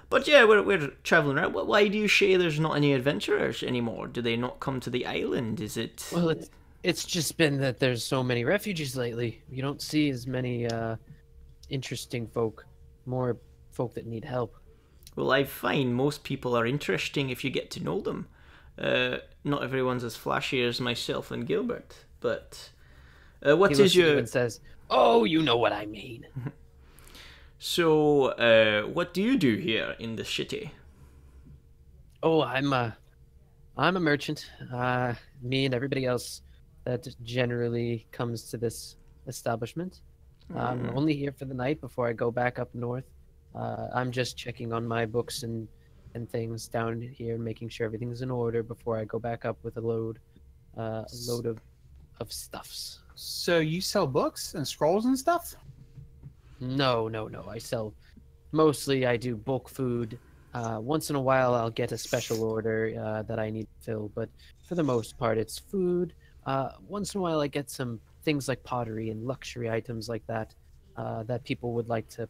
But yeah, we're traveling around. Why do you say there's not any adventurers anymore? Do they not come to the island? Is it..." "Well, it's just been that there's so many refugees lately. You don't see as many interesting folk, more folk that need help." "Well, I find most people are interesting if you get to know them. Not everyone's as flashy as myself and Gilbert, but... what is your..." He says, "Oh, you know what I mean." "So, what do you do here in the city?" "Oh, I'm a merchant. Me and everybody else that generally comes to this establishment. I'm only here for the night before I go back up north. I'm just checking on my books and things down here, making sure everything's in order before I go back up with a load of stuffs." "So you sell books and scrolls and stuff?" No. I sell... Mostly I do bulk food. Once in a while I'll get a special order that I need to fill, but for the most part it's food. Once in a while I get some things like pottery and luxury items like that that people would like to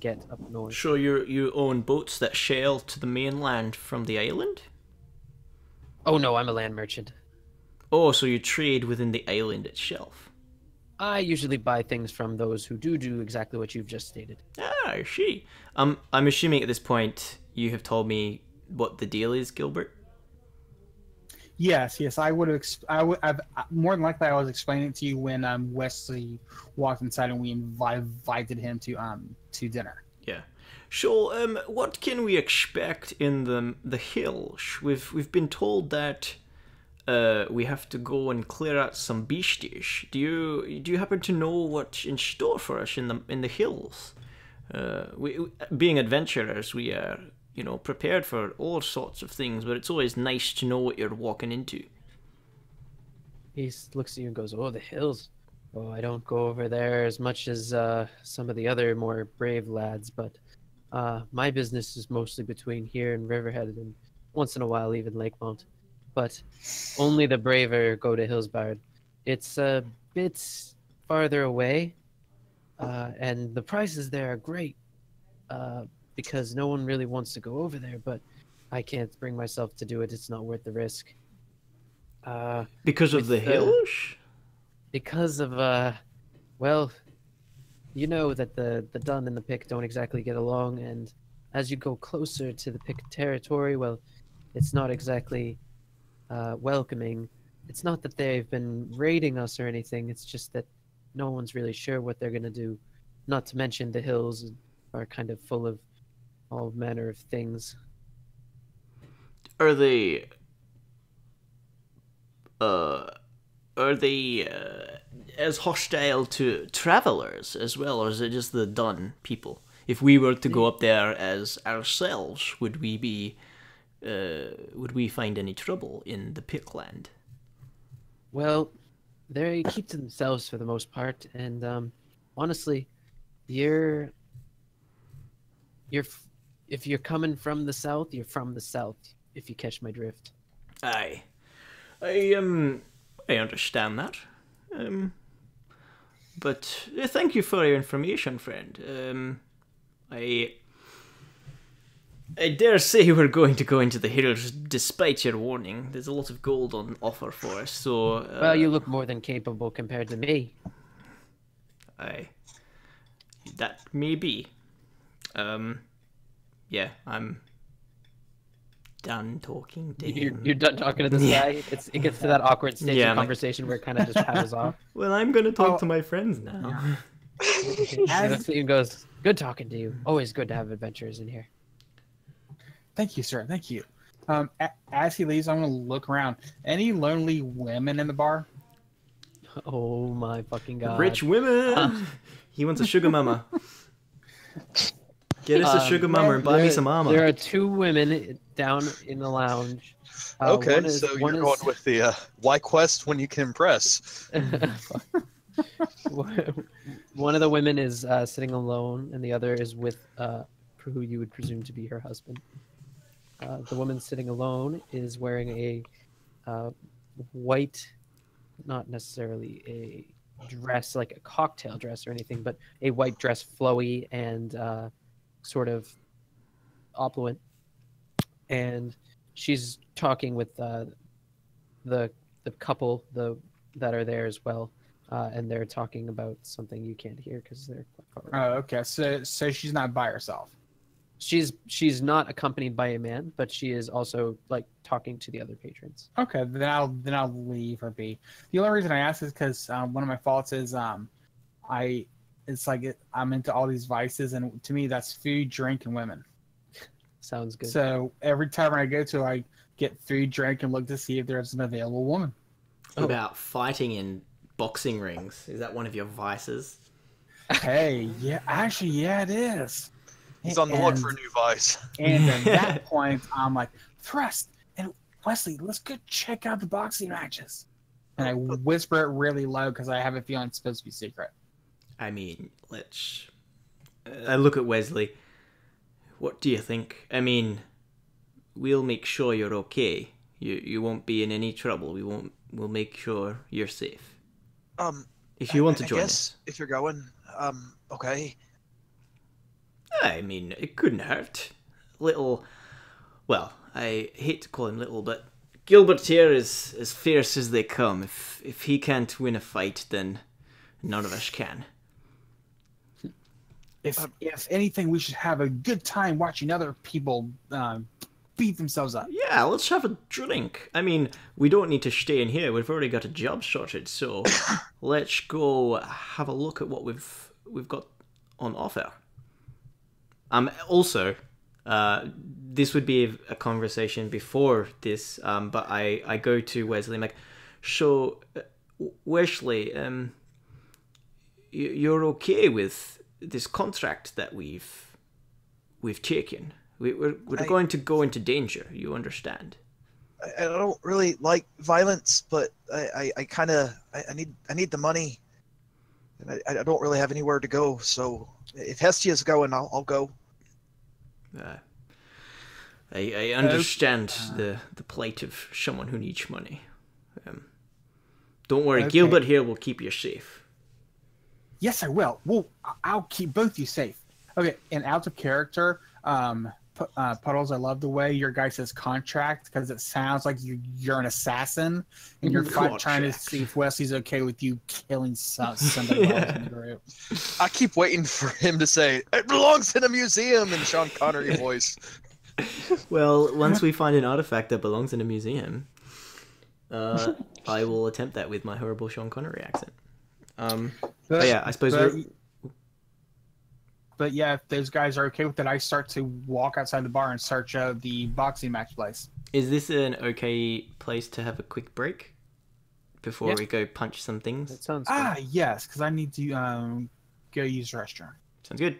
get up north." "Sure, you own boats that sail to the mainland from the island?" "Oh no, I'm a land merchant." "Oh, so you trade within the island itself?" "I usually buy things from those who do exactly what you've just stated." "Ah, I see. I'm assuming at this point you have told me what the deal is, Gilbert?" Yes, I would have more than likely I was explaining it to you when Wesley walked inside and we invited him to dinner. Yeah. "So, what can we expect in the hills? We've been told that we have to go and clear out some beasties. Do you happen to know what's in store for us in the hills? We being adventurers, we are, you know, prepared for all sorts of things, but it's always nice to know what you're walking into." He looks at you and goes, "Oh, the hills. Oh, I don't go over there as much as some of the other more brave lads, but my business is mostly between here and Riverhead, and once in a while even Lakemont. But only the braver go to Hillsbard. It's a bit farther away, and the prices there are great because no one really wants to go over there, but I can't bring myself to do it. It's not worth the risk." "Because of the hills?" "Because of, well, you know that the Dun and the Pict don't exactly get along, and as you go closer to the Pict territory, well, it's not exactly... welcoming. It's not that they've been raiding us or anything, it's just that no one's really sure what they're gonna do. Not to mention the hills are kind of full of all manner of things." Are they as hostile to travelers as well, or is it just the Dun people? If we were to go up there as ourselves, would we find any trouble in the Pictland?" "Well, they keep to themselves for the most part, and honestly, if you're coming from the south, you're from the south. If you catch my drift." I understand that. But thank you for your information, friend. I dare say we're going to go into the hills, despite your warning. There's a lot of gold on offer for us, so... well, you look more than capable compared to me. Aye. That may be. Yeah, I'm... done talking to him. You're done talking to this guy? It's, it gets to that awkward stage of conversation where it kind of just powers off. Well, I'm going to talk to my friends now. He goes, good talking to you. Always good to have adventurers in here. Thank you, sir. Thank you. As he leaves, I'm going to look around. Any lonely women in the bar? Oh, my fucking God. Rich women! He wants a sugar mama. Get us a sugar mama and buy me some mama. There are two women down in the lounge. Okay, so you're going with the why quest when you can impress. One of the women is sitting alone, and the other is with who you would presume to be her husband. The woman sitting alone is wearing a white, not necessarily a dress, like a cocktail dress or anything, but a white dress, flowy and sort of opulent. And she's talking with the couple that are there as well. And they're talking about something you can't hear because they're quite far away. Oh, okay. So she's not by herself. She's not accompanied by a man, but she is also like talking to the other patrons. Okay, then I'll leave her be. The only reason I ask is because one of my faults is I'm into all these vices, and to me that's food, drink, and women. Sounds good. So every tavern I go to, I get food, drink, and look to see if there's an available woman. What about fighting and boxing rings? Is that one of your vices? Hey, yeah, actually, yeah, it is. He's on the look for a new vice. And at that point, I'm like, Thrust and Wesley, let's go check out the boxing matches. And I whisper it really low because I have a feeling it's supposed to be secret. I mean, let's... I look at Wesley. What do you think? I mean, we'll make sure you're okay. You won't be in any trouble. We'll make sure you're safe. If you want to join us. If you're going, okay. I mean, it couldn't hurt. Little, well, I hate to call him little, but Gilbert here is as fierce as they come. If he can't win a fight, then none of us can. If anything, we should have a good time watching other people, beat themselves up. Yeah, let's have a drink. I mean, we don't need to stay in here. We've already got a job sorted, so let's go have a look at what we've got on offer. Also, this would be a conversation before this, but I go to Wesley. I'm like, so, Wesley, you're okay with this contract that we've taken? We're going to go into danger, you understand? I don't really like violence, but I kind of... I need the money. And I don't really have anywhere to go, so if Hestia's going, I'll go. I understand the plight of someone who needs money. Don't worry, okay. Gilbert here will keep you safe. Yes, I will. Well, I'll keep both you safe. Okay, and out of character... Puddles, I love the way your guy says contract because it sounds like you're an assassin and you're trying to see if Wesley's okay with you killing somebody else in the group. I keep waiting for him to say, it belongs in a museum in Sean Connery voice. Well, once we find an artifact that belongs in a museum, I will attempt that with my horrible Sean Connery accent. But yeah, I suppose we're... But yeah, if those guys are okay with it, I start to walk outside the bar in search of the boxing match place. Is this an okay place to have a quick break before we go punch some things? That sounds good. Yes, because I need to go use the restroom. Sounds good.